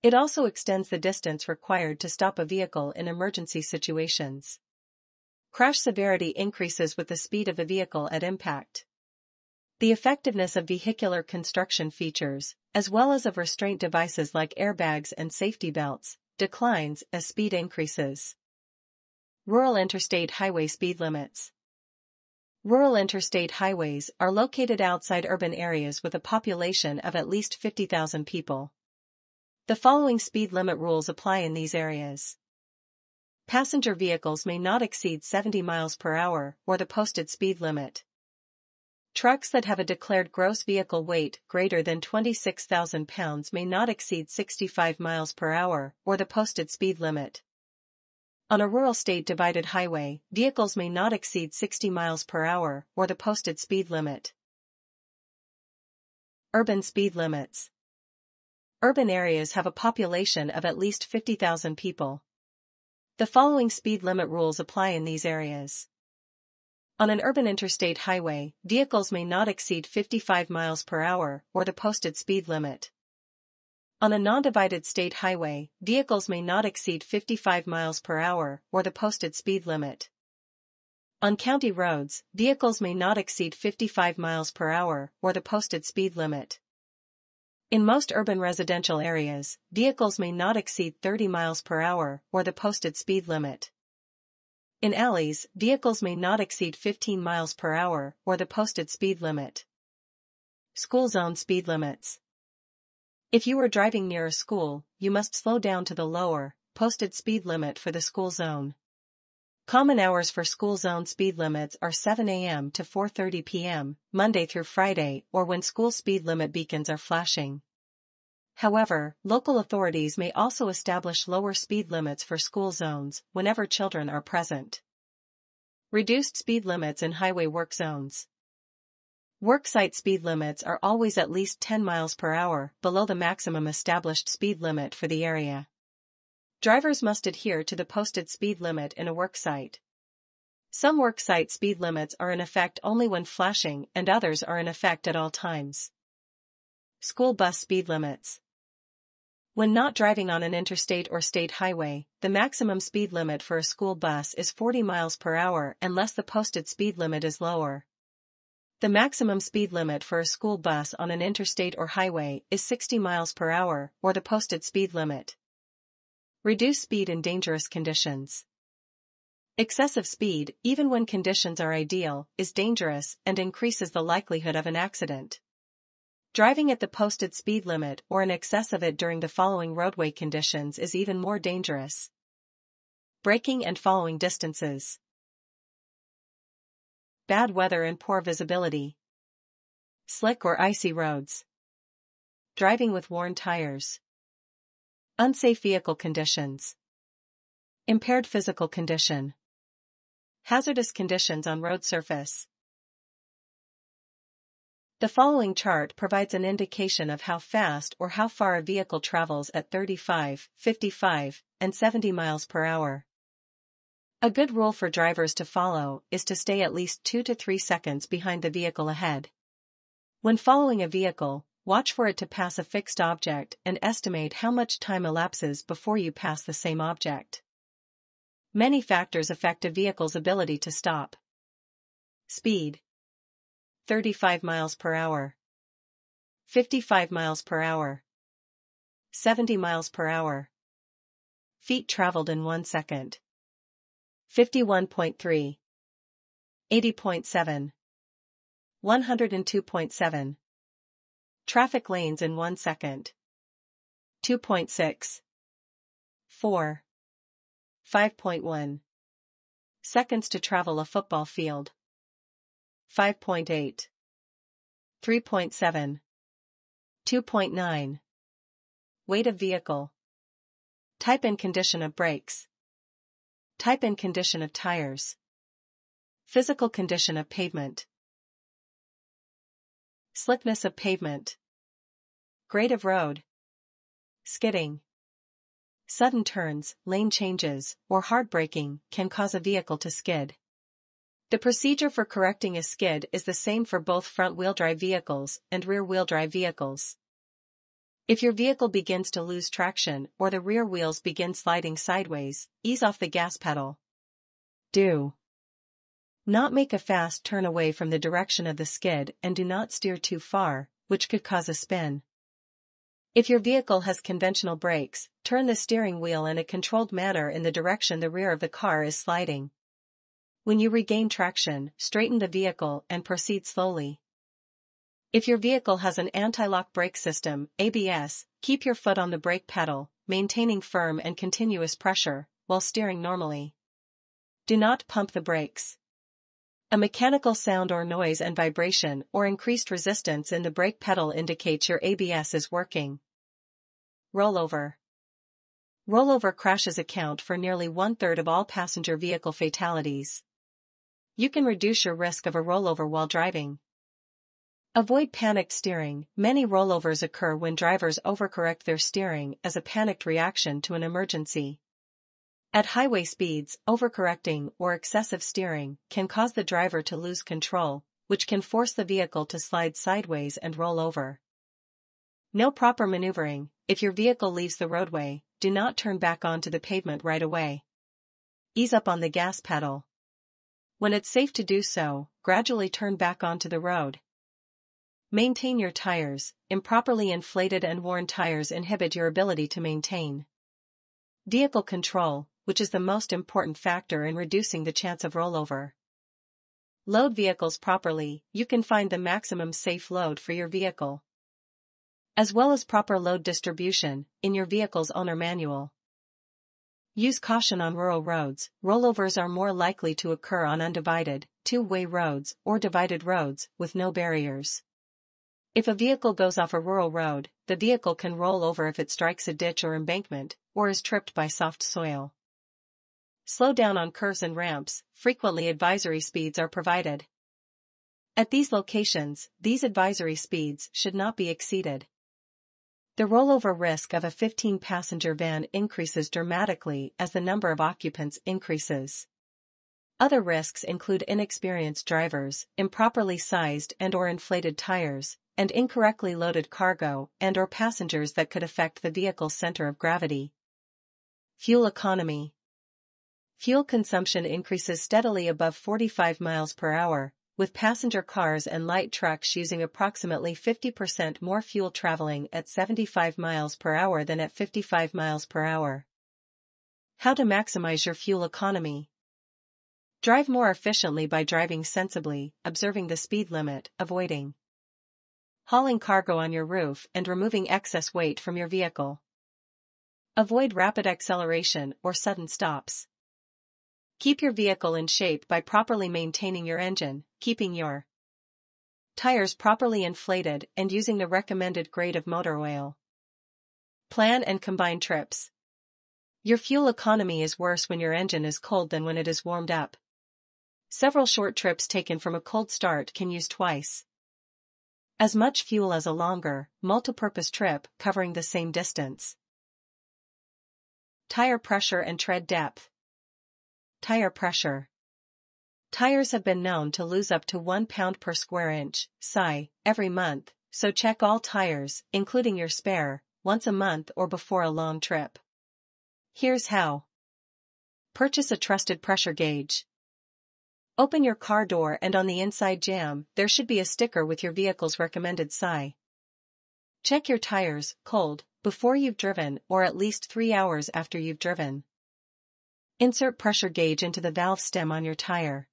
It also extends the distance required to stop a vehicle in emergency situations. Crash severity increases with the speed of a vehicle at impact. The effectiveness of vehicular construction features, as well as of restraint devices like airbags and safety belts, declines as speed increases. Rural interstate highway speed limits. Rural interstate highways are located outside urban areas with a population of at least fifty thousand people. The following speed limit rules apply in these areas. Passenger vehicles may not exceed seventy miles per hour or the posted speed limit. Trucks that have a declared gross vehicle weight greater than twenty-six thousand pounds may not exceed sixty-five miles per hour or the posted speed limit. On a rural state-divided highway, vehicles may not exceed sixty miles per hour or the posted speed limit. Urban speed limits. Urban areas have a population of at least fifty thousand people. The following speed limit rules apply in these areas. On an urban interstate highway, vehicles may not exceed fifty-five miles per hour or the posted speed limit. On a non-divided state highway, vehicles may not exceed fifty-five miles per hour or the posted speed limit. On county roads, vehicles may not exceed fifty-five miles per hour or the posted speed limit. In most urban residential areas, vehicles may not exceed thirty miles per hour or the posted speed limit. In alleys, vehicles may not exceed fifteen miles per hour or the posted speed limit. School zone speed limits. If you are driving near a school, you must slow down to the lower, posted speed limit for the school zone. Common hours for school zone speed limits are seven a m to four thirty p m, Monday through Friday, or when school speed limit beacons are flashing. However, local authorities may also establish lower speed limits for school zones whenever children are present. Reduced speed limits in highway work zones. Worksite speed limits are always at least ten miles per hour below the maximum established speed limit for the area. Drivers must adhere to the posted speed limit in a worksite. Some worksite speed limits are in effect only when flashing and others are in effect at all times. School bus speed limits. When not driving on an interstate or state highway, the maximum speed limit for a school bus is forty miles per hour unless the posted speed limit is lower. The maximum speed limit for a school bus on an interstate or highway is sixty miles per hour or the posted speed limit. Reduce speed in dangerous conditions. Excessive speed, even when conditions are ideal, is dangerous and increases the likelihood of an accident. Driving at the posted speed limit or in excess of it during the following roadway conditions is even more dangerous. Braking and following distances. Bad weather and poor visibility. Slick or icy roads. Driving with worn tires. Unsafe vehicle conditions. Impaired physical condition. Hazardous conditions on road surface. The following chart provides an indication of how fast or how far a vehicle travels at thirty-five, fifty-five, and seventy miles per hour. A good rule for drivers to follow is to stay at least two to three seconds behind the vehicle ahead. When following a vehicle, watch for it to pass a fixed object and estimate how much time elapses before you pass the same object. Many factors affect a vehicle's ability to stop. Speed. thirty-five miles per hour. fifty-five miles per hour. seventy miles per hour. Feet traveled in one second. fifty-one point three. eighty point seven. one hundred two point seven. Traffic lanes in one second. two point six. four. five point one. Seconds to travel a football field. five point eight. three point seven. two point nine. Weight of vehicle. Type and condition of brakes. Type and condition of tires. Physical condition of pavement. Slickness of pavement. Grade of road. Skidding. Sudden turns, lane changes, or hard braking can cause a vehicle to skid. The procedure for correcting a skid is the same for both front-wheel drive vehicles and rear-wheel drive vehicles. If your vehicle begins to lose traction or the rear wheels begin sliding sideways, ease off the gas pedal. Do not make a fast turn away from the direction of the skid and do not steer too far, which could cause a spin. If your vehicle has conventional brakes, turn the steering wheel in a controlled manner in the direction the rear of the car is sliding. When you regain traction, straighten the vehicle and proceed slowly. If your vehicle has an anti-lock brake system, A B S, keep your foot on the brake pedal, maintaining firm and continuous pressure, while steering normally. Do not pump the brakes. A mechanical sound or noise and vibration or increased resistance in the brake pedal indicates your A B S is working. Rollover. Rollover crashes account for nearly one-third of all passenger vehicle fatalities. You can reduce your risk of a rollover while driving. Avoid panicked steering. Many rollovers occur when drivers overcorrect their steering as a panicked reaction to an emergency. At highway speeds, overcorrecting or excessive steering can cause the driver to lose control, which can force the vehicle to slide sideways and roll over. No proper maneuvering. If your vehicle leaves the roadway, do not turn back onto the pavement right away. Ease up on the gas pedal. When it's safe to do so, gradually turn back onto the road. Maintain your tires. Improperly inflated and worn tires inhibit your ability to maintain. Vehicle control. which is the most important factor in reducing the chance of rollover. Load vehicles properly, you can find the maximum safe load for your vehicle, as well as proper load distribution, in your vehicle's owner manual. Use caution on rural roads. Rollovers are more likely to occur on undivided, two-way roads or divided roads with no barriers. If a vehicle goes off a rural road, the vehicle can roll over if it strikes a ditch or embankment, or is tripped by soft soil. Slow down on curves and ramps. Frequently advisory speeds are provided. At these locations, these advisory speeds should not be exceeded. The rollover risk of a fifteen-passenger van increases dramatically as the number of occupants increases. Other risks include inexperienced drivers, improperly sized and/or inflated tires, and incorrectly loaded cargo and/or passengers that could affect the vehicle's center of gravity. Fuel economy. Fuel consumption increases steadily above forty-five miles per hour, with passenger cars and light trucks using approximately fifty percent more fuel traveling at seventy-five miles per hour than at fifty-five miles per hour. How to maximize your fuel economy? Drive more efficiently by driving sensibly, observing the speed limit, avoiding hauling cargo on your roof and removing excess weight from your vehicle. Avoid rapid acceleration or sudden stops. Keep your vehicle in shape by properly maintaining your engine, keeping your tires properly inflated and using the recommended grade of motor oil. Plan and combine trips. Your fuel economy is worse when your engine is cold than when it is warmed up. Several short trips taken from a cold start can use twice as much fuel as a longer, multipurpose trip covering the same distance. Tire pressure and tread depth. Tire pressure. Tires have been known to lose up to one pound per square inch, psi, every month, so check all tires, including your spare, once a month or before a long trip. Here's how. Purchase a trusted pressure gauge. Open your car door and on the inside jamb, there should be a sticker with your vehicle's recommended psi. Check your tires, cold, before you've driven or at least three hours after you've driven. Insert pressure gauge into the valve stem on your tire.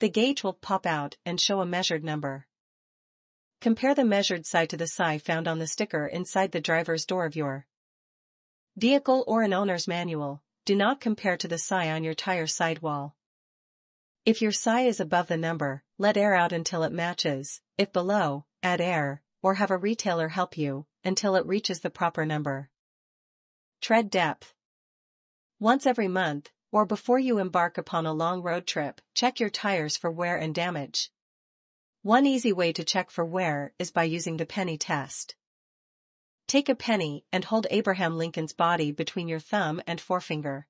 The gauge will pop out and show a measured number. Compare the measured psi to the psi found on the sticker inside the driver's door of your vehicle or an owner's manual. Do not compare to the psi on your tire sidewall. If your psi is above the number, let air out until it matches. If below, add air, or have a retailer help you, until it reaches the proper number. Tread depth. Once every month, or before you embark upon a long road trip, check your tires for wear and damage. One easy way to check for wear is by using the penny test. Take a penny and hold Abraham Lincoln's body between your thumb and forefinger.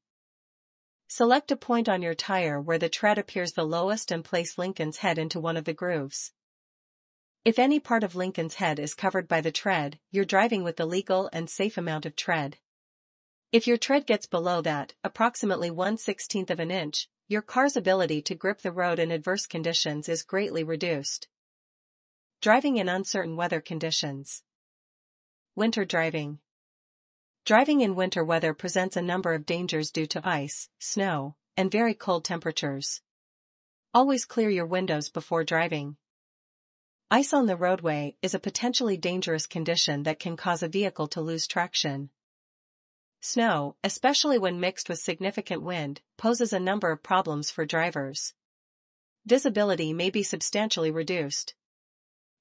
Select a point on your tire where the tread appears the lowest and place Lincoln's head into one of the grooves. If any part of Lincoln's head is covered by the tread, you're driving with the legal and safe amount of tread. If your tread gets below that, approximately one sixteenth of an inch, your car's ability to grip the road in adverse conditions is greatly reduced. Driving in uncertain weather conditions. Winter driving. Driving in winter weather presents a number of dangers due to ice, snow, and very cold temperatures. Always clear your windows before driving. Ice on the roadway is a potentially dangerous condition that can cause a vehicle to lose traction. Snow, especially when mixed with significant wind, poses a number of problems for drivers. Visibility may be substantially reduced.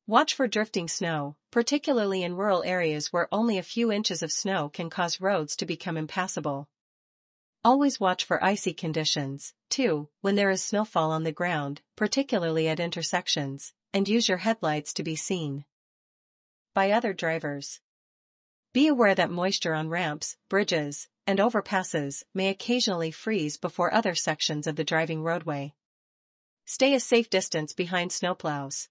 Watch for drifting snow, particularly in rural areas where only a few inches of snow can cause roads to become impassable. Always watch for icy conditions, too, when there is snowfall on the ground, particularly at intersections, and use your headlights to be seen by other drivers. Be aware that moisture on ramps, bridges, and overpasses may occasionally freeze before other sections of the driving roadway. Stay a safe distance behind snowplows.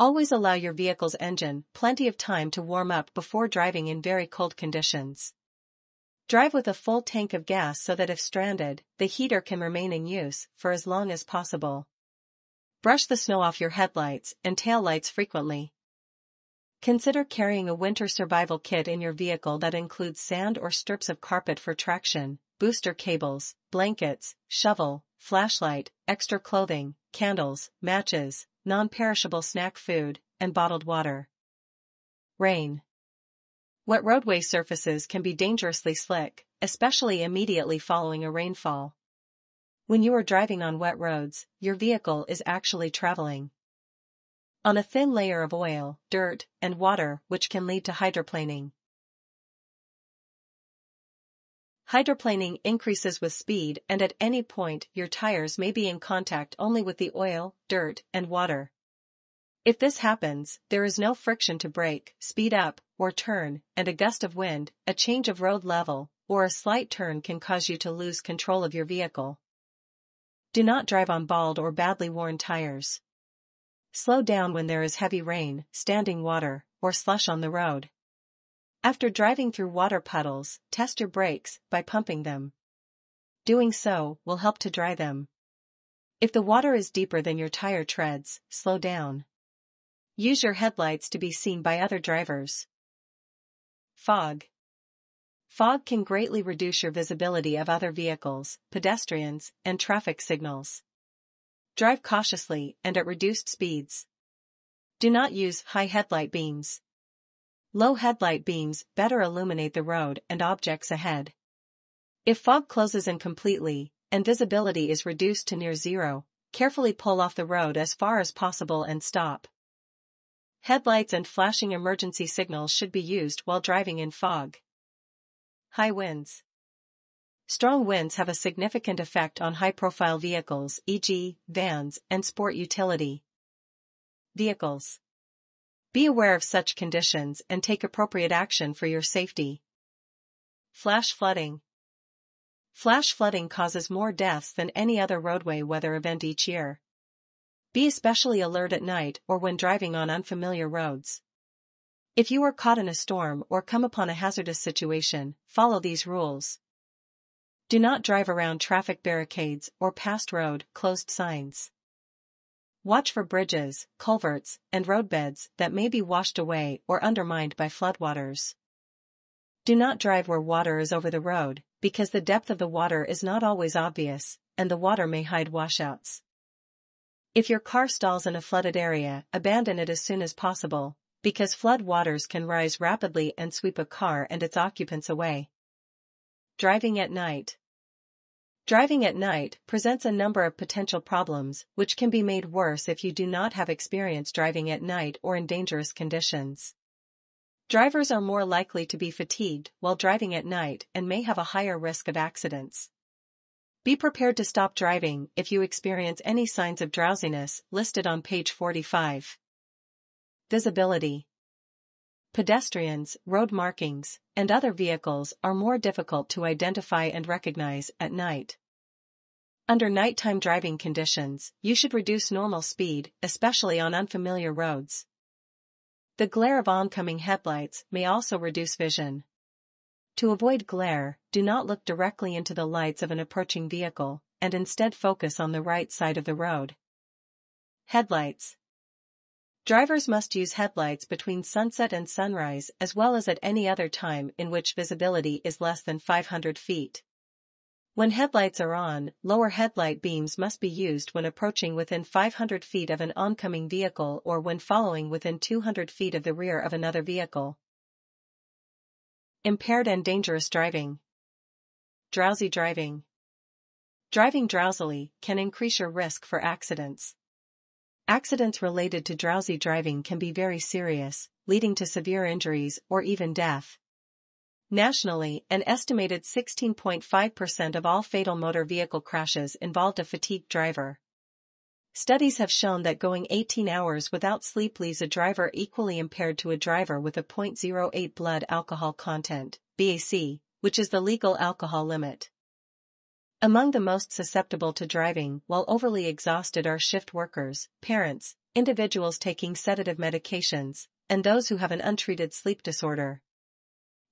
Always allow your vehicle's engine plenty of time to warm up before driving in very cold conditions. Drive with a full tank of gas so that if stranded, the heater can remain in use for as long as possible. Brush the snow off your headlights and taillights frequently. Consider carrying a winter survival kit in your vehicle that includes sand or strips of carpet for traction, booster cables, blankets, shovel, flashlight, extra clothing, candles, matches, non-perishable snack food, and bottled water. Rain. Wet roadway surfaces can be dangerously slick, especially immediately following a rainfall. When you are driving on wet roads, your vehicle is actually traveling on a thin layer of oil, dirt, and water, which can lead to hydroplaning. Hydroplaning increases with speed, and at any point your tires may be in contact only with the oil, dirt, and water. If this happens, there is no friction to brake, speed up, or turn, and a gust of wind, a change of road level, or a slight turn can cause you to lose control of your vehicle. Do not drive on bald or badly worn tires. Slow down when there is heavy rain, standing water, or slush on the road. After driving through water puddles, test your brakes by pumping them. Doing so will help to dry them. If the water is deeper than your tire treads, slow down. Use your headlights to be seen by other drivers. Fog. Fog can greatly reduce your visibility of other vehicles, pedestrians, and traffic signals. Drive cautiously and at reduced speeds. Do not use high headlight beams. Low headlight beams better illuminate the road and objects ahead. If fog closes in completely, and visibility is reduced to near zero, carefully pull off the road as far as possible and stop. Headlights and flashing emergency signals should be used while driving in fog. High winds. Strong winds have a significant effect on high-profile vehicles, for example, vans and sport utility vehicles. Be aware of such conditions and take appropriate action for your safety. Flash flooding. Flash flooding causes more deaths than any other roadway weather event each year. Be especially alert at night or when driving on unfamiliar roads. If you are caught in a storm or come upon a hazardous situation, follow these rules. Do not drive around traffic barricades or past road closed signs. Watch for bridges, culverts, and roadbeds that may be washed away or undermined by floodwaters. Do not drive where water is over the road, because the depth of the water is not always obvious, and the water may hide washouts. If your car stalls in a flooded area, abandon it as soon as possible, because flood waters can rise rapidly and sweep a car and its occupants away. Driving at night. Driving at night presents a number of potential problems, which can be made worse if you do not have experience driving at night or in dangerous conditions. Drivers are more likely to be fatigued while driving at night and may have a higher risk of accidents. Be prepared to stop driving if you experience any signs of drowsiness listed on page forty-five. Visibility. Pedestrians, road markings, and other vehicles are more difficult to identify and recognize at night. Under nighttime driving conditions, you should reduce normal speed, especially on unfamiliar roads. The glare of oncoming headlights may also reduce vision. To avoid glare, do not look directly into the lights of an approaching vehicle, and instead focus on the right side of the road. Headlights. Drivers must use headlights between sunset and sunrise as well as at any other time in which visibility is less than five hundred feet. When headlights are on, lower headlight beams must be used when approaching within five hundred feet of an oncoming vehicle or when following within two hundred feet of the rear of another vehicle. Impaired and dangerous driving. Drowsy driving. Driving drowsily can increase your risk for accidents. Accidents related to drowsy driving can be very serious, leading to severe injuries or even death. Nationally, an estimated sixteen point five percent of all fatal motor vehicle crashes involved a fatigued driver. Studies have shown that going eighteen hours without sleep leaves a driver equally impaired to a driver with a zero point zero eight blood alcohol content, B A C, which is the legal alcohol limit. Among the most susceptible to driving while overly exhausted are shift workers, parents, individuals taking sedative medications, and those who have an untreated sleep disorder.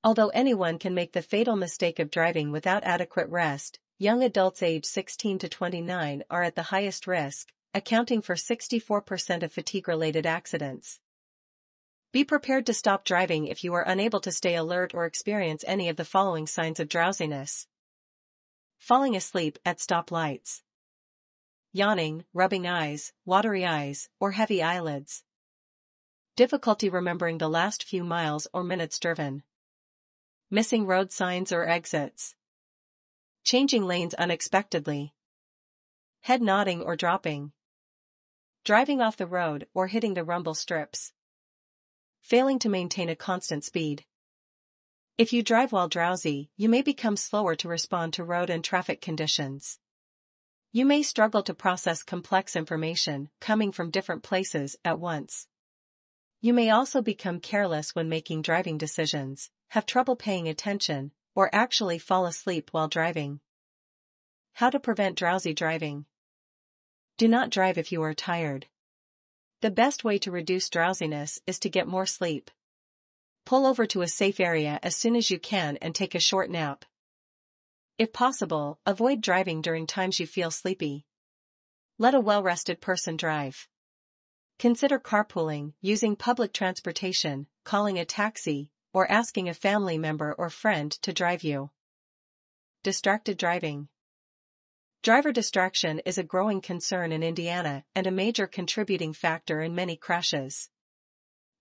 Although anyone can make the fatal mistake of driving without adequate rest, young adults aged sixteen to twenty-nine are at the highest risk, accounting for sixty-four percent of fatigue-related accidents. Be prepared to stop driving if you are unable to stay alert or experience any of the following signs of drowsiness. falling asleep at stoplights, yawning, rubbing eyes, watery eyes, or heavy eyelids, difficulty remembering the last few miles or minutes driven, missing road signs or exits, changing lanes unexpectedly, head nodding or dropping, driving off the road or hitting the rumble strips, failing to maintain a constant speed. If you drive while drowsy, you may become slower to respond to road and traffic conditions. You may struggle to process complex information coming from different places at once. You may also become careless when making driving decisions, have trouble paying attention, or actually fall asleep while driving. How to prevent drowsy driving. Do not drive if you are tired. The best way to reduce drowsiness is to get more sleep. Pull over to a safe area as soon as you can and take a short nap. If possible, avoid driving during times you feel sleepy. Let a well-rested person drive. Consider carpooling, using public transportation, calling a taxi, or asking a family member or friend to drive you. Distracted driving. Driver distraction is a growing concern in Indiana and a major contributing factor in many crashes.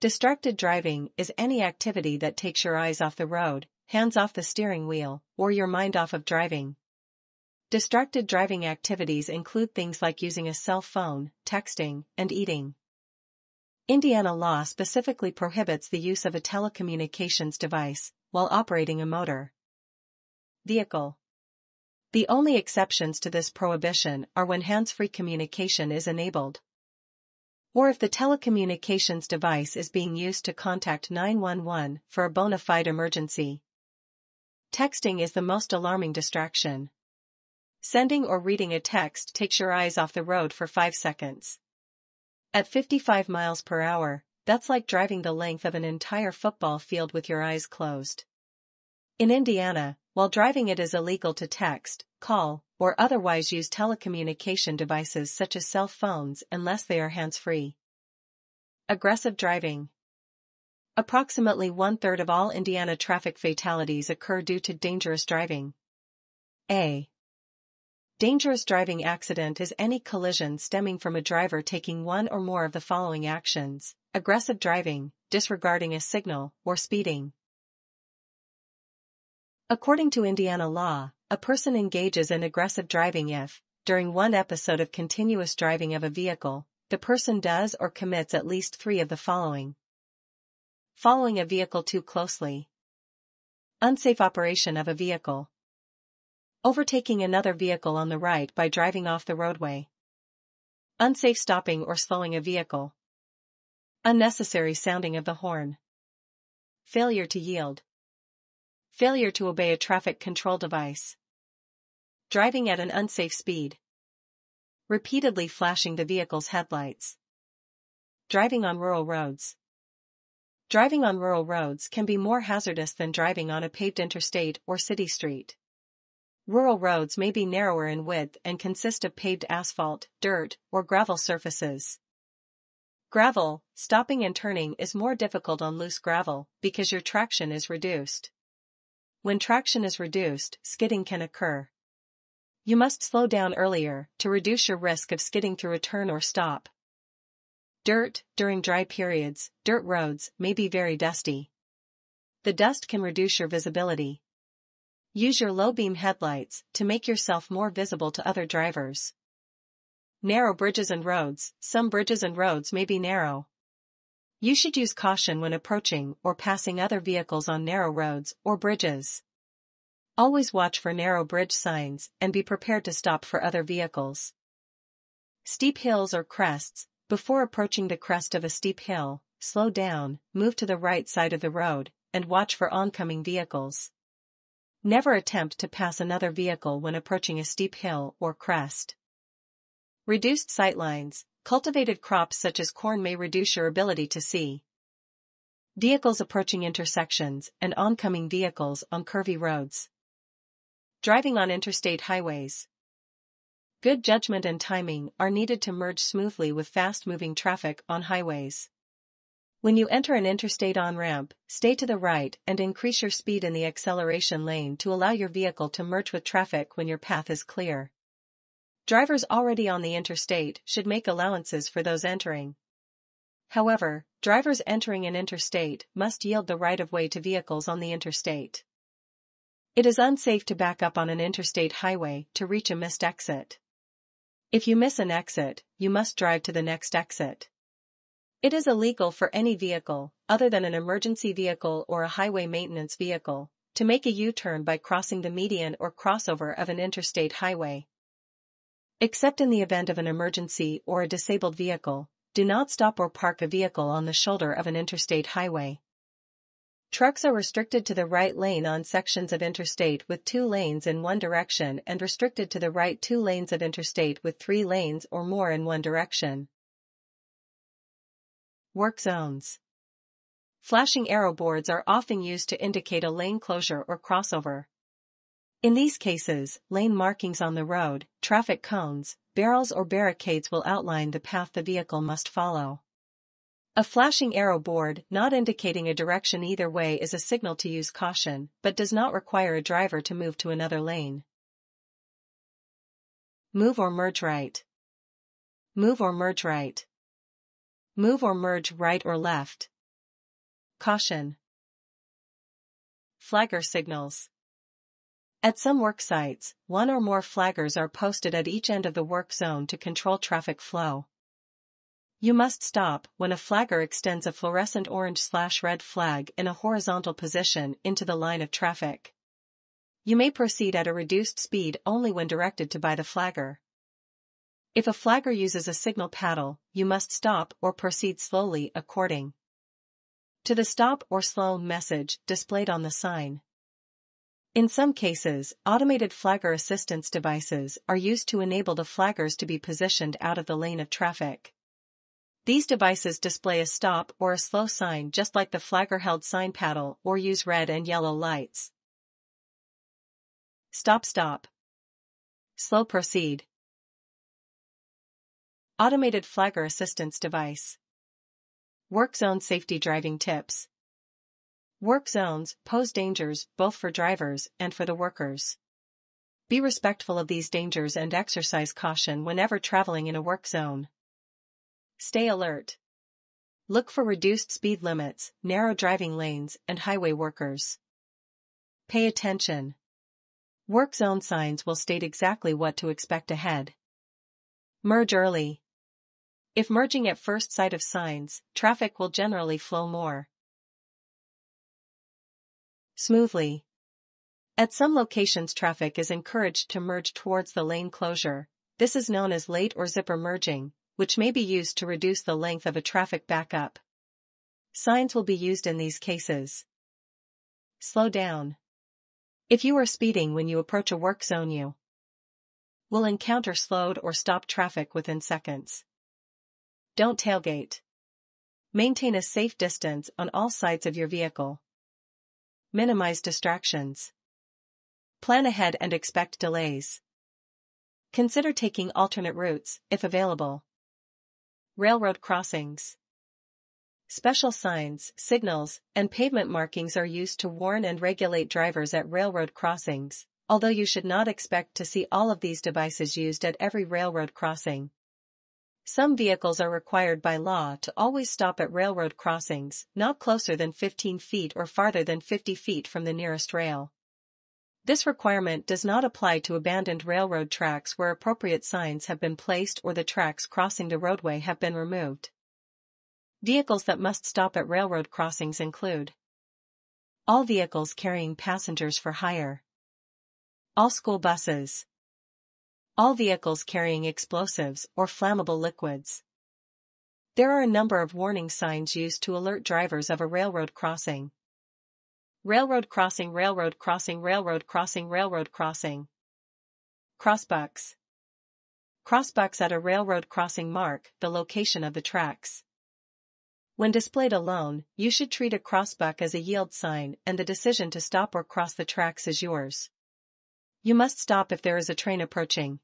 Distracted driving is any activity that takes your eyes off the road, hands off the steering wheel, or your mind off of driving. Distracted driving activities include things like using a cell phone, texting, and eating. Indiana law specifically prohibits the use of a telecommunications device while operating a motor vehicle. The only exceptions to this prohibition are when hands-free communication is enabled, or if the telecommunications device is being used to contact nine one one for a bona fide emergency. Texting is the most alarming distraction. Sending or reading a text takes your eyes off the road for five seconds. At fifty-five miles per hour, that's like driving the length of an entire football field with your eyes closed. In Indiana, while driving, it is illegal to text, call, or otherwise use telecommunication devices such as cell phones unless they are hands-free. Aggressive driving. Approximately one-third of all Indiana traffic fatalities occur due to dangerous driving. A dangerous driving accident is any collision stemming from a driver taking one or more of the following actions: aggressive driving, disregarding a signal, or speeding. According to Indiana law, a person engages in aggressive driving if, during one episode of continuous driving of a vehicle, the person does or commits at least three of the following: following a vehicle too closely, unsafe operation of a vehicle, overtaking another vehicle on the right by driving off the roadway, unsafe stopping or slowing a vehicle, unnecessary sounding of the horn, failure to yield, failure to obey a traffic control device, driving at an unsafe speed, repeatedly flashing the vehicle's headlights, driving on rural roads. Driving on rural roads can be more hazardous than driving on a paved interstate or city street. Rural roads may be narrower in width and consist of paved asphalt, dirt, or gravel surfaces. Gravel, stopping and turning is more difficult on loose gravel because your traction is reduced. When traction is reduced, skidding can occur. You must slow down earlier to reduce your risk of skidding through a turn or stop. Dirt. During dry periods, dirt roads may be very dusty. The dust can reduce your visibility. Use your low-beam headlights to make yourself more visible to other drivers. Narrow bridges and roads. Some bridges and roads may be narrow. You should use caution when approaching or passing other vehicles on narrow roads or bridges. Always watch for narrow bridge signs and be prepared to stop for other vehicles. Steep hills or crests. Before approaching the crest of a steep hill, slow down, move to the right side of the road, and watch for oncoming vehicles. Never attempt to pass another vehicle when approaching a steep hill or crest. Reduced sightlines. Cultivated crops such as corn may reduce your ability to see vehicles approaching intersections and oncoming vehicles on curvy roads. Driving on interstate highways. Good judgment and timing are needed to merge smoothly with fast-moving traffic on highways. When you enter an interstate on-ramp, stay to the right and increase your speed in the acceleration lane to allow your vehicle to merge with traffic when your path is clear. Drivers already on the interstate should make allowances for those entering. However, drivers entering an interstate must yield the right-of-way to vehicles on the interstate. It is unsafe to back up on an interstate highway to reach a missed exit. If you miss an exit, you must drive to the next exit. It is illegal for any vehicle, other than an emergency vehicle or a highway maintenance vehicle, to make a U-turn by crossing the median or crossover of an interstate highway. Except in the event of an emergency or a disabled vehicle, do not stop or park a vehicle on the shoulder of an interstate highway. Trucks are restricted to the right lane on sections of interstate with two lanes in one direction and restricted to the right two lanes of interstate with three lanes or more in one direction. Work zones. Flashing arrow boards are often used to indicate a lane closure or crossover. In these cases, lane markings on the road, traffic cones, barrels or barricades will outline the path the vehicle must follow. A flashing arrow board not indicating a direction either way is a signal to use caution, but does not require a driver to move to another lane. Move or merge right. Move or merge right. Move or merge right or left. Caution. Flagger signals. At some work sites, one or more flaggers are posted at each end of the work zone to control traffic flow. You must stop when a flagger extends a fluorescent orange/red flag in a horizontal position into the line of traffic. You may proceed at a reduced speed only when directed to by the flagger. If a flagger uses a signal paddle, you must stop or proceed slowly according to the stop or slow message displayed on the sign. In some cases, automated flagger assistance devices are used to enable the flaggers to be positioned out of the lane of traffic. These devices display a stop or a slow sign just like the flagger-held sign paddle or use red and yellow lights. Stop, stop. Slow, proceed. Automated flagger assistance device. Work zone safety driving tips. Work zones pose dangers both for drivers and for the workers. Be respectful of these dangers and exercise caution whenever traveling in a work zone. Stay alert. Look for reduced speed limits, narrow driving lanes, and highway workers. Pay attention. Work zone signs will state exactly what to expect ahead. Merge early. If merging at first sight of signs, traffic will generally flow more smoothly. At some locations, traffic is encouraged to merge towards the lane closure. This is known as late or zipper merging, which may be used to reduce the length of a traffic backup. Signs will be used in these cases. Slow down. If you are speeding when you approach a work zone, you will encounter slowed or stopped traffic within seconds. Don't tailgate. Maintain a safe distance on all sides of your vehicle. Minimize distractions. Plan ahead and expect delays. Consider taking alternate routes, if available. Railroad crossings. Special signs, signals, and pavement markings are used to warn and regulate drivers at railroad crossings, although you should not expect to see all of these devices used at every railroad crossing. Some vehicles are required by law to always stop at railroad crossings, not closer than fifteen feet or farther than fifty feet from the nearest rail. This requirement does not apply to abandoned railroad tracks where appropriate signs have been placed or the tracks crossing the roadway have been removed. Vehicles that must stop at railroad crossings include all vehicles carrying passengers for hire, all school buses, all vehicles carrying explosives or flammable liquids. There are a number of warning signs used to alert drivers of a railroad crossing. Railroad crossing, railroad crossing, railroad crossing, railroad crossing. Crossbucks. Crossbucks at a railroad crossing mark the location of the tracks. When displayed alone, you should treat a crossbuck as a yield sign, and the decision to stop or cross the tracks is yours. You must stop if there is a train approaching.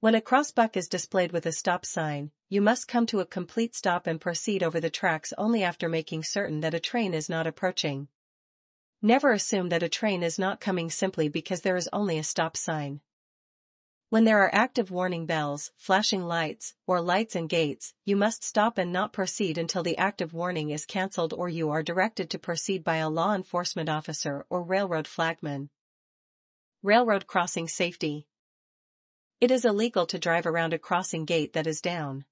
When a crossbuck is displayed with a stop sign, you must come to a complete stop and proceed over the tracks only after making certain that a train is not approaching. Never assume that a train is not coming simply because there is only a stop sign. When there are active warning bells, flashing lights, or lights and gates, you must stop and not proceed until the active warning is cancelled or you are directed to proceed by a law enforcement officer or railroad flagman. Railroad crossing safety. It is illegal to drive around a crossing gate that is down.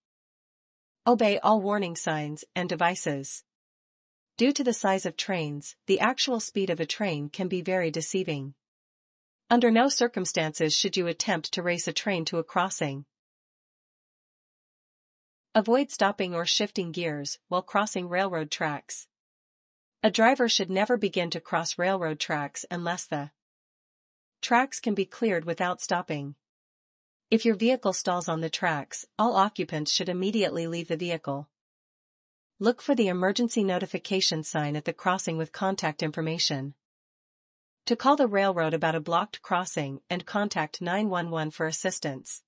Obey all warning signs and devices. Due to the size of trains, the actual speed of a train can be very deceiving. Under no circumstances should you attempt to race a train to a crossing. Avoid stopping or shifting gears while crossing railroad tracks. A driver should never begin to cross railroad tracks unless the tracks can be cleared without stopping. If your vehicle stalls on the tracks, all occupants should immediately leave the vehicle. Look for the emergency notification sign at the crossing with contact information. To call the railroad about a blocked crossing and contact nine one one for assistance.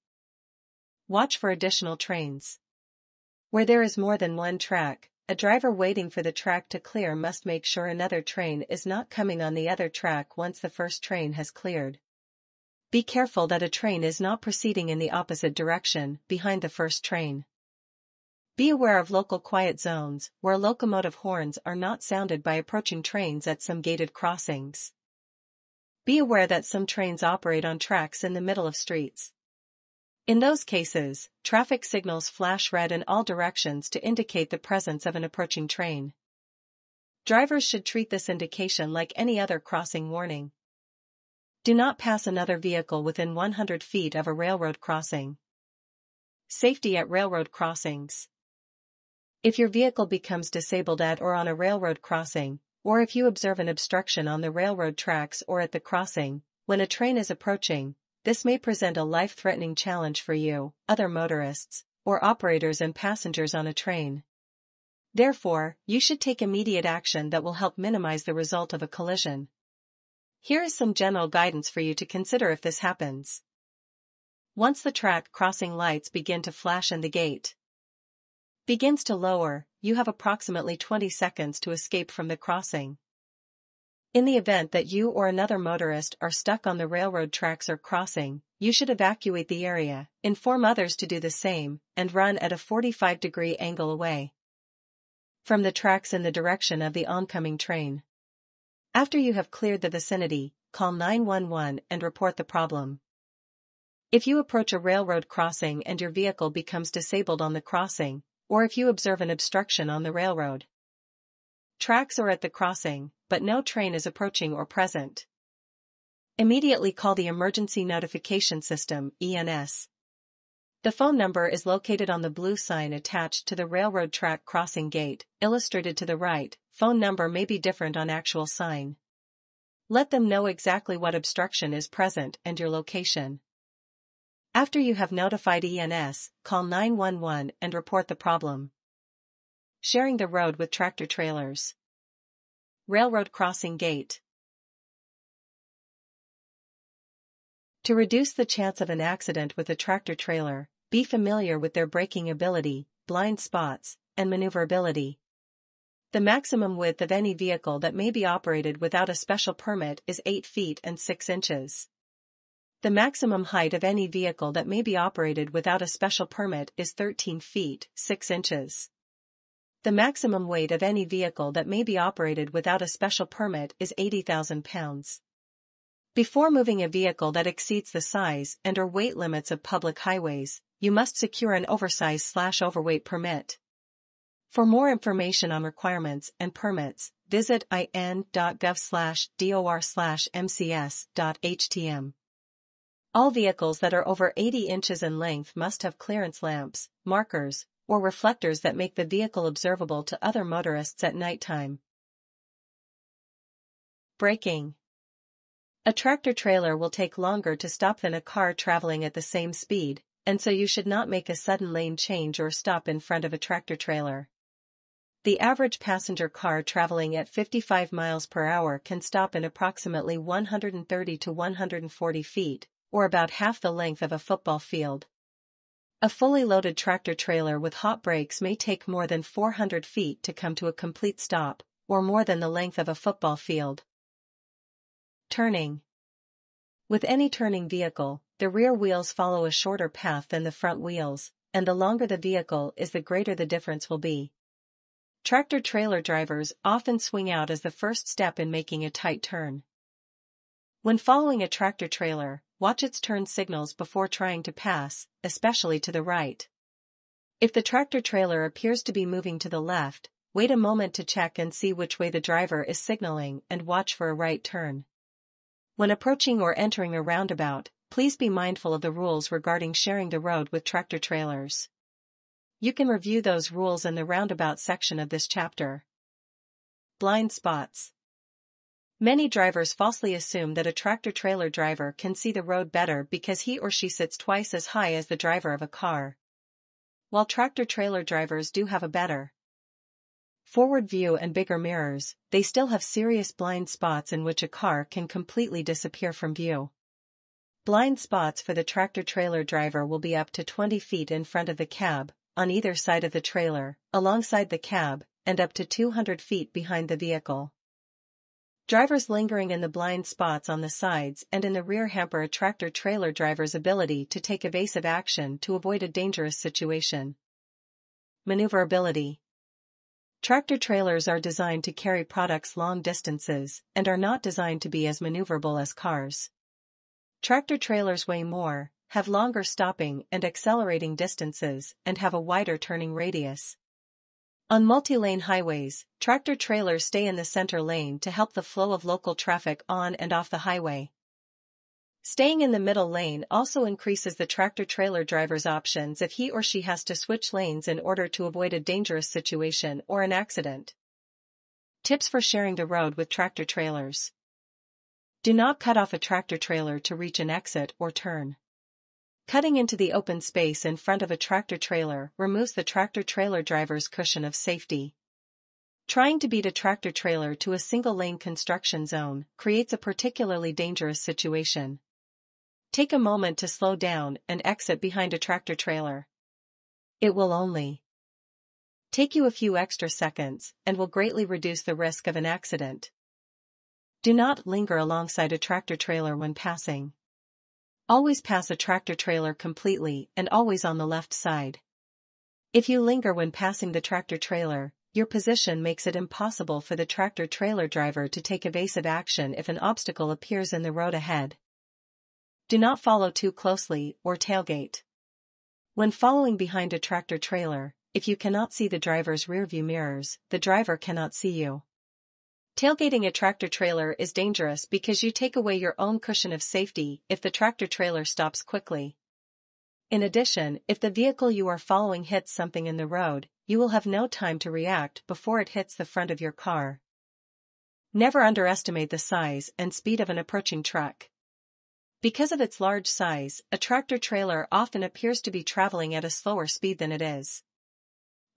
Watch for additional trains. Where there is more than one track, a driver waiting for the track to clear must make sure another train is not coming on the other track once the first train has cleared. Be careful that a train is not proceeding in the opposite direction, behind the first train. Be aware of local quiet zones, where locomotive horns are not sounded by approaching trains at some gated crossings. Be aware that some trains operate on tracks in the middle of streets. In those cases, traffic signals flash red in all directions to indicate the presence of an approaching train. Drivers should treat this indication like any other crossing warning. Do not pass another vehicle within one hundred feet of a railroad crossing. Safety at railroad crossings. If your vehicle becomes disabled at or on a railroad crossing, or if you observe an obstruction on the railroad tracks or at the crossing, when a train is approaching, this may present a life-threatening challenge for you, other motorists, or operators and passengers on a train. Therefore, you should take immediate action that will help minimize the result of a collision. Here is some general guidance for you to consider if this happens. Once the track crossing lights begin to flash and the gate begins to lower, you have approximately twenty seconds to escape from the crossing. In the event that you or another motorist are stuck on the railroad tracks or crossing, you should evacuate the area, inform others to do the same, and run at a forty-five degree angle away from the tracks in the direction of the oncoming train. After you have cleared the vicinity, call nine one one and report the problem. If you approach a railroad crossing and your vehicle becomes disabled on the crossing, or if you observe an obstruction on the railroad tracks or at the crossing, but no train is approaching or present, immediately call the Emergency Notification System, E N S. The phone number is located on the blue sign attached to the railroad track crossing gate, illustrated to the right. Phone number may be different on actual sign. Let them know exactly what obstruction is present and your location. After you have notified E N S, call nine one one and report the problem. Sharing the road with tractor trailers. Railroad crossing gate. To reduce the chance of an accident with a tractor trailer, be familiar with their braking ability, blind spots, and maneuverability. The maximum width of any vehicle that may be operated without a special permit is eight feet and six inches. The maximum height of any vehicle that may be operated without a special permit is thirteen feet, six inches. The maximum weight of any vehicle that may be operated without a special permit is eighty thousand pounds. Before moving a vehicle that exceeds the size and or weight limits of public highways, you must secure an oversized slash overweight permit. For more information on requirements and permits, visit in dot gov slash D O R slash M C S dot H T M. All vehicles that are over eighty inches in length must have clearance lamps, markers, or reflectors that make the vehicle observable to other motorists at nighttime. Braking. A tractor trailer will take longer to stop than a car traveling at the same speed, and so you should not make a sudden lane change or stop in front of a tractor trailer. The average passenger car traveling at fifty-five miles per hour can stop in approximately one hundred thirty to one hundred forty feet, or about half the length of a football field. A fully loaded tractor trailer with hot brakes may take more than four hundred feet to come to a complete stop, or more than the length of a football field. Turning. With any turning vehicle, the rear wheels follow a shorter path than the front wheels, and the longer the vehicle is, the greater the difference will be. Tractor-trailer drivers often swing out as the first step in making a tight turn. When following a tractor-trailer, watch its turn signals before trying to pass, especially to the right. If the tractor-trailer appears to be moving to the left, wait a moment to check and see which way the driver is signaling and watch for a right turn. When approaching or entering a roundabout, please be mindful of the rules regarding sharing the road with tractor-trailers. You can review those rules in the roundabout section of this chapter. Blind spots. Many drivers falsely assume that a tractor-trailer driver can see the road better because he or she sits twice as high as the driver of a car, while tractor-trailer drivers do have a better forward view and bigger mirrors, they still have serious blind spots in which a car can completely disappear from view. Blind spots for the tractor-trailer driver will be up to twenty feet in front of the cab, on either side of the trailer, alongside the cab, and up to two hundred feet behind the vehicle. Drivers lingering in the blind spots on the sides and in the rear hamper a tractor-trailer driver's ability to take evasive action to avoid a dangerous situation. Maneuverability. Tractor-trailers are designed to carry products long distances and are not designed to be as maneuverable as cars. Tractor-trailers weigh more, have longer stopping and accelerating distances, and have a wider turning radius. On multi-lane highways, tractor-trailers stay in the center lane to help the flow of local traffic on and off the highway. Staying in the middle lane also increases the tractor-trailer driver's options if he or she has to switch lanes in order to avoid a dangerous situation or an accident. Tips for sharing the road with tractor-trailers. Do not cut off a tractor-trailer to reach an exit or turn. Cutting into the open space in front of a tractor-trailer removes the tractor-trailer driver's cushion of safety. Trying to beat a tractor-trailer to a single-lane construction zone creates a particularly dangerous situation. Take a moment to slow down and exit behind a tractor-trailer. It will only take you a few extra seconds and will greatly reduce the risk of an accident. Do not linger alongside a tractor-trailer when passing. Always pass a tractor-trailer completely and always on the left side. If you linger when passing the tractor-trailer, your position makes it impossible for the tractor-trailer driver to take evasive action if an obstacle appears in the road ahead. Do not follow too closely or tailgate. When following behind a tractor-trailer, if you cannot see the driver's rearview mirrors, the driver cannot see you. Tailgating a tractor-trailer is dangerous because you take away your own cushion of safety if the tractor-trailer stops quickly. In addition, if the vehicle you are following hits something in the road, you will have no time to react before it hits the front of your car. Never underestimate the size and speed of an approaching truck. Because of its large size, a tractor-trailer often appears to be traveling at a slower speed than it is.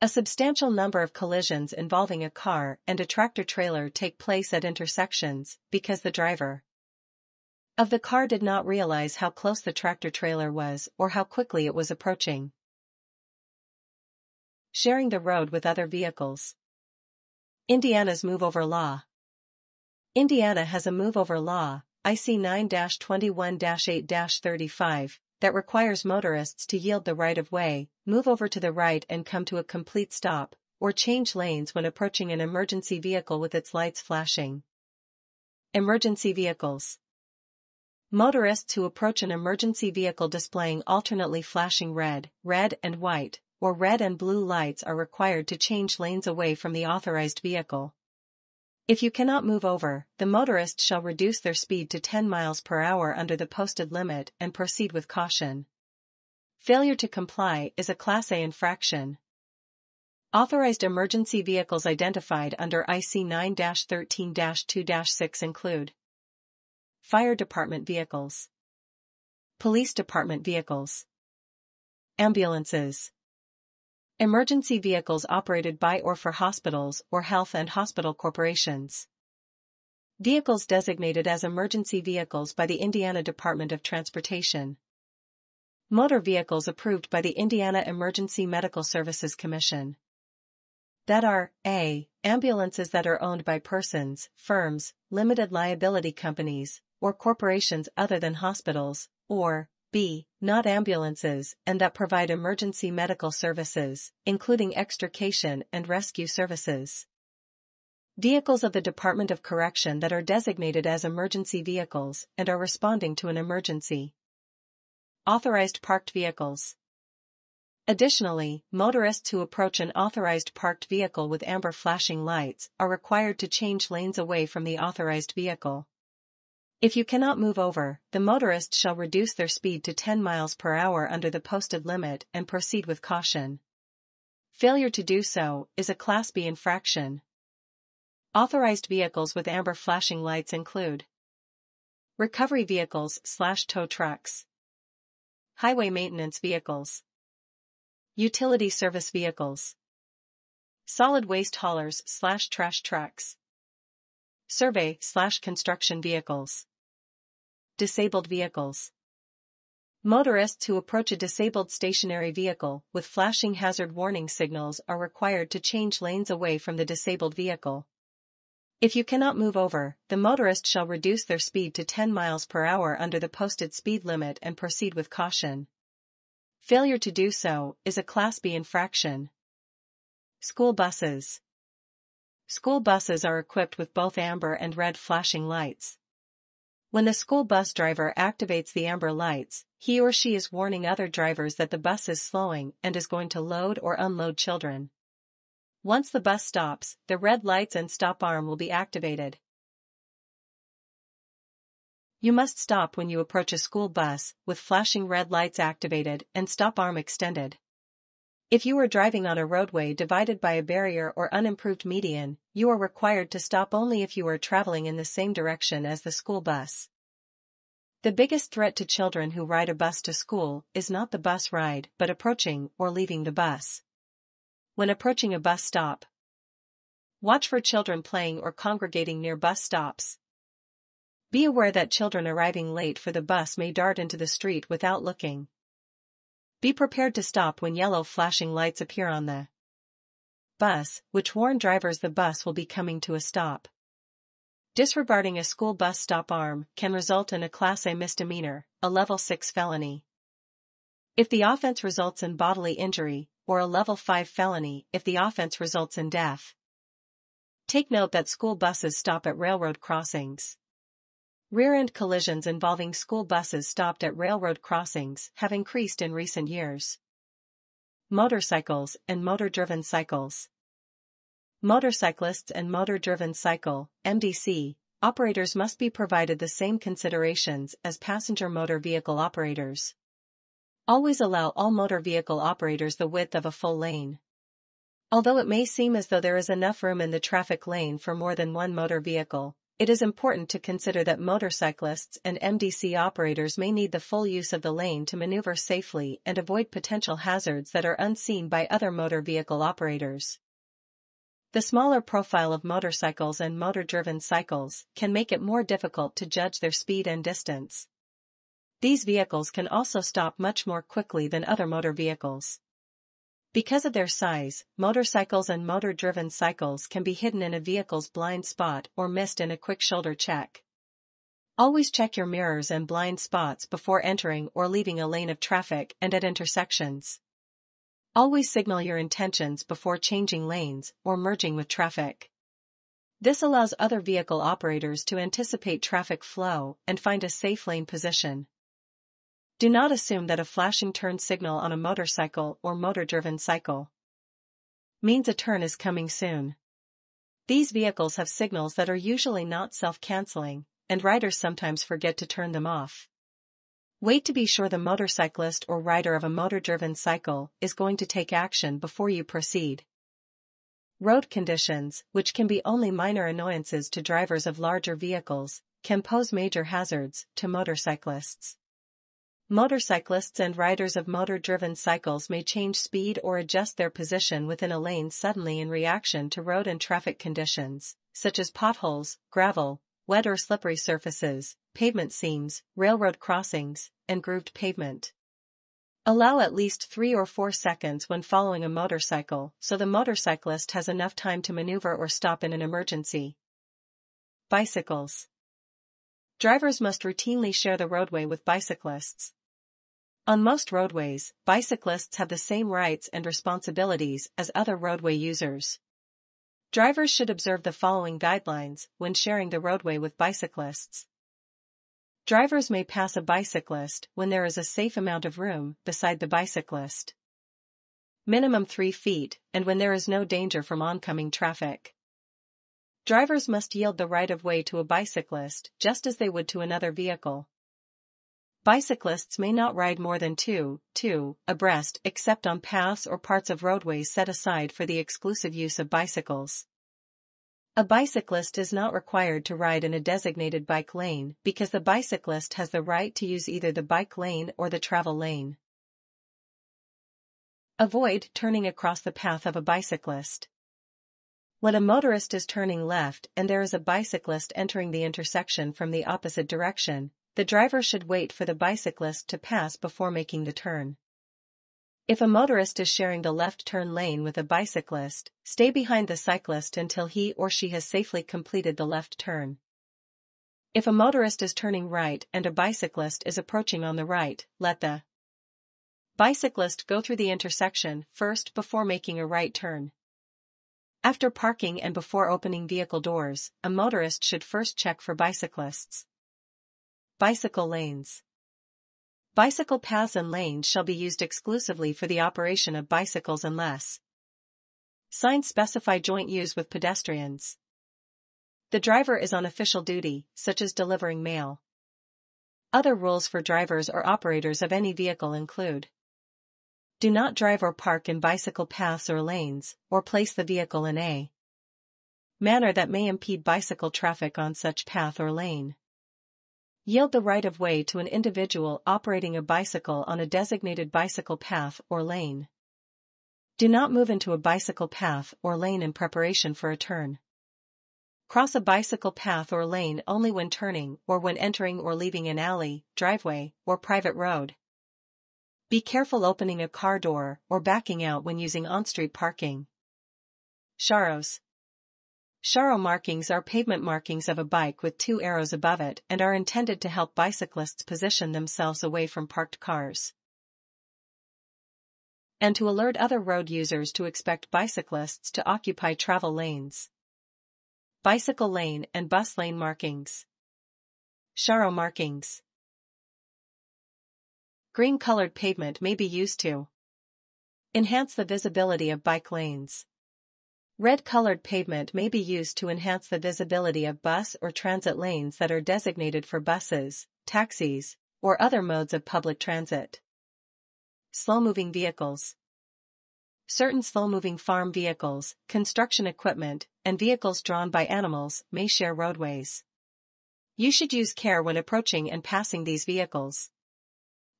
A substantial number of collisions involving a car and a tractor-trailer take place at intersections because the driver of the car did not realize how close the tractor-trailer was or how quickly it was approaching. Sharing the road with other vehicles. Indiana's move-over law. Indiana has a move-over law, I C nine twenty-one dash eight dash thirty-five, that requires motorists to yield the right-of-way, move over to the right and come to a complete stop, or change lanes when approaching an emergency vehicle with its lights flashing. Emergency vehicles. Motorists who approach an emergency vehicle displaying alternately flashing red, red and white, or red and blue lights are required to change lanes away from the authorized vehicle. If you cannot move over, the motorist shall reduce their speed to ten miles per hour under the posted limit and proceed with caution. Failure to comply is a Class A infraction. Authorized emergency vehicles identified under I C nine thirteen dash two dash six include fire department vehicles, police department vehicles, ambulances, emergency vehicles operated by or for hospitals or health and hospital corporations. Vehicles designated as emergency vehicles by the Indiana Department of Transportation. Motor vehicles approved by the Indiana Emergency Medical Services Commission. That are, A. Ambulances that are owned by persons, firms, limited liability companies, or corporations other than hospitals, or, B. Not ambulances and that provide emergency medical services, including extrication and rescue services. Vehicles of the Department of Correction that are designated as emergency vehicles and are responding to an emergency. Authorized parked vehicles. Additionally, motorists who approach an authorized parked vehicle with amber flashing lights are required to change lanes away from the authorized vehicle. If you cannot move over, the motorist shall reduce their speed to ten miles per hour under the posted limit and proceed with caution. Failure to do so is a Class B infraction. Authorized vehicles with amber flashing lights include recovery vehicles slash tow trucks, highway maintenance vehicles, utility service vehicles, solid waste haulers slash trash trucks, survey slash construction vehicles, disabled vehicles. Motorists who approach a disabled stationary vehicle with flashing hazard warning signals are required to change lanes away from the disabled vehicle. If you cannot move over, the motorist shall reduce their speed to ten miles per hour under the posted speed limit and proceed with caution. Failure to do so is a Class B infraction. School buses. School buses are equipped with both amber and red flashing lights. When the school bus driver activates the amber lights, he or she is warning other drivers that the bus is slowing and is going to load or unload children. Once the bus stops, the red lights and stop arm will be activated. You must stop when you approach a school bus, with flashing red lights activated and stop arm extended. If you are driving on a roadway divided by a barrier or unimproved median, you are required to stop only if you are traveling in the same direction as the school bus. The biggest threat to children who ride a bus to school is not the bus ride, but approaching or leaving the bus. When approaching a bus stop, watch for children playing or congregating near bus stops. Be aware that children arriving late for the bus may dart into the street without looking. Be prepared to stop when yellow flashing lights appear on the bus, which warn drivers the bus will be coming to a stop. Disregarding a school bus stop arm can result in a Class A misdemeanor, a Level six felony, if the offense results in bodily injury, or a Level five felony if the offense results in death. Take note that school buses stop at railroad crossings. Rear-end collisions involving school buses stopped at railroad crossings have increased in recent years. Motorcycles and motor-driven cycles. Motorcyclists and motor-driven cycle, M D C, operators must be provided the same considerations as passenger motor vehicle operators. Always allow all motor vehicle operators the width of a full lane. Although it may seem as though there is enough room in the traffic lane for more than one motor vehicle, it is important to consider that motorcyclists and M D C operators may need the full use of the lane to maneuver safely and avoid potential hazards that are unseen by other motor vehicle operators. The smaller profile of motorcycles and motor-driven cycles can make it more difficult to judge their speed and distance. These vehicles can also stop much more quickly than other motor vehicles. Because of their size, motorcycles and motor-driven cycles can be hidden in a vehicle's blind spot or missed in a quick shoulder check. Always check your mirrors and blind spots before entering or leaving a lane of traffic and at intersections. Always signal your intentions before changing lanes or merging with traffic. This allows other vehicle operators to anticipate traffic flow and find a safe lane position. Do not assume that a flashing turn signal on a motorcycle or motor-driven cycle means a turn is coming soon. These vehicles have signals that are usually not self-canceling, and riders sometimes forget to turn them off. Wait to be sure the motorcyclist or rider of a motor-driven cycle is going to take action before you proceed. Road conditions, which can be only minor annoyances to drivers of larger vehicles, can pose major hazards to motorcyclists. Motorcyclists and riders of motor-driven cycles may change speed or adjust their position within a lane suddenly in reaction to road and traffic conditions, such as potholes, gravel, wet or slippery surfaces, pavement seams, railroad crossings, and grooved pavement. Allow at least three or four seconds when following a motorcycle so the motorcyclist has enough time to maneuver or stop in an emergency. Bicycles. Drivers must routinely share the roadway with bicyclists. On most roadways, bicyclists have the same rights and responsibilities as other roadway users. Drivers should observe the following guidelines when sharing the roadway with bicyclists. Drivers may pass a bicyclist when there is a safe amount of room beside the bicyclist. Minimum three feet, and when there is no danger from oncoming traffic. Drivers must yield the right of way to a bicyclist just as they would to another vehicle. Bicyclists may not ride more than two, two, abreast except on paths or parts of roadways set aside for the exclusive use of bicycles. A bicyclist is not required to ride in a designated bike lane because the bicyclist has the right to use either the bike lane or the travel lane. Avoid turning across the path of a bicyclist. When a motorist is turning left and there is a bicyclist entering the intersection from the opposite direction, the driver should wait for the bicyclist to pass before making the turn. If a motorist is sharing the left-turn lane with a bicyclist, stay behind the cyclist until he or she has safely completed the left turn. If a motorist is turning right and a bicyclist is approaching on the right, let the bicyclist go through the intersection first before making a right turn. After parking and before opening vehicle doors, a motorist should first check for bicyclists. Bicycle lanes. Bicycle paths and lanes shall be used exclusively for the operation of bicycles unless signs specify joint use with pedestrians. The driver is on official duty, such as delivering mail. Other rules for drivers or operators of any vehicle include: do not drive or park in bicycle paths or lanes, or place the vehicle in a manner that may impede bicycle traffic on such path or lane. Yield the right of way to an individual operating a bicycle on a designated bicycle path or lane. Do not move into a bicycle path or lane in preparation for a turn. Cross a bicycle path or lane only when turning or when entering or leaving an alley, driveway, or private road. Be careful opening a car door or backing out when using on-street parking. Charros. Charro markings are pavement markings of a bike with two arrows above it and are intended to help bicyclists position themselves away from parked cars and to alert other road users to expect bicyclists to occupy travel lanes. Bicycle lane and bus lane markings. Charro markings. Green-colored pavement may be used to enhance the visibility of bike lanes. Red-colored pavement may be used to enhance the visibility of bus or transit lanes that are designated for buses, taxis, or other modes of public transit. Slow-moving vehicles. Certain slow-moving farm vehicles, construction equipment, and vehicles drawn by animals may share roadways. You should use care when approaching and passing these vehicles.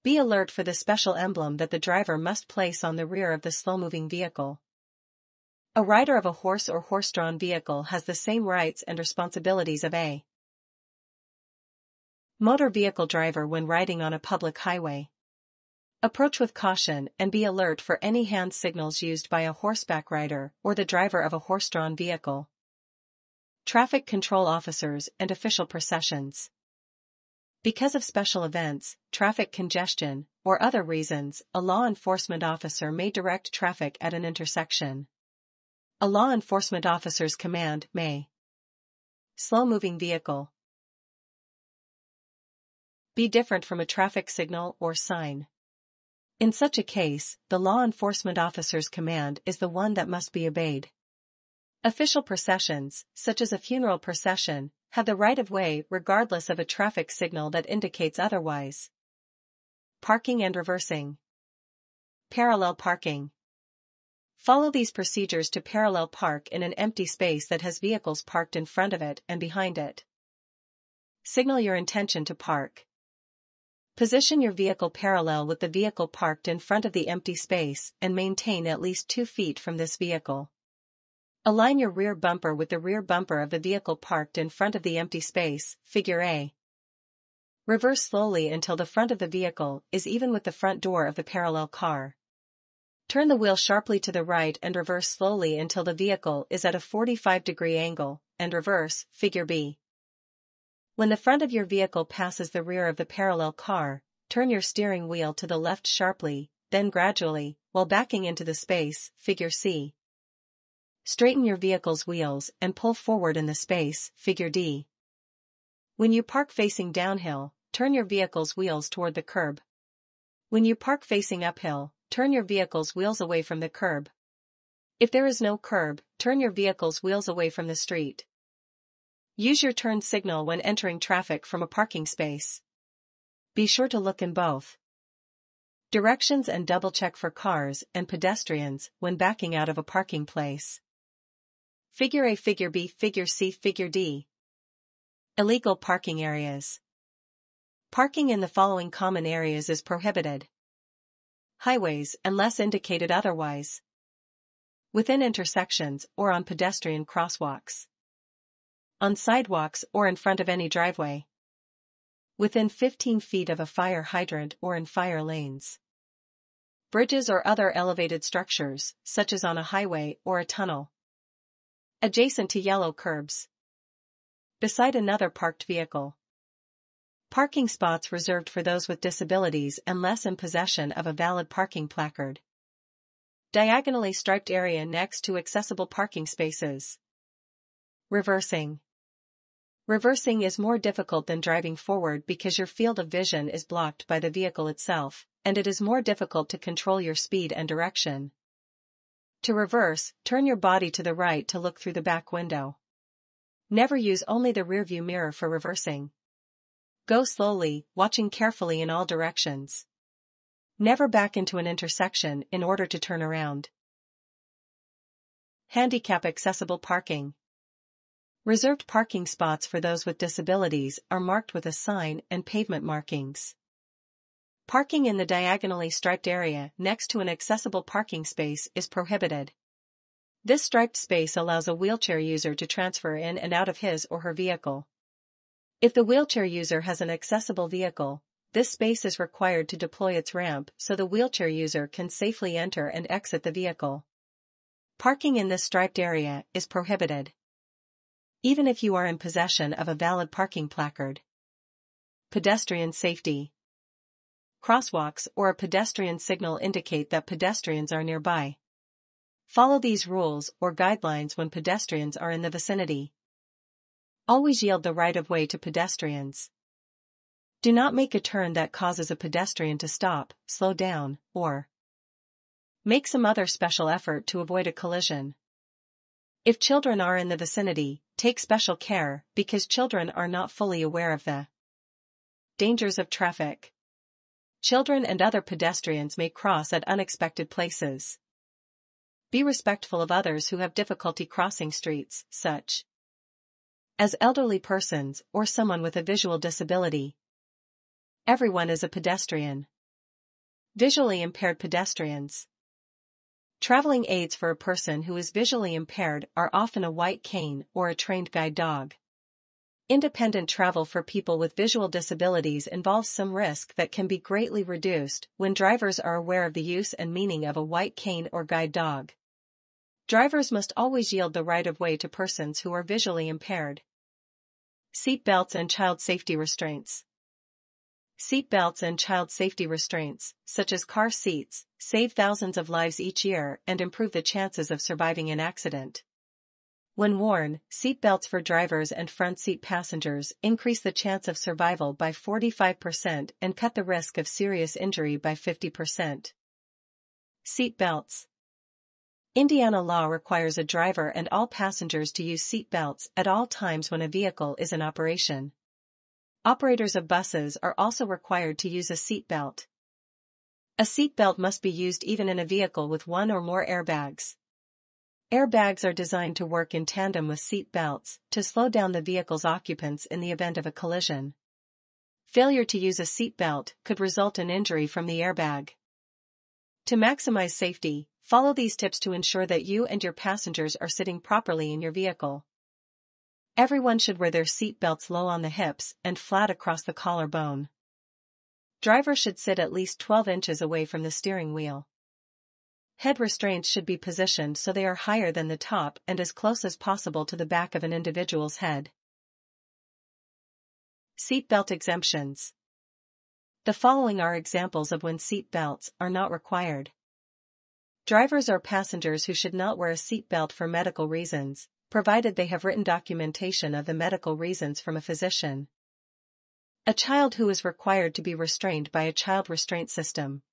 Be alert for the special emblem that the driver must place on the rear of the slow-moving vehicle. A rider of a horse or horse-drawn vehicle has the same rights and responsibilities of a motor vehicle driver when riding on a public highway. Approach with caution and be alert for any hand signals used by a horseback rider or the driver of a horse-drawn vehicle. Traffic control officers and official processions. Because of special events, traffic congestion, or other reasons, a law enforcement officer may direct traffic at an intersection. A law enforcement officer's command may. Slow-moving vehicle. Be different from a traffic signal or sign. In such a case, the law enforcement officer's command is the one that must be obeyed. Official processions, such as a funeral procession, have the right of way regardless of a traffic signal that indicates otherwise. Parking and reversing. Parallel parking. Follow these procedures to parallel park in an empty space that has vehicles parked in front of it and behind it. Signal your intention to park. Position your vehicle parallel with the vehicle parked in front of the empty space and maintain at least two feet from this vehicle. Align your rear bumper with the rear bumper of the vehicle parked in front of the empty space, figure A. Reverse slowly until the front of the vehicle is even with the front door of the parallel car. Turn the wheel sharply to the right and reverse slowly until the vehicle is at a forty-five degree angle, and reverse, figure B. When the front of your vehicle passes the rear of the parallel car, turn your steering wheel to the left sharply, then gradually, while backing into the space, figure C. Straighten your vehicle's wheels and pull forward in the space, figure D. When you park facing downhill, turn your vehicle's wheels toward the curb. When you park facing uphill, turn your vehicle's wheels away from the curb. If there is no curb, turn your vehicle's wheels away from the street. Use your turn signal when entering traffic from a parking space. Be sure to look in both directions and double-check for cars and pedestrians when backing out of a parking place. Figure A, Figure B, Figure C, Figure D. Illegal parking areas. Parking in the following common areas is prohibited. Highways unless indicated otherwise. Within intersections or on pedestrian crosswalks. On sidewalks or in front of any driveway. Within fifteen feet of a fire hydrant or in fire lanes. Bridges or other elevated structures, such as on a highway or a tunnel. Adjacent to yellow curbs. Beside another parked vehicle. Parking spots reserved for those with disabilities unless in possession of a valid parking placard. Diagonally striped area next to accessible parking spaces. Reversing. Reversing is more difficult than driving forward because your field of vision is blocked by the vehicle itself, and it is more difficult to control your speed and direction. To reverse, turn your body to the right to look through the back window. Never use only the rearview mirror for reversing. Go slowly, watching carefully in all directions. Never back into an intersection in order to turn around. Handicap accessible parking. Reserved parking spots for those with disabilities are marked with a sign and pavement markings. Parking in the diagonally striped area next to an accessible parking space is prohibited. This striped space allows a wheelchair user to transfer in and out of his or her vehicle. If the wheelchair user has an accessible vehicle, this space is required to deploy its ramp so the wheelchair user can safely enter and exit the vehicle. Parking in this striped area is prohibited. Even if you are in possession of a valid parking placard. Pedestrian safety. Crosswalks or a pedestrian signal indicate that pedestrians are nearby. Follow these rules or guidelines when pedestrians are in the vicinity. Always yield the right of way to pedestrians. Do not make a turn that causes a pedestrian to stop, slow down, or make some other special effort to avoid a collision. If children are in the vicinity, take special care, because children are not fully aware of the dangers of traffic. Children and other pedestrians may cross at unexpected places. Be respectful of others who have difficulty crossing streets, such as elderly persons or someone with a visual disability. Everyone is a pedestrian. Visually impaired pedestrians. Traveling aids for a person who is visually impaired are often a white cane or a trained guide dog. Independent travel for people with visual disabilities involves some risk that can be greatly reduced when drivers are aware of the use and meaning of a white cane or guide dog. Drivers must always yield the right of way to persons who are visually impaired. Seat belts and child safety restraints. Seat belts and child safety restraints, such as car seats, save thousands of lives each year and improve the chances of surviving an accident. When worn, seat belts for drivers and front seat passengers increase the chance of survival by forty-five percent and cut the risk of serious injury by fifty percent. Seat belts. Indiana law requires a driver and all passengers to use seat belts at all times when a vehicle is in operation. Operators of buses are also required to use a seat belt. A seat belt must be used even in a vehicle with one or more airbags. Airbags are designed to work in tandem with seat belts to slow down the vehicle's occupants in the event of a collision. Failure to use a seat belt could result in injury from the airbag. To maximize safety, follow these tips to ensure that you and your passengers are sitting properly in your vehicle. Everyone should wear their seat belts low on the hips and flat across the collarbone. Driver should sit at least twelve inches away from the steering wheel. Head restraints should be positioned so they are higher than the top and as close as possible to the back of an individual's head. Seatbelt exemptions. The following are examples of when seat belts are not required. Drivers or passengers who should not wear a seat belt for medical reasons, provided they have written documentation of the medical reasons from a physician. A child who is required to be restrained by a child restraint system.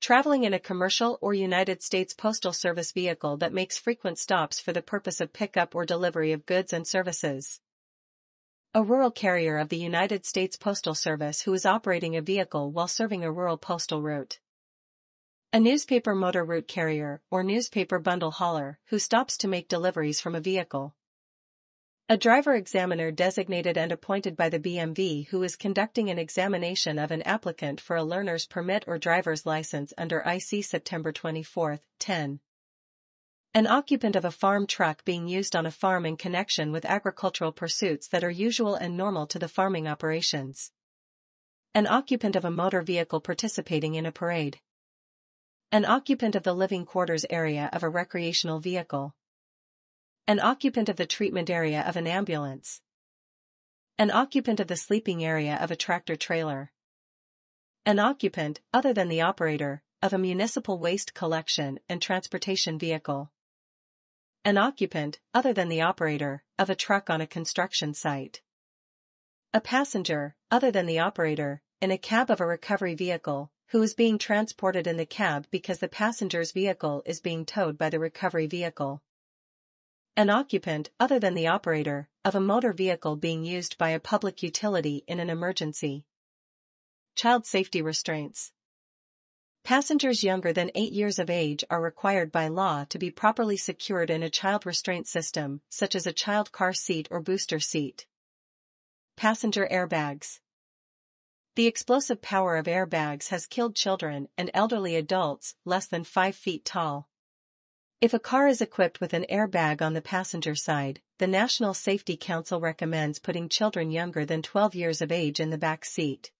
Traveling in a commercial or United States Postal Service vehicle that makes frequent stops for the purpose of pickup or delivery of goods and services. A rural carrier of the United States Postal Service who is operating a vehicle while serving a rural postal route. A newspaper motor route carrier or newspaper bundle hauler who stops to make deliveries from a vehicle. A driver examiner designated and appointed by the B M V who is conducting an examination of an applicant for a learner's permit or driver's license under I C September twenty-fourth, ten. An occupant of a farm truck being used on a farm in connection with agricultural pursuits that are usual and normal to the farming operations. An occupant of a motor vehicle participating in a parade. An occupant of the living quarters area of a recreational vehicle. An occupant of the treatment area of an ambulance. An occupant of the sleeping area of a tractor-trailer. An occupant, other than the operator, of a municipal waste collection and transportation vehicle. An occupant, other than the operator, of a truck on a construction site. A passenger, other than the operator, in a cab of a recovery vehicle, who is being transported in the cab because the passenger's vehicle is being towed by the recovery vehicle. An occupant, other than the operator, of a motor vehicle being used by a public utility in an emergency. Child safety restraints. Passengers younger than eight years of age are required by law to be properly secured in a child restraint system, such as a child car seat or booster seat. Passenger airbags. The explosive power of airbags has killed children and elderly adults less than five feet tall. If a car is equipped with an airbag on the passenger side, the National Safety Council recommends putting children younger than twelve years of age in the back seat.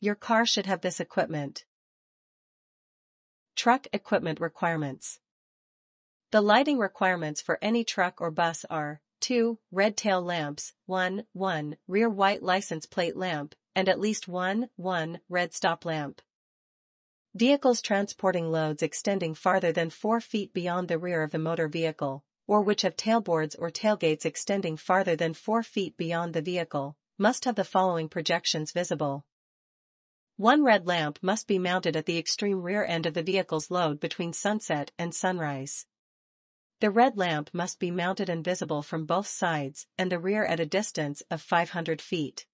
Your car should have this equipment. Truck equipment requirements. The lighting requirements for any truck or bus are two red tail lamps, one, one rear white license plate lamp, and at least one, one red stop lamp. Vehicles transporting loads extending farther than four feet beyond the rear of the motor vehicle, or which have tailboards or tailgates extending farther than four feet beyond the vehicle, must have the following projections visible. One red lamp must be mounted at the extreme rear end of the vehicle's load between sunset and sunrise. The red lamp must be mounted and visible from both sides and the rear at a distance of five hundred feet.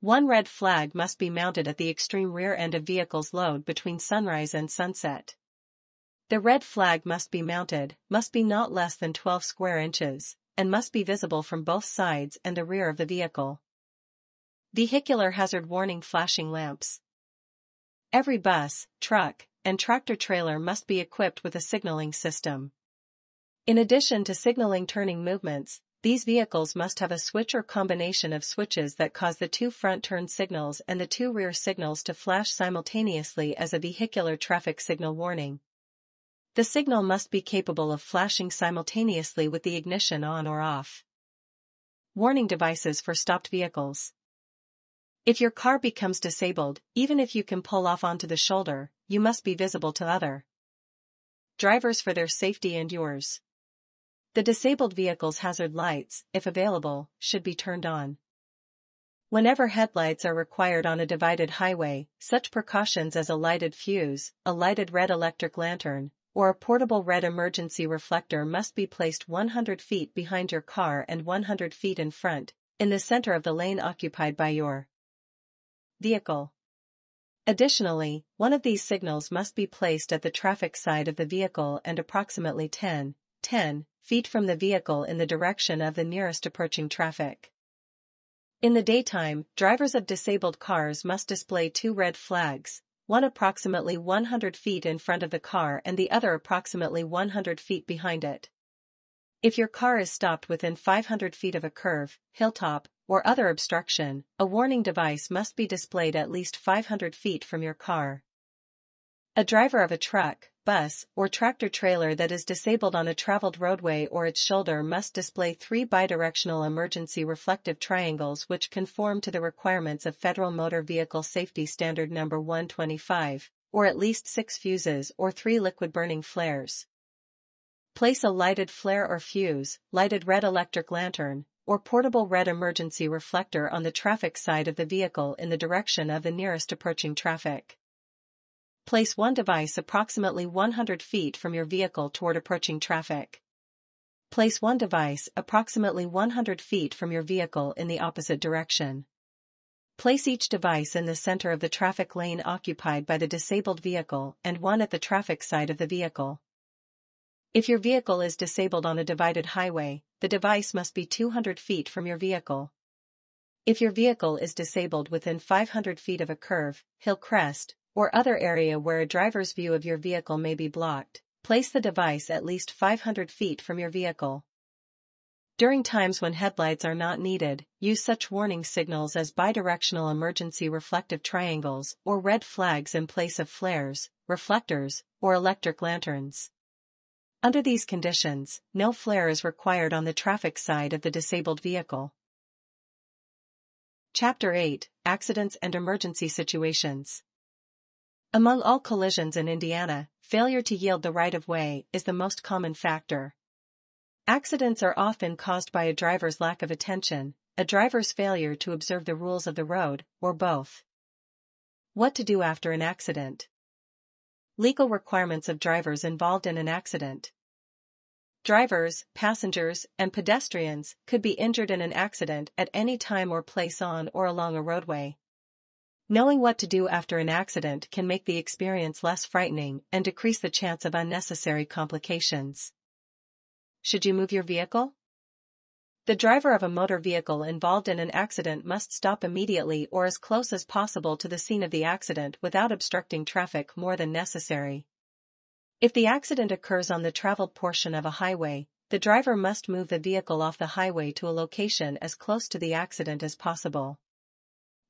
One red flag must be mounted at the extreme rear end of vehicle's load between sunrise and sunset. The red flag must be mounted, must be not less than twelve square inches, and must be visible from both sides and the rear of the vehicle. Vehicular hazard warning flashing lamps. Every bus, truck, and tractor-trailer must be equipped with a signaling system. In addition to signaling turning movements, these vehicles must have a switch or combination of switches that cause the two front turn signals and the two rear signals to flash simultaneously as a vehicular traffic signal warning. The signal must be capable of flashing simultaneously with the ignition on or off. Warning devices for stopped vehicles. If your car becomes disabled, even if you can pull off onto the shoulder, you must be visible to other drivers for their safety and yours. The disabled vehicle's hazard lights, if available, should be turned on. Whenever headlights are required on a divided highway, such precautions as a lighted fuse, a lighted red electric lantern, or a portable red emergency reflector must be placed one hundred feet behind your car and one hundred feet in front, in the center of the lane occupied by your vehicle. Additionally, one of these signals must be placed at the traffic side of the vehicle and approximately ten, ten feet from the vehicle in the direction of the nearest approaching traffic. In the daytime, drivers of disabled cars must display two red flags, one approximately one hundred feet in front of the car and the other approximately one hundred feet behind it. If your car is stopped within five hundred feet of a curve, hilltop, or other obstruction, a warning device must be displayed at least five hundred feet from your car. A driver of a truck, bus, or tractor-trailer that is disabled on a traveled roadway or its shoulder must display three bidirectional emergency reflective triangles which conform to the requirements of Federal Motor Vehicle Safety Standard number one twenty-five, or at least six fuses or three liquid-burning flares. Place a lighted flare or fuse, lighted red electric lantern, or portable red emergency reflector on the traffic side of the vehicle in the direction of the nearest approaching traffic. Place one device approximately one hundred feet from your vehicle toward approaching traffic. Place one device approximately one hundred feet from your vehicle in the opposite direction. Place each device in the center of the traffic lane occupied by the disabled vehicle and one at the traffic side of the vehicle. If your vehicle is disabled on a divided highway, the device must be two hundred feet from your vehicle. If your vehicle is disabled within five hundred feet of a curve, hill crest, or other area where a driver's view of your vehicle may be blocked, place the device at least five hundred feet from your vehicle. During times when headlights are not needed, use such warning signals as bidirectional emergency reflective triangles or red flags in place of flares, reflectors, or electric lanterns. Under these conditions, no flare is required on the traffic side of the disabled vehicle. Chapter eight: Accidents and Emergency Situations. Among all collisions in Indiana, failure to yield the right-of-way is the most common factor. Accidents are often caused by a driver's lack of attention, a driver's failure to observe the rules of the road, or both. What to do after an accident? Legal requirements of drivers involved in an accident. Drivers, passengers, and pedestrians could be injured in an accident at any time or place on or along a roadway. Knowing what to do after an accident can make the experience less frightening and decrease the chance of unnecessary complications. Should you move your vehicle? The driver of a motor vehicle involved in an accident must stop immediately or as close as possible to the scene of the accident without obstructing traffic more than necessary. If the accident occurs on the traveled portion of a highway, the driver must move the vehicle off the highway to a location as close to the accident as possible.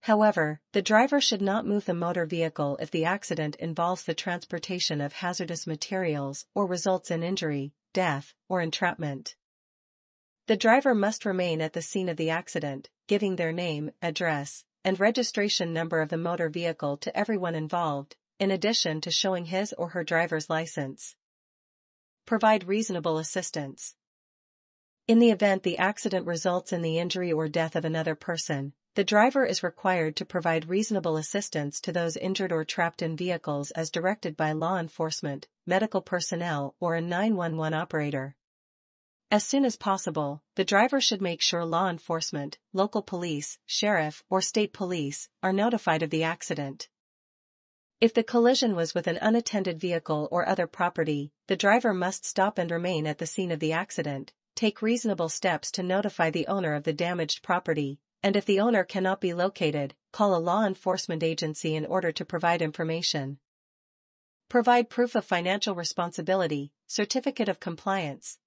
However, the driver should not move the motor vehicle if the accident involves the transportation of hazardous materials or results in injury, death, or entrapment. The driver must remain at the scene of the accident, giving their name, address, and registration number of the motor vehicle to everyone involved, in addition to showing his or her driver's license. Provide reasonable assistance. In the event the accident results in the injury or death of another person, the driver is required to provide reasonable assistance to those injured or trapped in vehicles as directed by law enforcement, medical personnel, or a nine one one operator. As soon as possible, the driver should make sure law enforcement, local police, sheriff, or state police are notified of the accident. If the collision was with an unattended vehicle or other property, the driver must stop and remain at the scene of the accident, take reasonable steps to notify the owner of the damaged property, and if the owner cannot be located, call a law enforcement agency in order to provide information. Provide proof of financial responsibility, certificate of compliance.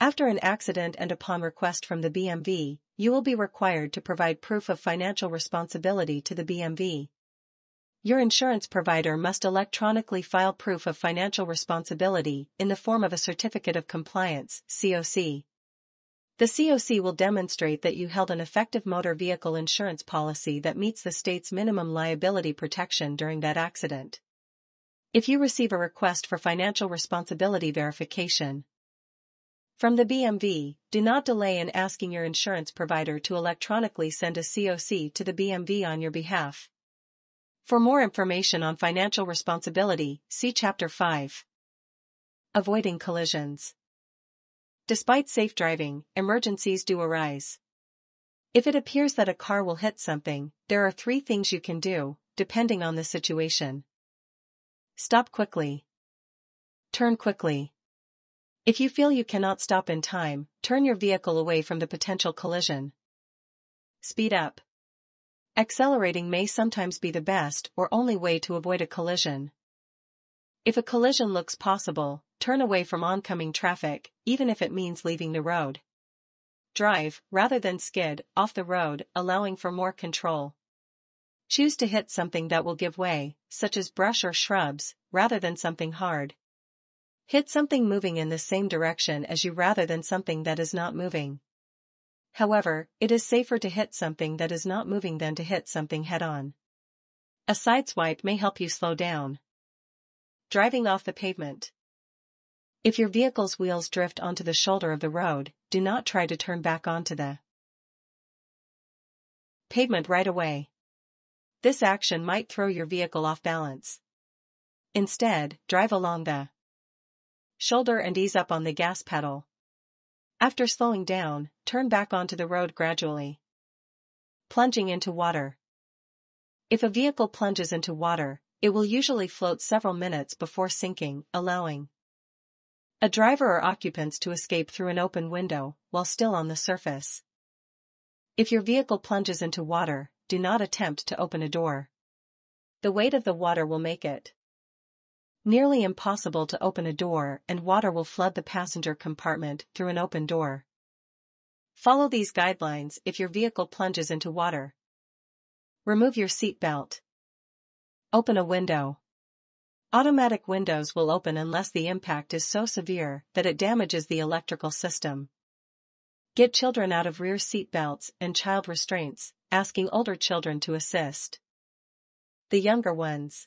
After an accident and upon request from the B M V, you will be required to provide proof of financial responsibility to the B M V. Your insurance provider must electronically file proof of financial responsibility in the form of a certificate of compliance, C O C. The C O C will demonstrate that you held an effective motor vehicle insurance policy that meets the state's minimum liability protection during that accident. If you receive a request for financial responsibility verification from the B M V, do not delay in asking your insurance provider to electronically send a C O C to the B M V on your behalf. For more information on financial responsibility, see Chapter five. Avoiding collisions. Despite safe driving, emergencies do arise. If it appears that a car will hit something, there are three things you can do, depending on the situation. Stop quickly. Turn quickly. If you feel you cannot stop in time, turn your vehicle away from the potential collision. Speed up. Accelerating may sometimes be the best or only way to avoid a collision. If a collision looks possible, turn away from oncoming traffic, even if it means leaving the road. Drive, rather than skid, off the road, allowing for more control. Choose to hit something that will give way, such as brush or shrubs, rather than something hard. Hit something moving in the same direction as you rather than something that is not moving. However, it is safer to hit something that is not moving than to hit something head-on. A sideswipe may help you slow down. Driving off the pavement. If your vehicle's wheels drift onto the shoulder of the road, do not try to turn back onto the pavement right away. This action might throw your vehicle off balance. Instead, drive along the shoulder and ease up on the gas pedal. After slowing down, turn back onto the road gradually. Plunging into water. If a vehicle plunges into water, it will usually float several minutes before sinking, allowing a driver or occupants to escape through an open window while still on the surface. If your vehicle plunges into water, do not attempt to open a door. The weight of the water will make it nearly impossible to open a door, and water will flood the passenger compartment through an open door. Follow these guidelines if your vehicle plunges into water. Remove your seatbelt. Open a window. Automatic windows will open unless the impact is so severe that it damages the electrical system. Get children out of rear seat belts and child restraints, asking older children to assist the younger ones.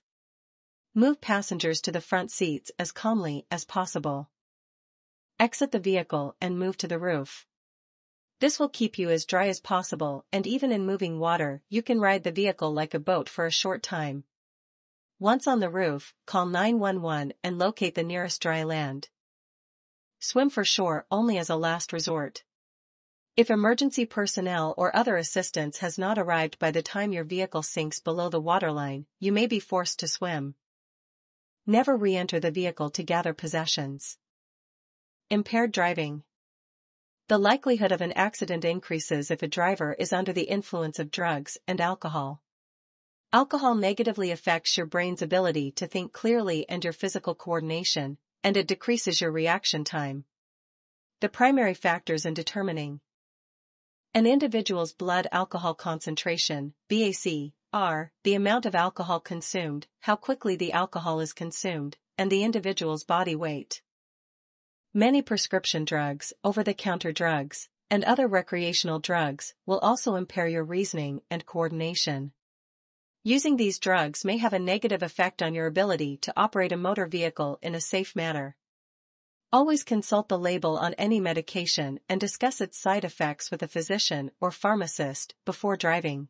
Move passengers to the front seats as calmly as possible. Exit the vehicle and move to the roof. This will keep you as dry as possible, and even in moving water, you can ride the vehicle like a boat for a short time. Once on the roof, call nine one one and locate the nearest dry land. Swim for shore only as a last resort. If emergency personnel or other assistance has not arrived by the time your vehicle sinks below the waterline, you may be forced to swim. Never re-enter the vehicle to gather possessions. Impaired driving. The likelihood of an accident increases if a driver is under the influence of drugs and alcohol. Alcohol negatively affects your brain's ability to think clearly and your physical coordination, and it decreases your reaction time. The primary factors in determining an individual's blood alcohol concentration, B A C, are the amount of alcohol consumed, how quickly the alcohol is consumed, and the individual's body weight. Many prescription drugs, over-the-counter drugs, and other recreational drugs will also impair your reasoning and coordination. Using these drugs may have a negative effect on your ability to operate a motor vehicle in a safe manner. Always consult the label on any medication and discuss its side effects with a physician or pharmacist before driving.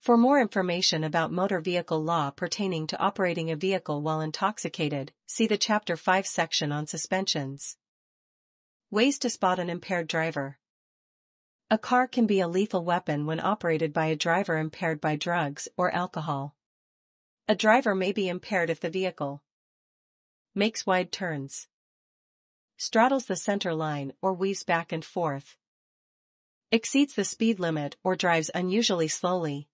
For more information about motor vehicle law pertaining to operating a vehicle while intoxicated, see the Chapter five section on suspensions. Ways to spot an impaired driver. A car can be a lethal weapon when operated by a driver impaired by drugs or alcohol. A driver may be impaired if the vehicle makes wide turns, straddles the center line or weaves back and forth, exceeds the speed limit or drives unusually slowly,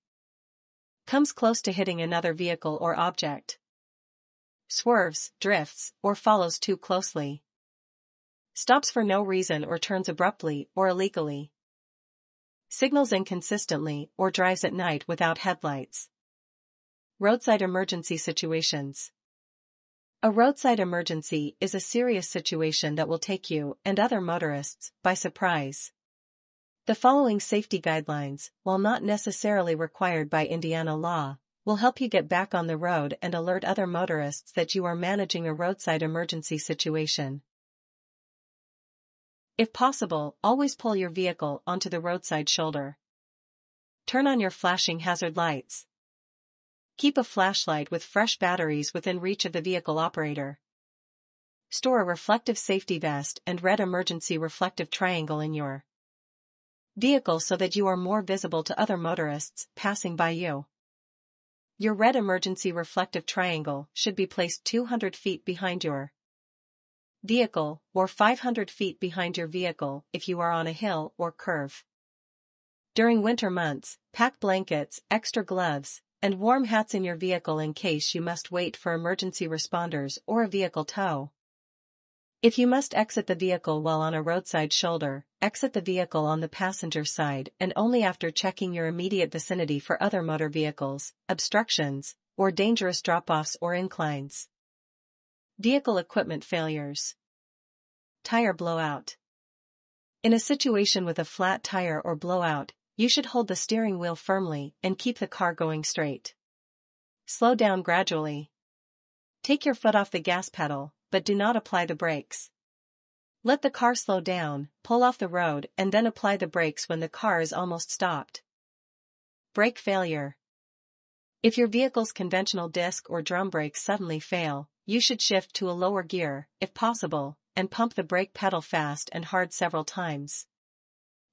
comes close to hitting another vehicle or object, swerves, drifts, or follows too closely, stops for no reason or turns abruptly or illegally, signals inconsistently or drives at night without headlights. Roadside emergency situations. A roadside emergency is a serious situation that will take you and other motorists by surprise. The following safety guidelines, while not necessarily required by Indiana law, will help you get back on the road and alert other motorists that you are managing a roadside emergency situation. If possible, always pull your vehicle onto the roadside shoulder. Turn on your flashing hazard lights. Keep a flashlight with fresh batteries within reach of the vehicle operator. Store a reflective safety vest and red emergency reflective triangle in your vehicle so that you are more visible to other motorists passing by you. Your red emergency reflective triangle should be placed two hundred feet behind your vehicle or five hundred feet behind your vehicle if you are on a hill or curve. During winter months, pack blankets, extra gloves, and warm hats in your vehicle in case you must wait for emergency responders or a vehicle tow. If you must exit the vehicle while on a roadside shoulder, exit the vehicle on the passenger side and only after checking your immediate vicinity for other motor vehicles, obstructions, or dangerous drop-offs or inclines. Vehicle equipment failures. Tire blowout. In a situation with a flat tire or blowout, you should hold the steering wheel firmly and keep the car going straight. Slow down gradually. Take your foot off the gas pedal, but do not apply the brakes. Let the car slow down, pull off the road, and then apply the brakes when the car is almost stopped. Brake failure. If your vehicle's conventional disc or drum brakes suddenly fail, you should shift to a lower gear, if possible, and pump the brake pedal fast and hard several times.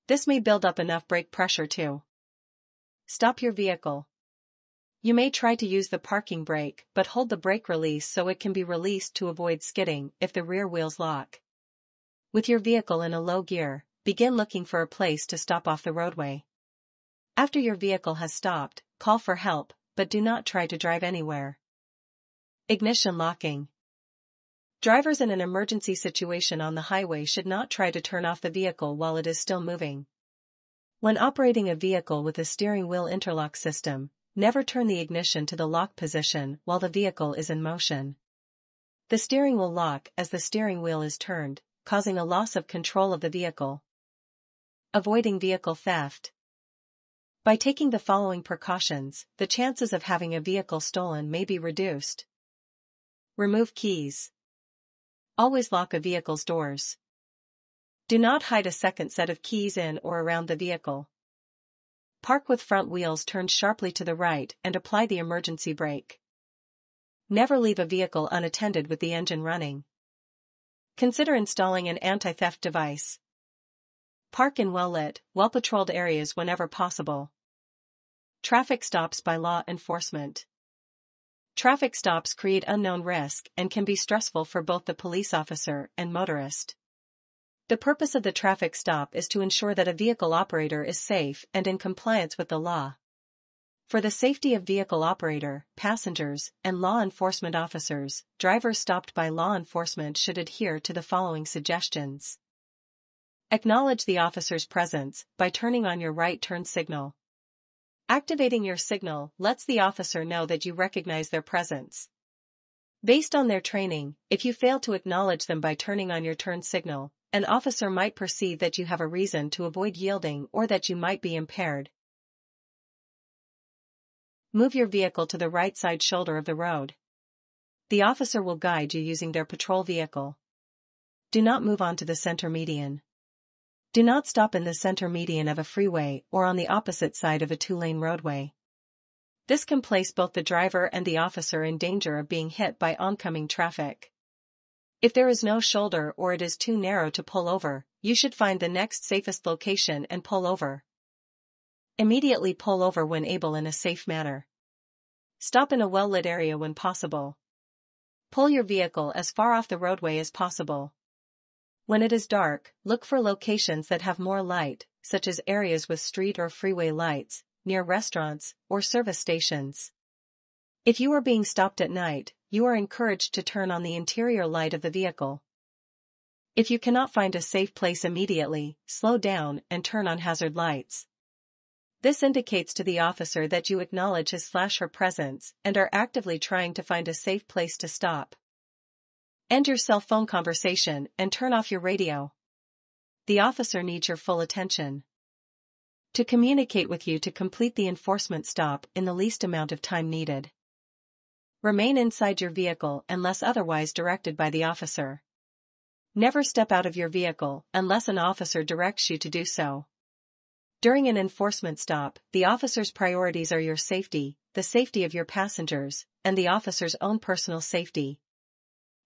This may build up enough brake pressure to stop your vehicle. You may try to use the parking brake, but hold the brake release so it can be released to avoid skidding if the rear wheels lock. With your vehicle in a low gear, begin looking for a place to stop off the roadway. After your vehicle has stopped, call for help, but do not try to drive anywhere. Ignition locking. Drivers in an emergency situation on the highway should not try to turn off the vehicle while it is still moving. When operating a vehicle with a steering wheel interlock system, never turn the ignition to the lock position while the vehicle is in motion. The steering will lock as the steering wheel is turned, causing a loss of control of the vehicle. Avoiding vehicle theft. By taking the following precautions, the chances of having a vehicle stolen may be reduced. Remove keys. Always lock a vehicle's doors. Do not hide a second set of keys in or around the vehicle. Park with front wheels turned sharply to the right and apply the emergency brake. Never leave a vehicle unattended with the engine running. Consider installing an anti-theft device. Park in well-lit, well-patrolled areas whenever possible. Traffic stops by law enforcement. Traffic stops create unknown risk and can be stressful for both the police officer and motorist. The purpose of the traffic stop is to ensure that a vehicle operator is safe and in compliance with the law. For the safety of vehicle operator, passengers, and law enforcement officers, drivers stopped by law enforcement should adhere to the following suggestions. Acknowledge the officer's presence by turning on your right turn signal. Activating your signal lets the officer know that you recognize their presence. Based on their training, if you fail to acknowledge them by turning on your turn signal, an officer might perceive that you have a reason to avoid yielding or that you might be impaired. Move your vehicle to the right side shoulder of the road. The officer will guide you using their patrol vehicle. Do not move onto the center median. Do not stop in the center median of a freeway or on the opposite side of a two-lane roadway. This can place both the driver and the officer in danger of being hit by oncoming traffic. If there is no shoulder or it is too narrow to pull over, you should find the next safest location and pull over. Immediately pull over when able in a safe manner. Stop in a well-lit area when possible. Pull your vehicle as far off the roadway as possible. When it is dark, look for locations that have more light, such as areas with street or freeway lights, near restaurants, or service stations. If you are being stopped at night, you are encouraged to turn on the interior light of the vehicle. If you cannot find a safe place immediately, slow down and turn on hazard lights. This indicates to the officer that you acknowledge his/her presence and are actively trying to find a safe place to stop. End your cell phone conversation and turn off your radio. The officer needs your full attention. To communicate with you to complete the enforcement stop in the least amount of time needed. Remain inside your vehicle unless otherwise directed by the officer. Never step out of your vehicle unless an officer directs you to do so. During an enforcement stop, the officer's priorities are your safety, the safety of your passengers, and the officer's own personal safety.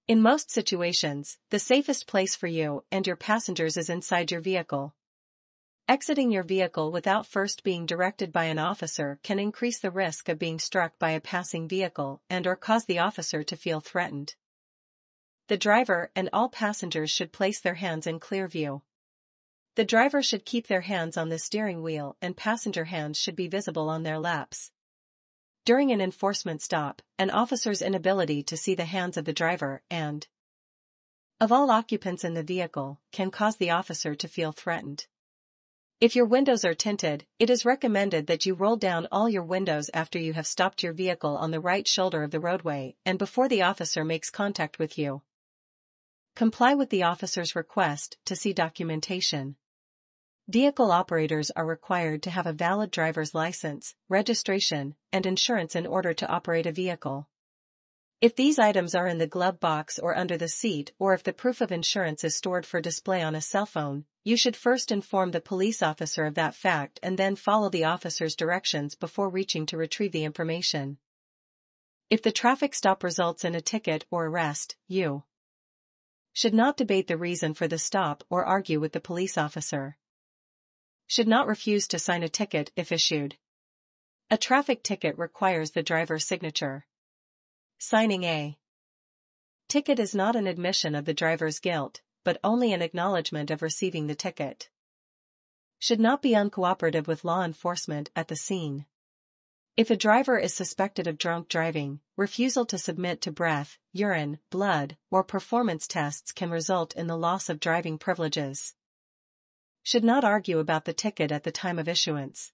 In most situations, the safest place for you and your passengers is inside your vehicle. Exiting your vehicle without first being directed by an officer can increase the risk of being struck by a passing vehicle and/or cause the officer to feel threatened. The driver and all passengers should place their hands in clear view. The driver should keep their hands on the steering wheel and passenger hands should be visible on their laps. during an enforcement stop, an officer's inability to see the hands of the driver and of all occupants in the vehicle can cause the officer to feel threatened. If your windows are tinted, it is recommended that you roll down all your windows after you have stopped your vehicle on the right shoulder of the roadway and before the officer makes contact with you. Comply with the officer's request to see documentation. Vehicle operators are required to have a valid driver's license, registration, and insurance in order to operate a vehicle. If these items are in the glove box or under the seat, or if the proof of insurance is stored for display on a cell phone, you should first inform the police officer of that fact and then follow the officer's directions before reaching to retrieve the information. If the traffic stop results in a ticket or arrest, you should not debate the reason for the stop or argue with the police officer. Should not refuse to sign a ticket if issued. A traffic ticket requires the driver's signature. Signing a ticket is not an admission of the driver's guilt, but only an acknowledgement of receiving the ticket. Should not be uncooperative with law enforcement at the scene. If a driver is suspected of drunk driving, refusal to submit to breath, urine, blood, or performance tests can result in the loss of driving privileges. Should not argue about the ticket at the time of issuance.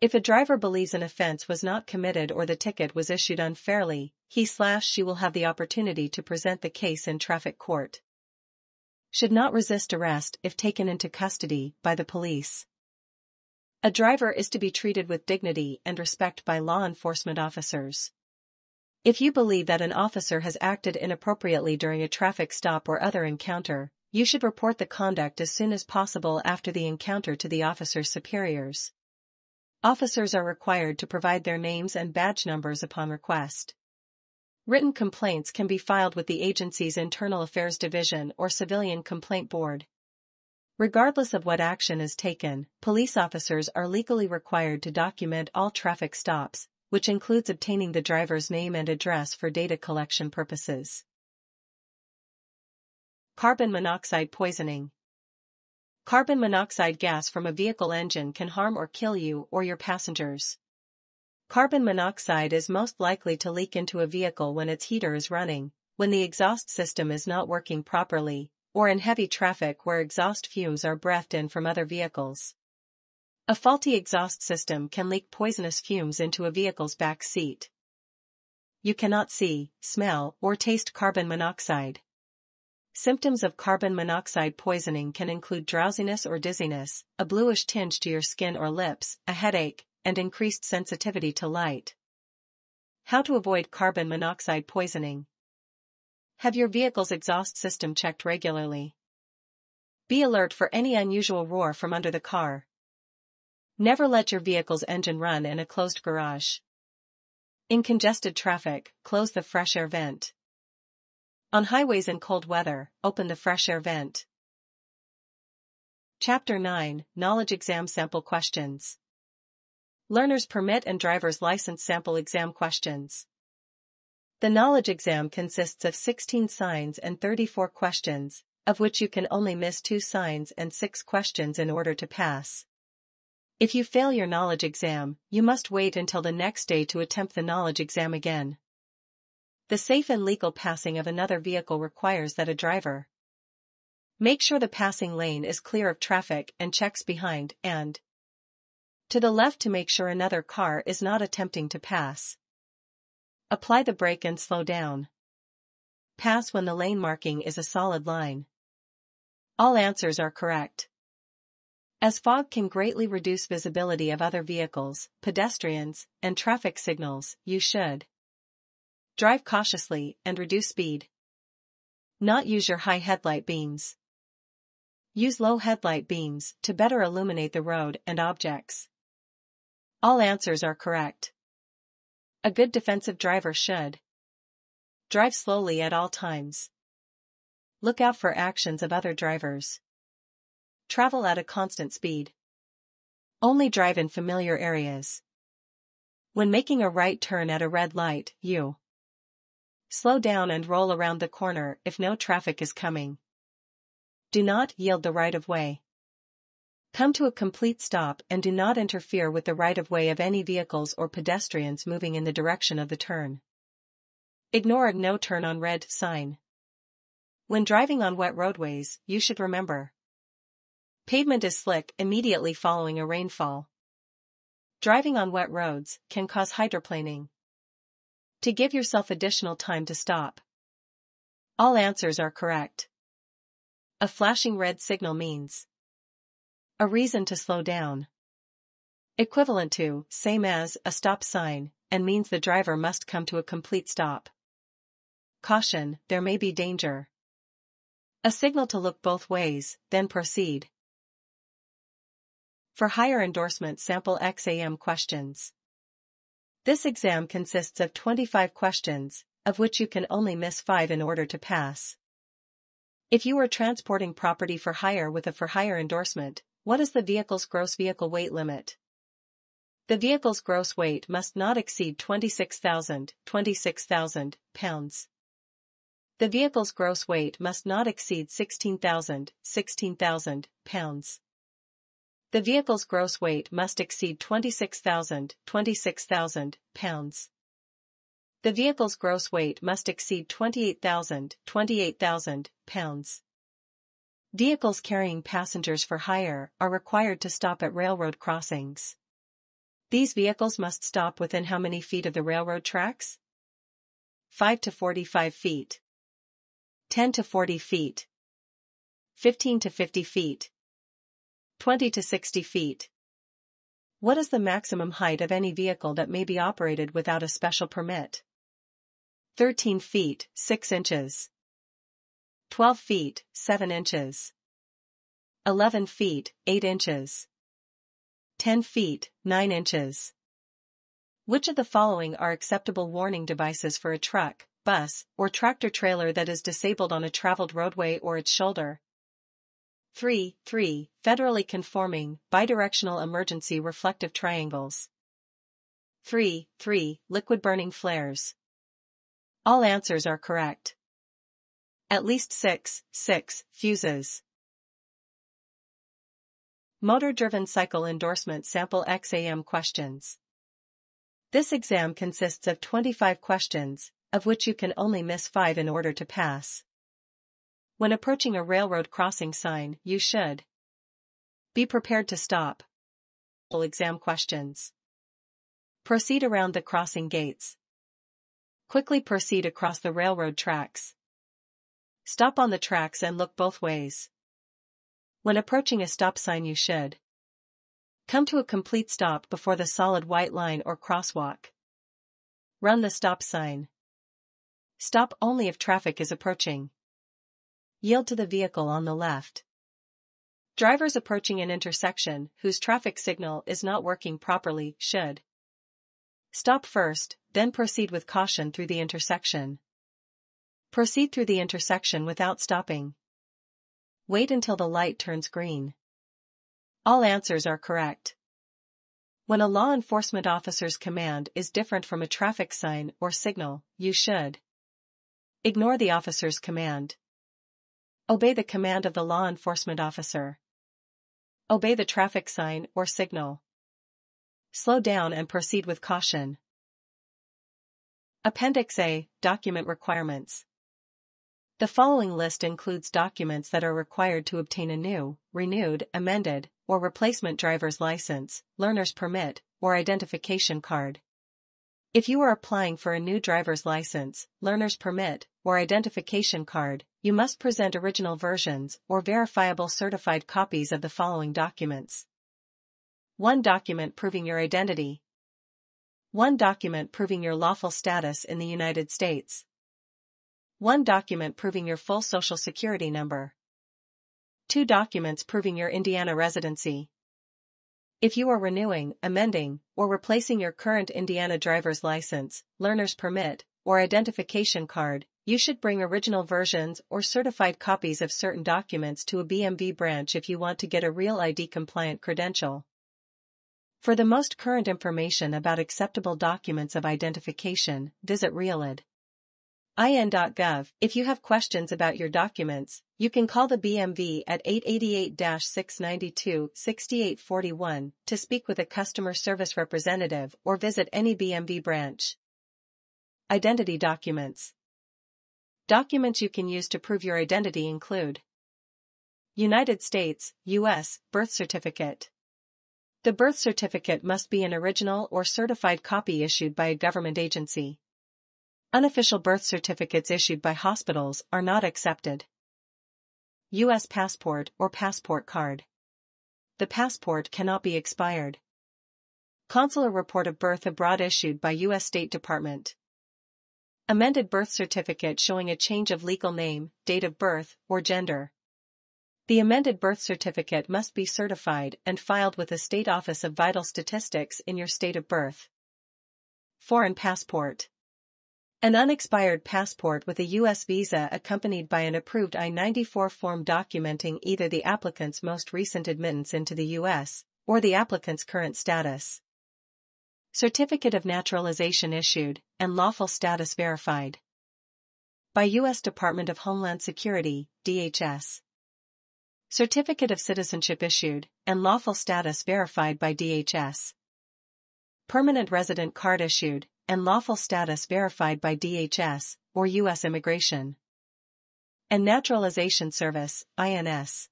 If a driver believes an offense was not committed or the ticket was issued unfairly, he/she will have the opportunity to present the case in traffic court. Should not resist arrest if taken into custody by the police. A driver is to be treated with dignity and respect by law enforcement officers. If you believe that an officer has acted inappropriately during a traffic stop or other encounter, you should report the conduct as soon as possible after the encounter to the officer's superiors. Officers are required to provide their names and badge numbers upon request. Written complaints can be filed with the agency's Internal Affairs Division or Civilian Complaint Board. Regardless of what action is taken, police officers are legally required to document all traffic stops, which includes obtaining the driver's name and address for data collection purposes. Carbon monoxide poisoning. Carbon monoxide gas from a vehicle engine can harm or kill you or your passengers. Carbon monoxide is most likely to leak into a vehicle when its heater is running, when the exhaust system is not working properly, or in heavy traffic where exhaust fumes are breathed in from other vehicles. A faulty exhaust system can leak poisonous fumes into a vehicle's back seat. You cannot see, smell, or taste carbon monoxide. Symptoms of carbon monoxide poisoning can include drowsiness or dizziness, a bluish tinge to your skin or lips, a headache, and increased sensitivity to light. How to avoid carbon monoxide poisoning. Have your vehicle's exhaust system checked regularly. Be alert for any unusual roar from under the car. Never let your vehicle's engine run in a closed garage. In congested traffic, close the fresh air vent. On highways in cold weather, open the fresh air vent. Chapter nine, Knowledge Exam Sample Questions. Learner's Permit and Driver's License Sample Exam Questions. The knowledge exam consists of sixteen signs and thirty-four questions, of which you can only miss two signs and six questions in order to pass. If you fail your knowledge exam, you must wait until the next day to attempt the knowledge exam again. The safe and legal passing of another vehicle requires that a driver make sure the passing lane is clear of traffic and checks behind and to the left to make sure another car is not attempting to pass. Apply the brake and slow down. Pass when the lane marking is a solid line. All answers are correct. As fog can greatly reduce visibility of other vehicles, pedestrians, and traffic signals, you should drive cautiously and reduce speed. Not use your high headlight beams. Use low headlight beams to better illuminate the road and objects. All answers are correct. A good defensive driver should drive slowly at all times. Look out for actions of other drivers. Travel at a constant speed. Only drive in familiar areas. When making a right turn at a red light, you slow down and roll around the corner if no traffic is coming. Do not yield the right of way. Come to a complete stop and do not interfere with the right-of-way of any vehicles or pedestrians moving in the direction of the turn. Ignore a no turn on red sign. When driving on wet roadways, you should remember: pavement is slick immediately following a rainfall. Driving on wet roads can cause hydroplaning. To give yourself additional time to stop. All answers are correct. A flashing red signal means a reason to slow down. Equivalent to, same as, a stop sign, and means the driver must come to a complete stop. Caution, there may be danger. A signal to look both ways, then proceed. For higher endorsement, sample exam questions. This exam consists of twenty-five questions, of which you can only miss five in order to pass. If you are transporting property for hire with a for hire endorsement, what is the vehicle's gross vehicle weight limit? The vehicle's gross weight must not exceed twenty-six thousand pounds. The vehicle's gross weight must not exceed sixteen thousand pounds. The vehicle's gross weight must exceed twenty-six thousand pounds. The vehicle's gross weight must exceed twenty-eight thousand pounds. Vehicles carrying passengers for hire are required to stop at railroad crossings. These vehicles must stop within how many feet of the railroad tracks? five to forty-five feet. ten to forty feet. fifteen to fifty feet. twenty to sixty feet. What is the maximum height of any vehicle that may be operated without a special permit? thirteen feet, six inches. twelve feet, seven inches. eleven feet, eight inches. ten feet, nine inches. Which of the following are acceptable warning devices for a truck, bus, or tractor-trailer that is disabled on a traveled roadway or its shoulder? three, three, federally conforming, bidirectional emergency reflective triangles. three, three, liquid burning flares. All answers are correct. At least six, six, fuses. Motor-driven cycle endorsement sample exam questions. This exam consists of twenty-five questions, of which you can only miss five in order to pass. When approaching a railroad crossing sign, you should be prepared to stop. Exam questions. Proceed around the crossing gates. Quickly proceed across the railroad tracks. Stop on the tracks and look both ways. When approaching a stop sign, you should come to a complete stop before the solid white line or crosswalk. Run the stop sign. Stop only if traffic is approaching. Yield to the vehicle on the left. Drivers approaching an intersection whose traffic signal is not working properly should stop first, then proceed with caution through the intersection. Proceed through the intersection without stopping. Wait until the light turns green. All answers are correct. When a law enforcement officer's command is different from a traffic sign or signal, you should ignore the officer's command. Obey the command of the law enforcement officer. Obey the traffic sign or signal. Slow down and proceed with caution. Appendix A, document requirements. The following list includes documents that are required to obtain a new, renewed, amended, or replacement driver's license, learner's permit, or identification card. If you are applying for a new driver's license, learner's permit, or identification card, you must present original versions or verifiable certified copies of the following documents. one Document proving your identity. one Document proving your lawful status in the United States. one Document proving your full Social Security number. two Documents proving your Indiana residency. If you are renewing, amending, or replacing your current Indiana driver's license, learner's permit, or identification card, you should bring original versions or certified copies of certain documents to a B M V branch if you want to get a real I D-compliant credential. For the most current information about acceptable documents of identification, visit realid dot I N dot gov. If you have questions about your documents, You can call the B M V at eight eight eight, six nine two, six eight four one to speak with a customer service representative or visit any B M V branch. Identity documents. Documents you can use to prove your identity include United States, U S, birth certificate. The birth certificate must be an original or certified copy issued by a government agency. Unofficial birth certificates issued by hospitals are not accepted. U S passport or passport card. The passport cannot be expired. Consular report of birth abroad issued by U S State Department. Amended birth certificate showing a change of legal name, date of birth, or gender. The amended birth certificate must be certified and filed with the State Office of Vital Statistics in your state of birth. Foreign passport. An unexpired passport with a U S visa accompanied by an approved I ninety-four form documenting either the applicant's most recent admittance into the U S or the applicant's current status. Certificate of naturalization issued and lawful status verified by U S Department of Homeland Security, D H S. Certificate of citizenship issued and lawful status verified by D H S. Permanent resident card issued and lawful status verified by D H S or U S Immigration and Naturalization Service, I N S.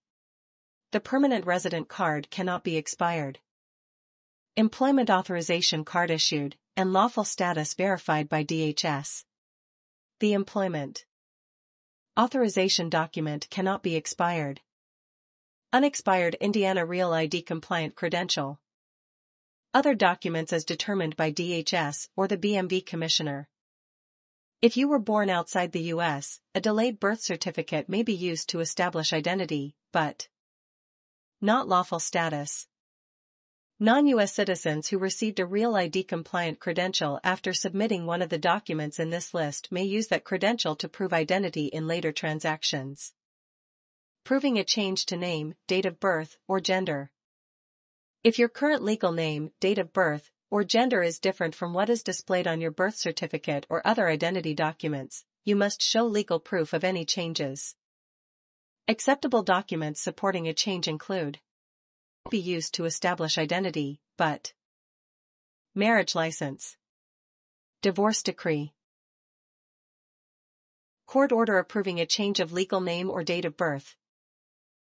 The permanent resident card cannot be expired. Employment authorization card issued and lawful status verified by D H S. The employment authorization document cannot be expired. Unexpired Indiana Real I D compliant credential. Other documents as determined by D H S or the B M V commissioner. If you were born outside the U S, a delayed birth certificate may be used to establish identity, but not lawful status. Non-U S citizens who received a Real I D compliant credential after submitting one of the documents in this list may use that credential to prove identity in later transactions. Proving a change to name, date of birth, or gender. If your current legal name, date of birth, or gender is different from what is displayed on your birth certificate or other identity documents, you must show legal proof of any changes. Acceptable documents supporting a change include be used to establish identity, but marriage license, divorce decree, court order approving a change of legal name or date of birth,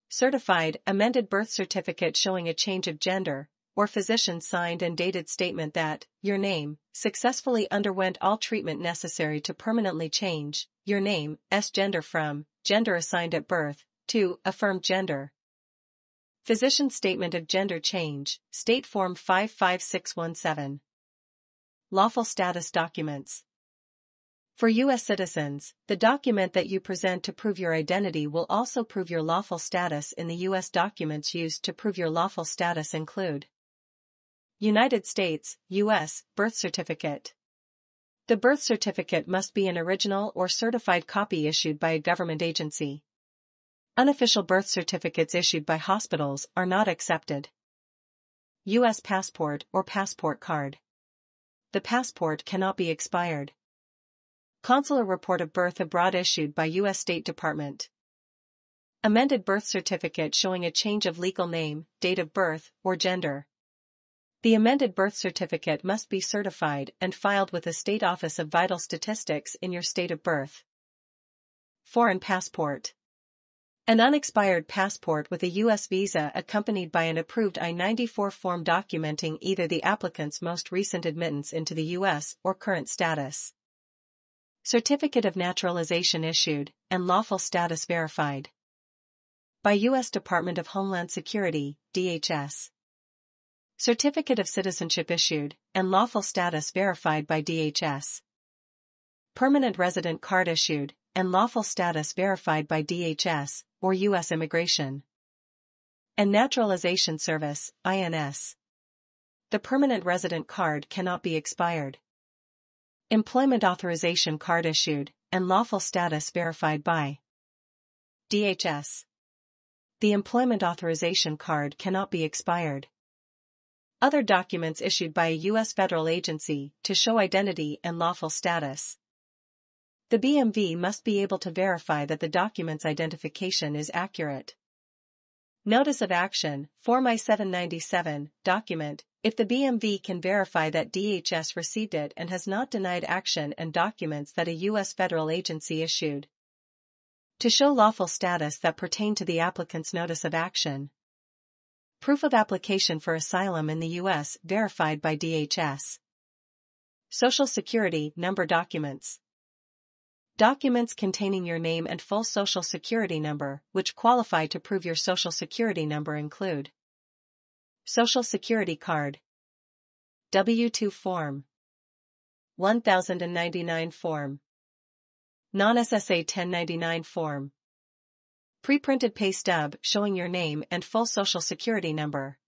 certified, amended birth certificate showing a change of gender, or physician's signed and dated statement that your name successfully underwent all treatment necessary to permanently change your name, s gender from gender assigned at birth to affirmed gender. Physician statement of gender change, State Form five five six one seven. Lawful status documents. For U S citizens, the document that you present to prove your identity will also prove your lawful status in the U S Documents used to prove your lawful status include United States, U S, birth certificate. The birth certificate must be an original or certified copy issued by a government agency. Unofficial birth certificates issued by hospitals are not accepted. U S passport or passport card. The passport cannot be expired. Consular report of birth abroad issued by U S State Department. Amended birth certificate showing a change of legal name, date of birth, or gender. The amended birth certificate must be certified and filed with the State Office of Vital Statistics in your state of birth. Foreign passport. An unexpired passport with a U S visa accompanied by an approved I ninety-four form documenting either the applicant's most recent admittance into the U S or current status. Certificate of naturalization issued and lawful status verified by U S Department of Homeland Security, D H S. Certificate of citizenship issued and lawful status verified by D H S. Permanent resident card issued and lawful status verified by D H S or U S Immigration and Naturalization Service, I N S. The permanent resident card cannot be expired. Employment authorization card issued and lawful status verified by D H S. The employment authorization card cannot be expired. Other documents issued by a U S federal agency to show identity and lawful status. The B M V must be able to verify that the document's identification is accurate. Notice of Action, Form I seven ninety-seven, Document. If the B M V can verify that D H S received it and has not denied action and documents that a U S federal agency issued. To show lawful status that pertain to the applicant's notice of action. Proof of application for asylum in the U S verified by D H S. Social Security Number Documents. Documents containing your name and full Social Security number, which qualify to prove your Social Security number include Social Security Card, W two Form, one thousand ninety-nine Form, Non-S S A ten ninety-nine Form, preprinted pay stub showing your name and full Social Security number.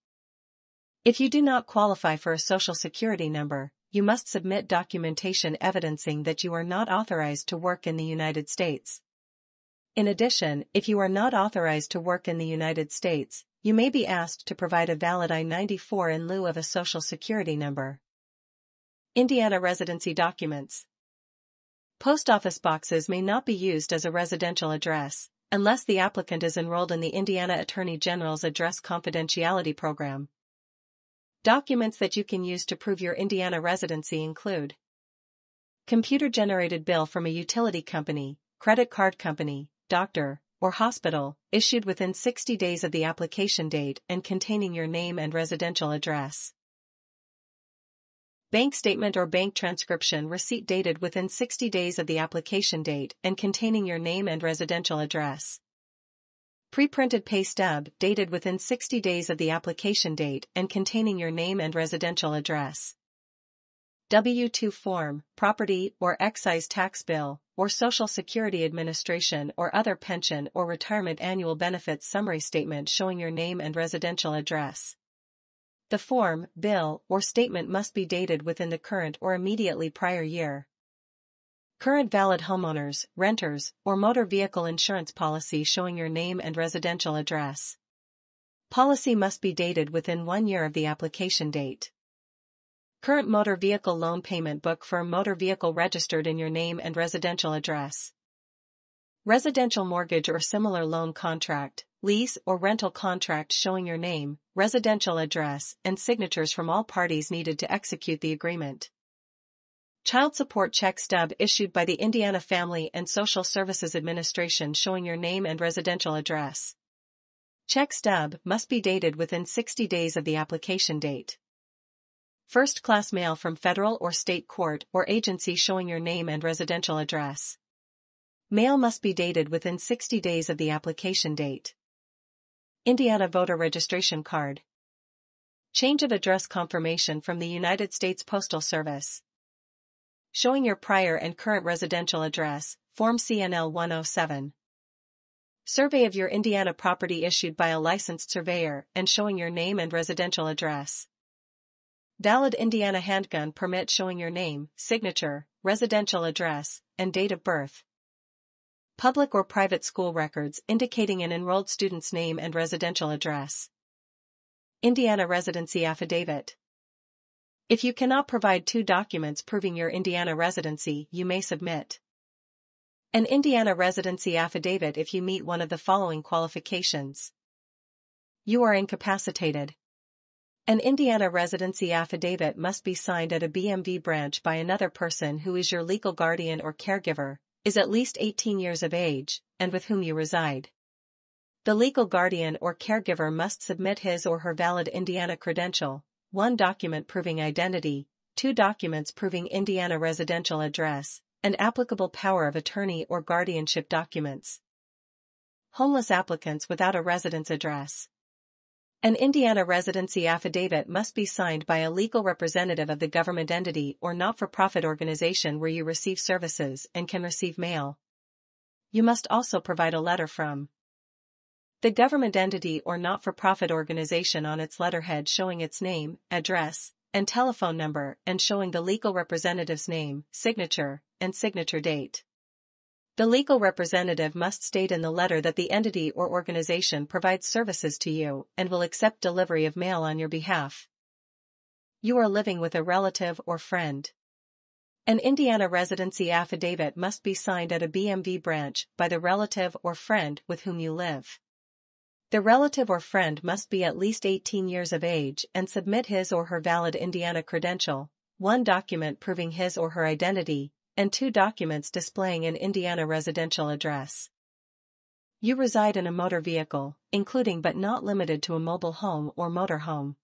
If you do not qualify for a Social Security number, you must submit documentation evidencing that you are not authorized to work in the United States. In addition, if you are not authorized to work in the United States, you may be asked to provide a valid I ninety-four in lieu of a Social Security number. Indiana Residency Documents. Post office boxes may not be used as a residential address, unless the applicant is enrolled in the Indiana Attorney General's Address Confidentiality Program. Documents that you can use to prove your Indiana residency include computer-generated bill from a utility company, credit card company, doctor, or hospital, issued within sixty days of the application date and containing your name and residential address. Bank statement or bank transcription receipt dated within sixty days of the application date and containing your name and residential address. Preprinted pay stub dated within sixty days of the application date and containing your name and residential address. W two form, property or excise tax bill, or Social Security Administration or other pension or retirement annual benefits summary statement showing your name and residential address. The form, bill, or statement must be dated within the current or immediately prior year. Current valid homeowners, renters, or motor vehicle insurance policy showing your name and residential address. Policy must be dated within one year of the application date. Current motor vehicle loan payment book for a motor vehicle registered in your name and residential address. Residential mortgage or similar loan contract, lease or rental contract showing your name, residential address, and signatures from all parties needed to execute the agreement. Child support check stub issued by the Indiana Family and Social Services Administration showing your name and residential address. Check stub must be dated within sixty days of the application date. First-class mail from federal or state court or agency showing your name and residential address. Mail must be dated within sixty days of the application date. Indiana voter registration card. Change of address confirmation from the United States Postal Service. Showing your prior and current residential address, Form C N L one oh seven. Survey of your Indiana property issued by a licensed surveyor and showing your name and residential address. Valid Indiana handgun permit showing your name, signature, residential address, and date of birth. Public or private school records indicating an enrolled student's name and residential address. Indiana residency affidavit. If you cannot provide two documents proving your Indiana residency, you may submit an Indiana residency affidavit if you meet one of the following qualifications. You are incapacitated. An Indiana residency affidavit must be signed at a B M V branch by another person who is your legal guardian or caregiver, is at least eighteen years of age, and with whom you reside. The legal guardian or caregiver must submit his or her valid Indiana credential, one document proving identity, two documents proving Indiana residential address, and applicable power of attorney or guardianship documents. Homeless applicants without a residence address. An Indiana residency affidavit must be signed by a legal representative of the government entity or not-for-profit organization where you receive services and can receive mail. You must also provide a letter from the government entity or not-for-profit organization on its letterhead showing its name, address, and telephone number and showing the legal representative's name, signature, and signature date. The legal representative must state in the letter that the entity or organization provides services to you and will accept delivery of mail on your behalf. You are living with a relative or friend. An Indiana residency affidavit must be signed at a B M V branch by the relative or friend with whom you live. The relative or friend must be at least eighteen years of age and submit his or her valid Indiana credential, one document proving his or her identity, and two documents displaying an Indiana residential address. You reside in a motor vehicle, including but not limited to a mobile home or motorhome.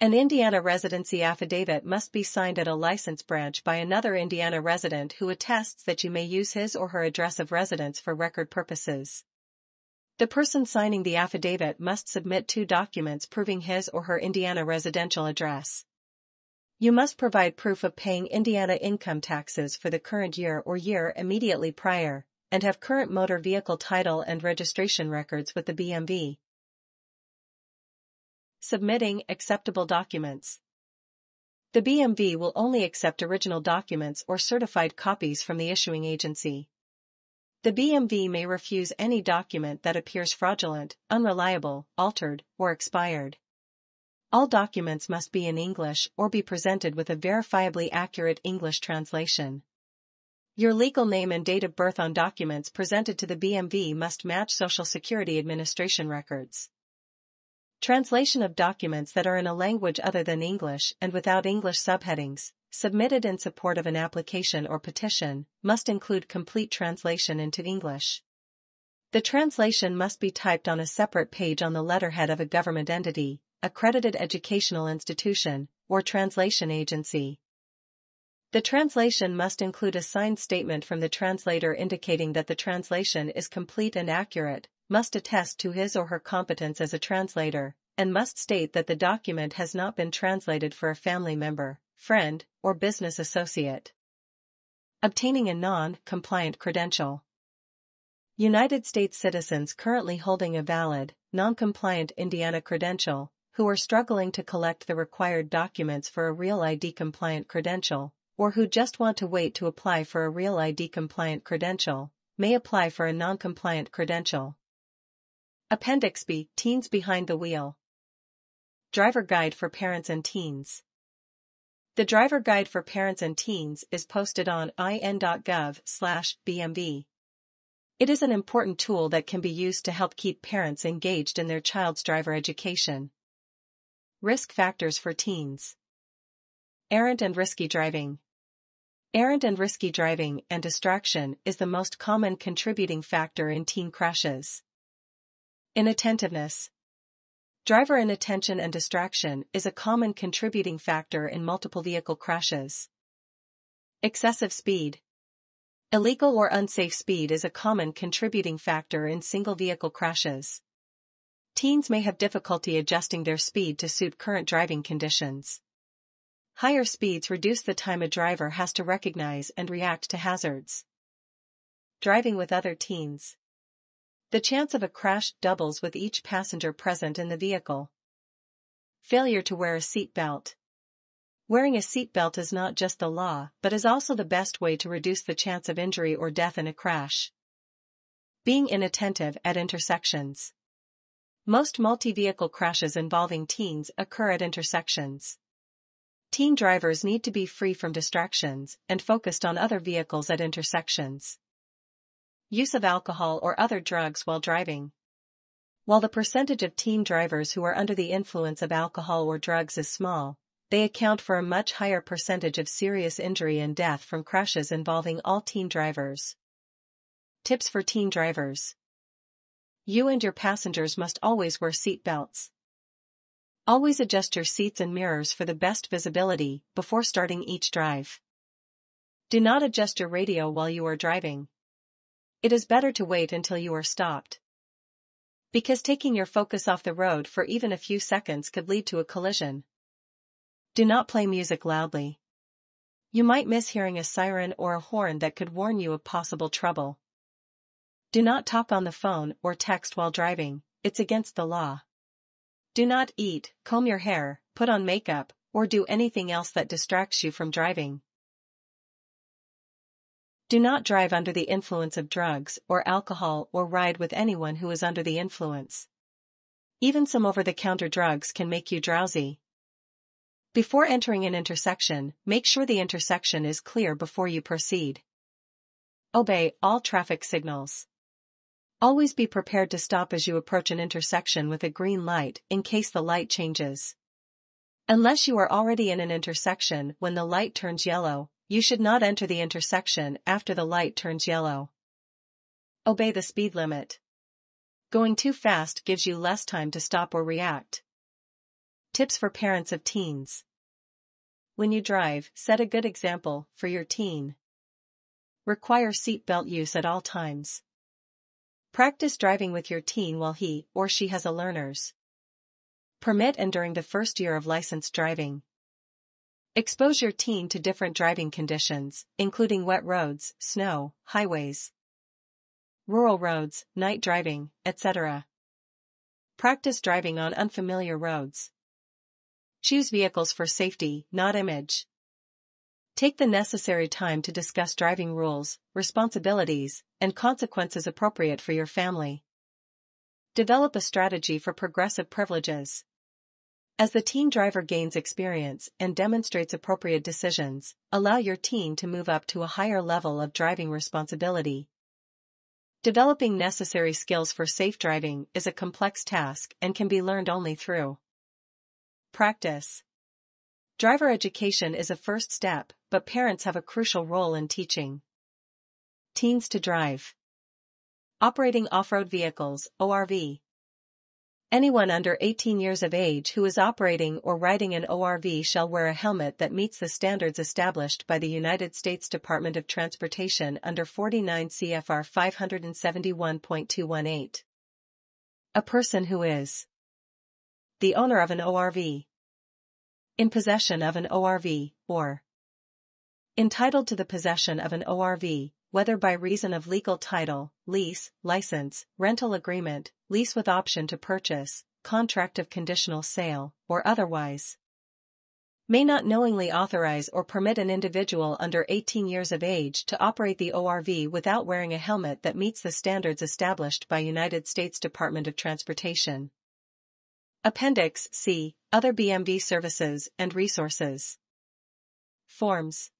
An Indiana residency affidavit must be signed at a license branch by another Indiana resident who attests that you may use his or her address of residence for record purposes. The person signing the affidavit must submit two documents proving his or her Indiana residential address. You must provide proof of paying Indiana income taxes for the current year or year immediately prior, and have current motor vehicle title and registration records with the B M V. Submitting acceptable documents. The B M V will only accept original documents or certified copies from the issuing agency. The B M V may refuse any document that appears fraudulent, unreliable, altered, or expired. All documents must be in English or be presented with a verifiably accurate English translation. Your legal name and date of birth on documents presented to the B M V must match Social Security Administration records. Translation of documents that are in a language other than English and without English subheadings, submitted in support of an application or petition, must include complete translation into English. The translation must be typed on a separate page on the letterhead of a government entity, accredited educational institution, or translation agency. The translation must include a signed statement from the translator indicating that the translation is complete and accurate, must attest to his or her competence as a translator, and must state that the document has not been translated for a family member, friend, or business associate. Obtaining a non-compliant credential. United States citizens currently holding a valid, non-compliant Indiana credential, who are struggling to collect the required documents for a Real I D-compliant credential, or who just want to wait to apply for a Real I D-compliant credential, may apply for a non-compliant credential. Appendix B. Teens behind the wheel. Driver Guide for Parents and Teens. The Driver Guide for Parents and Teens is posted on I N dot gov slash B M V. It is an important tool that can be used to help keep parents engaged in their child's driver education. Risk factors for teens. Errant and risky driving. Errant and risky driving and distraction is the most common contributing factor in teen crashes. Inattentiveness. Driver inattention and distraction is a common contributing factor in multiple vehicle crashes. Excessive speed. Illegal or unsafe speed is a common contributing factor in single vehicle crashes. Teens may have difficulty adjusting their speed to suit current driving conditions. Higher speeds reduce the time a driver has to recognize and react to hazards. Driving with other teens. The chance of a crash doubles with each passenger present in the vehicle. Failure to wear a seatbelt. Wearing a seatbelt is not just the law, but is also the best way to reduce the chance of injury or death in a crash. Being inattentive at intersections. Most multi-vehicle crashes involving teens occur at intersections. Teen drivers need to be free from distractions and focused on other vehicles at intersections. Use of alcohol or other drugs while driving. While the percentage of teen drivers who are under the influence of alcohol or drugs is small, they account for a much higher percentage of serious injury and death from crashes involving all teen drivers. Tips for teen drivers. You and your passengers must always wear seatbelts. Always adjust your seats and mirrors for the best visibility before starting each drive. Do not adjust your radio while you are driving. It is better to wait until you are stopped, because taking your focus off the road for even a few seconds could lead to a collision. Do not play music loudly. You might miss hearing a siren or a horn that could warn you of possible trouble. Do not talk on the phone or text while driving, it's against the law. Do not eat, comb your hair, put on makeup, or do anything else that distracts you from driving. Do not drive under the influence of drugs or alcohol or ride with anyone who is under the influence. Even some over-the-counter drugs can make you drowsy. Before entering an intersection, make sure the intersection is clear before you proceed. Obey all traffic signals. Always be prepared to stop as you approach an intersection with a green light in case the light changes. Unless you are already in an intersection when the light turns yellow, you should not enter the intersection after the light turns yellow. Obey the speed limit. Going too fast gives you less time to stop or react. Tips for parents of teens. When you drive, set a good example for your teen. Require seatbelt use at all times. Practice driving with your teen while he or she has a learner's permit and during the first year of licensed driving. Expose your teen to different driving conditions, including wet roads, snow, highways, rural roads, night driving, et cetera. Practice driving on unfamiliar roads. Choose vehicles for safety, not image. Take the necessary time to discuss driving rules, responsibilities, and consequences appropriate for your family. Develop a strategy for progressive privileges. As the teen driver gains experience and demonstrates appropriate decisions, allow your teen to move up to a higher level of driving responsibility. Developing necessary skills for safe driving is a complex task and can be learned only through practice. Driver education is a first step, but parents have a crucial role in teaching teens to drive. Operating off-road vehicles, O R V. Anyone under eighteen years of age who is operating or riding an O R V shall wear a helmet that meets the standards established by the United States Department of Transportation under forty-nine C F R five seventy-one point two eighteen. A person who is the owner of an O R V, in possession of an O R V, or entitled to the possession of an O R V, whether by reason of legal title, lease, license, rental agreement, lease with option to purchase, contract of conditional sale, or otherwise, may not knowingly authorize or permit an individual under eighteen years of age to operate the O R V without wearing a helmet that meets the standards established by United States Department of Transportation. Appendix C, Other B M V Services and Resources. Forms.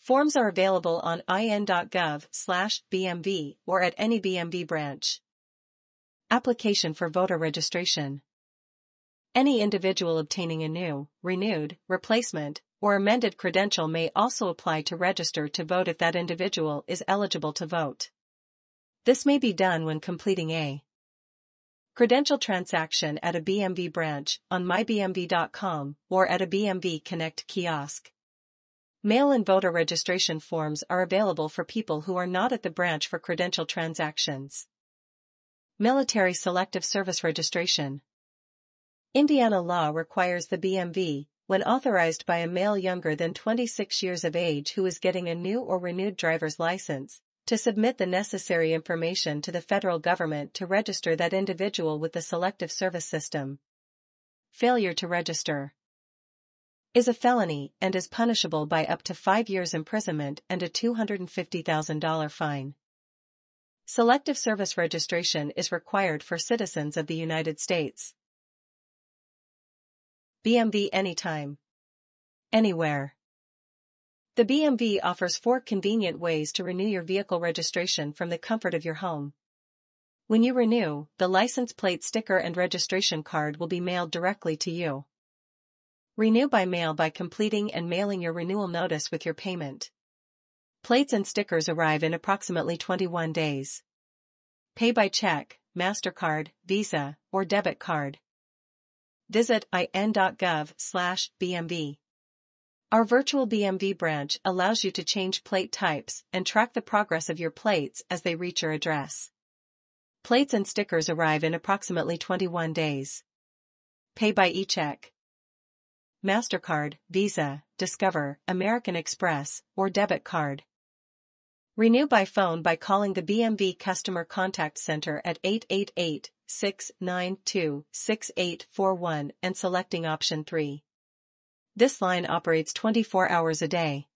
Forms are available on I N dot gov slash B M V or at any B M V branch. Application for voter registration. Any individual obtaining a new, renewed, replacement, or amended credential may also apply to register to vote if that individual is eligible to vote. This may be done when completing a credential transaction at a B M V branch, on my B M V dot com, or at a B M V Connect kiosk. Mail-in voter registration forms are available for people who are not at the branch for credential transactions. Military Selective Service Registration. Indiana law requires the B M V, when authorized by a male younger than twenty-six years of age who is getting a new or renewed driver's license, to submit the necessary information to the federal government to register that individual with the Selective Service System. Failure to register is a felony and is punishable by up to five years imprisonment and a two hundred fifty thousand dollars fine. Selective service registration is required for citizens of the United States. B M V anytime, anywhere. The B M V offers four convenient ways to renew your vehicle registration from the comfort of your home. When you renew, the license plate sticker and registration card will be mailed directly to you. Renew by mail by completing and mailing your renewal notice with your payment. Plates and stickers arrive in approximately twenty-one days. Pay by check, MasterCard, Visa, or debit card. Visit I N dot gov slash B M V. Our virtual B M V branch allows you to change plate types and track the progress of your plates as they reach your address. Plates and stickers arrive in approximately twenty-one days. Pay by e-check, MasterCard, Visa, Discover, American Express, or debit card. Renew by phone by calling the B M V Customer Contact Center at eight eight eight, six nine two, six eight four one and selecting option three. This line operates twenty-four hours a day.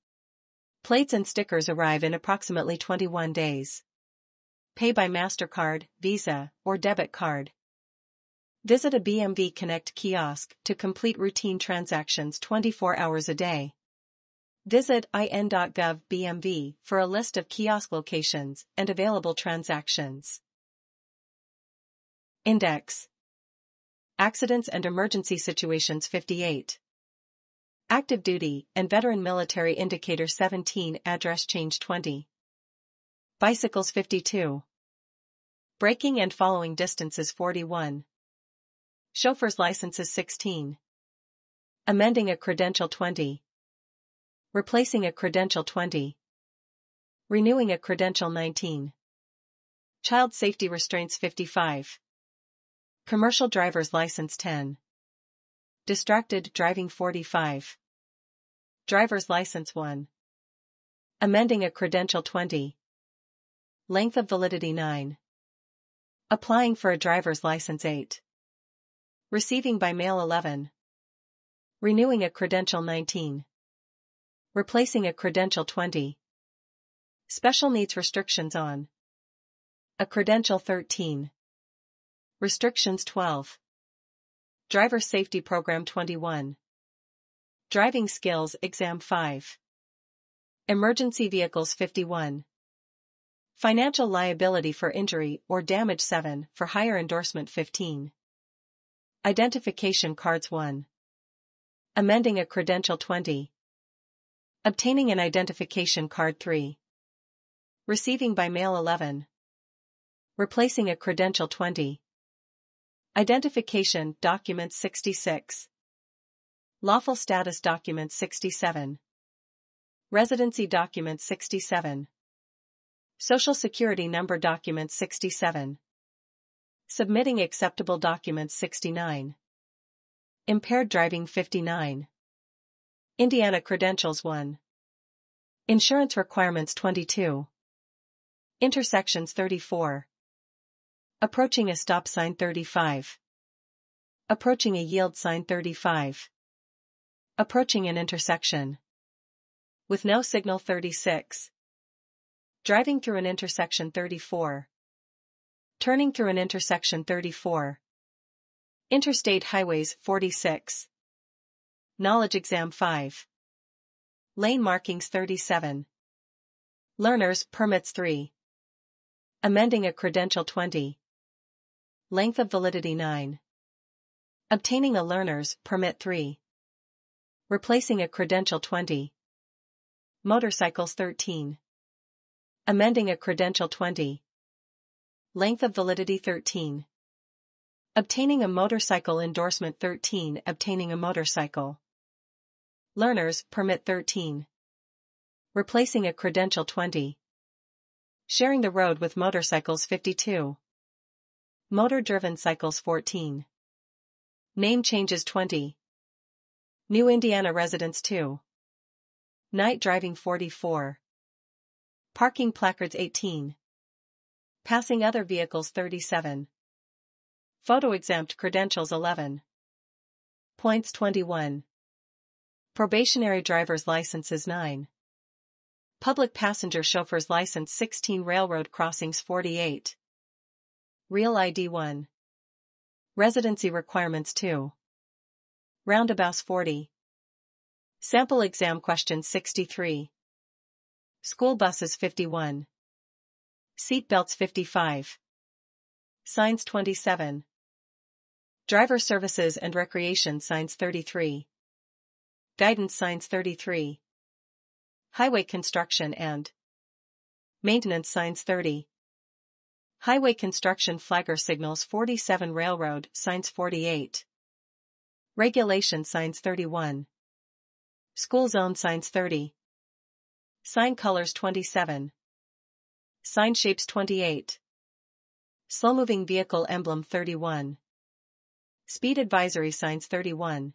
Plates and stickers arrive in approximately twenty-one days. Pay by MasterCard, Visa, or debit card. Visit a B M V Connect kiosk to complete routine transactions twenty-four hours a day. Visit I N dot gov B M V for a list of kiosk locations and available transactions. Index: Accidents and Emergency Situations fifty-eight. Active Duty and Veteran Military Indicator seventeen, Address Change twenty. Bicycles fifty-two. Braking and Following Distances forty-one. Chauffeur's Licenses sixteen. Amending a Credential twenty. Replacing a Credential twenty. Renewing a Credential nineteen. Child Safety Restraints fifty-five. Commercial Driver's License ten. Distracted Driving forty-five. Driver's License one. Amending a Credential twenty. Length of Validity nine. Applying for a Driver's License eight. Receiving by Mail eleven. Renewing a Credential nineteen. Replacing a Credential twenty. Special Needs Restrictions on a Credential thirteen. Restrictions twelve. Driver Safety Program twenty-one. Driving Skills Exam five. Emergency Vehicles fifty-one. Financial Liability for Injury or Damage seven for Hire Endorsement fifteen. Identification Cards one. Amending a Credential twenty. Obtaining an Identification Card three. Receiving by Mail eleven. Replacing a Credential twenty. Identification Documents sixty-six. Lawful Status Documents sixty-seven. Residency Documents sixty-seven. Social Security Number Documents sixty-seven. Submitting Acceptable Documents sixty-nine. Impaired Driving fifty-nine. Indiana Credentials one. Insurance Requirements twenty-two. Intersections thirty-four. Approaching a stop sign thirty-five. Approaching a yield sign thirty-five. Approaching an intersection with no signal thirty-six. Driving through an intersection thirty-four. Turning through an intersection thirty-four. Interstate Highways forty-six. Knowledge Exam five. Lane Markings thirty-seven. Learners Permits three. Amending a Credential twenty. Length of Validity nine. Obtaining a Learner's Permit three. Replacing a Credential twenty. Motorcycles thirteen. Amending a Credential twenty. Length of Validity thirteen. Obtaining a Motorcycle Endorsement thirteen. Obtaining a Motorcycle Learner's Permit thirteen. Replacing a Credential twenty. Sharing the Road with Motorcycles fifty-two. Motor-driven Cycles fourteen. Name Changes twenty. New Indiana Residents two. Night Driving forty-four. Parking Placards eighteen. Passing Other Vehicles thirty-seven. Photo-exempt Credentials eleven. Points twenty-one. Probationary Driver's Licenses nine. Public Passenger Chauffeur's License sixteen. Railroad Crossings forty-eight. Real I D one. Residency Requirements two. Roundabouts forty. Sample Exam Question sixty-three. School Buses fifty-one. Seat Belts fifty-five. Signs twenty-seven. Driver Services and Recreation Signs thirty-three. Guidance Signs thirty-three. Highway Construction and Maintenance Signs thirty. Highway Construction Flagger Signals forty-seven. Railroad Signs forty-eight. Regulation Signs thirty-one. School Zone Signs thirty. Sign Colors twenty-seven. Sign Shapes twenty-eight. Slow-Moving Vehicle Emblem thirty-one. Speed Advisory Signs thirty-one.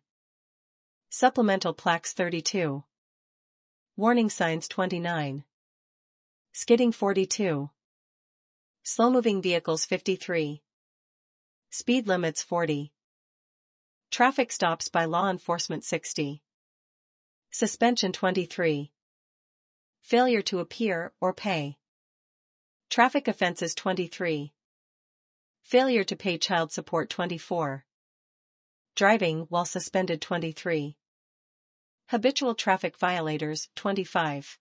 Supplemental Plaques thirty-two. Warning Signs twenty-nine. Skidding forty-two. Slow-moving vehicles fifty-three. Speed limits forty. Traffic stops by law enforcement sixty. Suspension twenty-three. Failure to appear or pay. Traffic offenses twenty-three. Failure to pay child support twenty-four. Driving while suspended twenty-three. Habitual traffic violators twenty-five.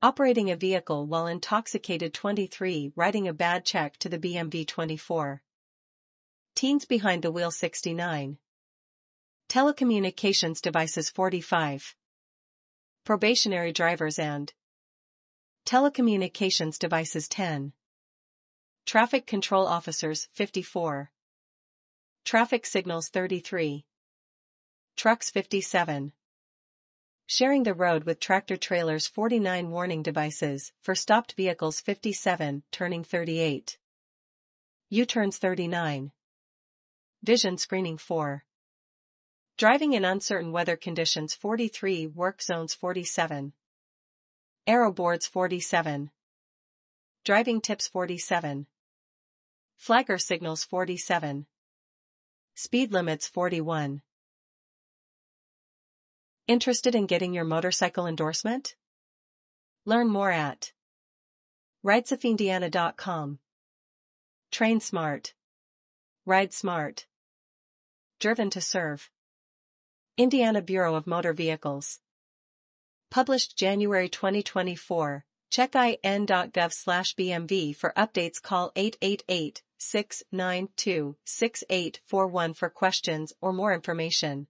Operating a vehicle while intoxicated twenty-three. Writing a bad check to the B M V twenty-four. Teens behind the wheel sixty-nine. Telecommunications devices forty-five. Probationary drivers and telecommunications devices ten. Traffic control officers fifty-four. Traffic signals thirty-three. Trucks fifty-seven. Sharing the road with tractor-trailers forty-nine. Warning devices for stopped vehicles fifty-seven, turning thirty-eight. U-turns thirty-nine. Vision screening four. Driving in uncertain weather conditions forty-three. Work zones forty-seven. Arrow boards forty-seven. Driving tips forty-seven. Flagger signals forty-seven. Speed limits forty-one. Interested in getting your motorcycle endorsement? Learn more at rides of Indiana dot com. Train smart. Ride smart. Driven to serve. Indiana Bureau of Motor Vehicles. Published January twenty twenty-four. Check I N dot gov slash B M V for updates. Call eight eight eight, six nine two, six eight four one for questions or more information.